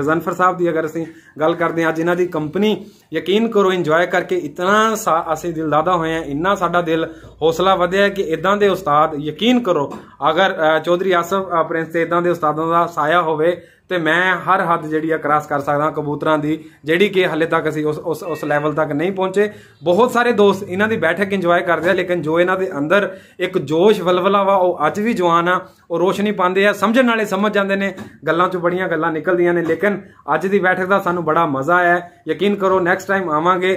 गजनफर साहब की अगर असीं गल करते हैं अज इन्हां दी कंपनी यकीन करो इंजॉय करके इतना सा असीं दिलदादा होए हैं, इन्ना साडा दिल हौसला वधिया है कि इदां दे उस्ताद यकीन करो अगर चौधरी आसिफ प्रिंस ते इदां दे उस्तादां दा साया होवे तो मैं हर हद जी क्रॉस कर सकदा कबूतरां दी जिहड़ी कि हले तक असीं उस उस उस लैवल तक नहीं पहुँचे। बहुत सारे दोस्त इन्हां दी बैठक इंजॉय करदे आ, लेकिन जो इन्हां दे अंदर एक जोश वलवला वा वह अज भी जवान आ, वो रोशनी पांदे आ, समझण वाले समझ जाते हैं, गल्लां चों बड़ियां गल्लां निकलदियां ने। लेकिन अज दी बैठक दा सानूं बड़ा मज़ा आया, यकीन करो नैक्सट टाइम आवांगे।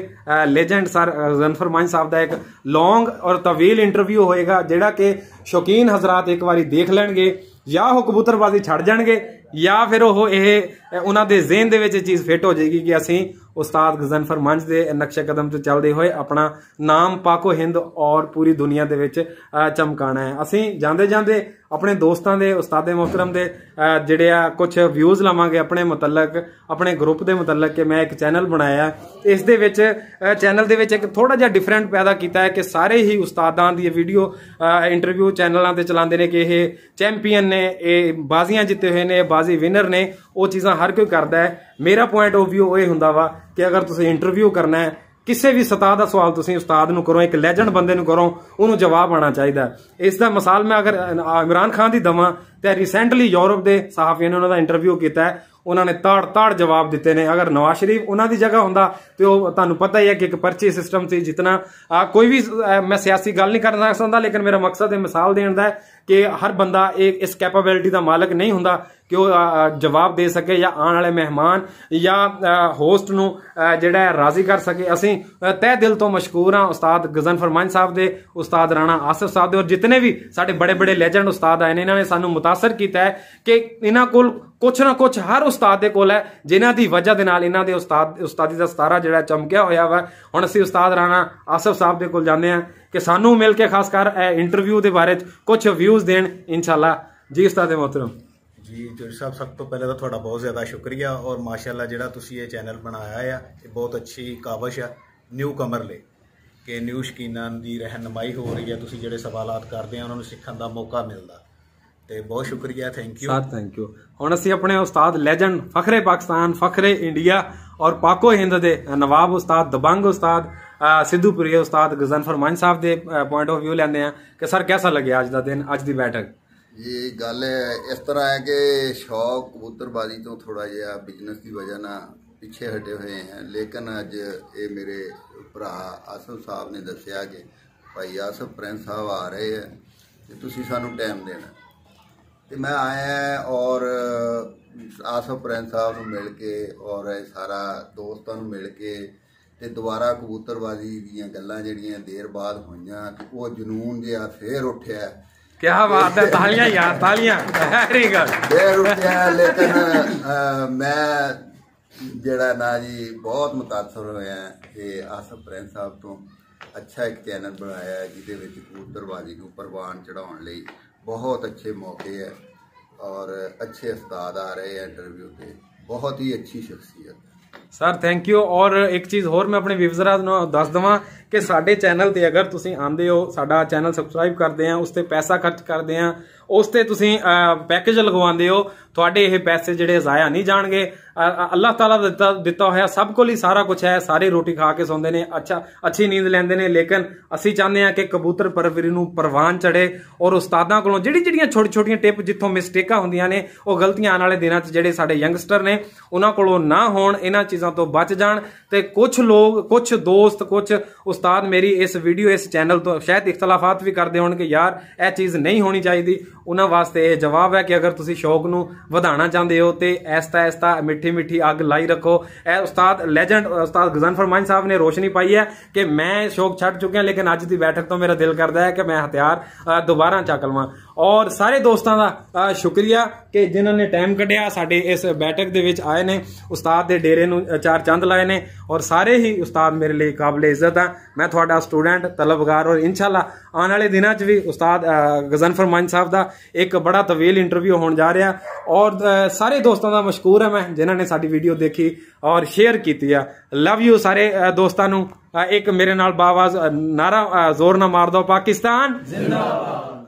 लेजेंड सर गजनफर मंज साहब का एक लॉन्ग और तवील इंटरव्यू होएगा जिहड़ा कि शौकीन हजरात एक बारी देख लैणगे, या वो कबूतरबाजी छड़ जाणगे या फिर वह उन्होंने जेहन दे विच चीज़ फिट हो जाएगी कि असीं उस्ताद गजनफर मंच के नक्शे कदम तो चलते हुए अपना नाम पाको हिंद और पूरी दुनिया दे विच चमकाना है। असीं जाते जाते अपने दोस्तों के उस्ताद मोहतरम के जिहड़े आ कुछ व्यूज़ लवांगे अपने मुतलक अपने ग्रुप के मुतलक कि मैं एक चैनल बनाया इस दे विच चैनल दे विच एक थोड़ा जिहा डिफरेंट पैदा किया है कि सारे ही उस्तादां दी वीडियो इंटरव्यू चैनलों पर चलाते हैं कि ये चैंपीयन ने ये बाजियां जीते हुए ने बाजी विनर ने वो चीज़ां हर कोई करता है। मेरा पॉइंट ऑफ व्यू ये हुंदा वा कि अगर तुसीं इंटरव्यू करना है किसी भी सतह का सवाल तुसीं उस्ताद नूं करो एक लैजेंड बंदे नूं करो उन्होंने जवाब आना चाहिए। इसका मिसाल मैं अगर इमरान खान की देवां तो रिसेंटली यूरोप के सहाफिया ने उन्होंने का इंटरव्यू किया है उन्होंने ताड़ ताड़ जवाब दिते ने। अगर नवाज शरीफ उन्होंने की जगह होंदा तो तुहानू पता ही है कि एक पर्ची सिस्टम से जितना आ, कोई भी आ, मैं सियासी गल नहीं करना चाहता लेकिन मेरा मकसद है मिसाल देने का कि हर बंदा एक इस कैपेबिलिटी का मालिक नहीं होंदा कि वो जवाब दे सके या आने वाले मेहमान या होस्ट नू जिहड़ा राज़ी कर सके। असीं तह दिल तो मशकूर हाँ उस्ताद गजनफर मंज साहब दे उस्ताद राणा आसिफ साहब दे और जितने भी साढ़े बड़े बड़े लैजेंड उस्ताद आए ने इन्होंने सानू मुतासर किया है कि इन्हां कोल कुछ ना कुछ हर उस्ताद दे कोल है जिन्हां दी वजह दे नाल इन्हां दे उस्ताद उस्तादी दा सतारा जिहड़ा चमकिया होया वा। हुण असीं उस्ताद राणा आसिफ साहब दे कोल जांदे हां कि सानू मिल के खासकर इंटरव्यू के बारे कुछ व्यूज़ देन इंशाल्लाह। जी उस्ताद मोहतरम जी जो साहब सब तो पहले तो थोड़ा बहुत ज़्यादा शुक्रिया और माशाल्लाह जिहड़ा तुसीं ये चैनल बनाया है ये बहुत अच्छी कावश है न्यू कमर ले कि न्यू शकीनां दी रहनुमाई हो रही है तुसीं जिहड़े सवालात करदे हो उन्होंने सीखण दा मौका मिलदा तो बहुत शुक्रिया thank you sir thank you. हुण असीं अपने उस्ताद लैजेंड फखरे पाकिस्तान फखरे इंडिया और पाको हिंद दे नवाब उस्ताद दबंग उस्ताद सिद्धूपुरी उस्ताद गजनफर मंज साहब के पॉइंट ऑफ व्यू लैंदे हैं कि सर कैसा लगे अज दा दिन अज दी बैठक। ये गल इस तरह है कि शौक कबूतरबाजी तो थोड़ा जिहा बिजनेस की वजह ना पिछे हटे हुए हैं लेकिन अज ये मेरे भरा आसिफ साहब ने दसिया कि भाई आसिफ प्रिंस साहब आ रहे हैं तो तुसीं सानू टाइम देना तो मैं आया और आसिफ प्रिंस साहब नूं मिल के और सारा दोस्तां नूं मिल के तो दोबारा कबूतरबाजी दीयां गल्लां जिहड़ियां देर बाद होईयां ते वो जनून जिहा फिर उठिया क्या बात है तालियां यार तालियां वेरी गुड फिर उठिया। लेकिन आ, मैं जड़ा ना जी बहुत मुतासर होया कि आसिफ प्रिंस साहब तो अच्छा एक चैनल बनाया जिहदे विच कबूतरबाजी को परवान चढ़ाने लई बहुत अच्छे मौके है और अच्छे उस्ताद आ रहे हैं इंटरव्यू के बहुत ही अच्छी शख्सियत सर थैंक यू। और एक चीज़ होर मैं अपने व्यूअर्स नूं दस देवां कि साडे चैनल ते अगर तुसीं आंदे हो साडा चैनल सबसक्राइब करदे हैं उस ते पैसा खर्च करदे हैं उस ते तुसीं पैकेज लगवांदे हो तुहाडे ये पैसे जिहड़े ज़ाया नहीं जाणगे। अल्लाह ताला दिता दिता होया सब कोल ही सारा कुछ है सारे रोटी खा के सौंदे ने अच्छा अच्छी नींद लैंदे ने लेकिन असीं चाहते हैं कि कबूतर परवरी नूं परवान चढ़े और उस्तादां कोलों जिहड़ी जिहड़ियां छोटी छोटियां टिप जिथों मिस्टेकां हुंदियां ने ओह गलतियां आने वाले दिनां 'च जिहड़े साडे यंगस्टर ने उन्हां कोलों ना होण इन्हां चीज़ां तो बच जाण। ते कुछ लोग कुछ दोस्त कुछ उस्ताद मेरी इस वीडियो इस चैनल तो शायद इख्तलाफात भी करते हो कि यार यह चीज़ नहीं होनी चाहिए उन्होंने वास्ते जवाब है कि अगर तुसीं शौक नूं वधाना चाहते हो तो ऐसा ऐसा मिठी मिठी अग लाई रखो। ए उस्ताद लैजेंड उस्ताद गजनफर मंज साहब ने रोशनी पाई है कि मैं शौक छड़ चुके हैं लेकिन अज की बैठक तो मेरा दिल करता है कि मैं हथियार दोबारा चक लवां। और सारे दोस्तों का शुक्रिया कि जिन्होंने टाइम कढ़िया साडे इस बैठक दे विच आए ने उस्ताद दे डेरे नूं चार चंद लाए ने और सारे ही उस्ताद मेरे लिए काबिल इज्जत हैं। मैं थोड़ा स्टूडेंट तलबगार और इंशाल्लाह आने वाले दिनों भी उस्ताद गजनफर मंज साहब का एक बड़ा तवील इंटरव्यू होने जा रहा और सारे दोस्तों का मशकूर है मैं जिन्होंने साडी वीडियो देखी और शेयर की है। लव यू सारे दोस्तों नूं एक मेरे नाल बावाज नारा जोर ना मार दो पाकिस्तान जिंदाबाद।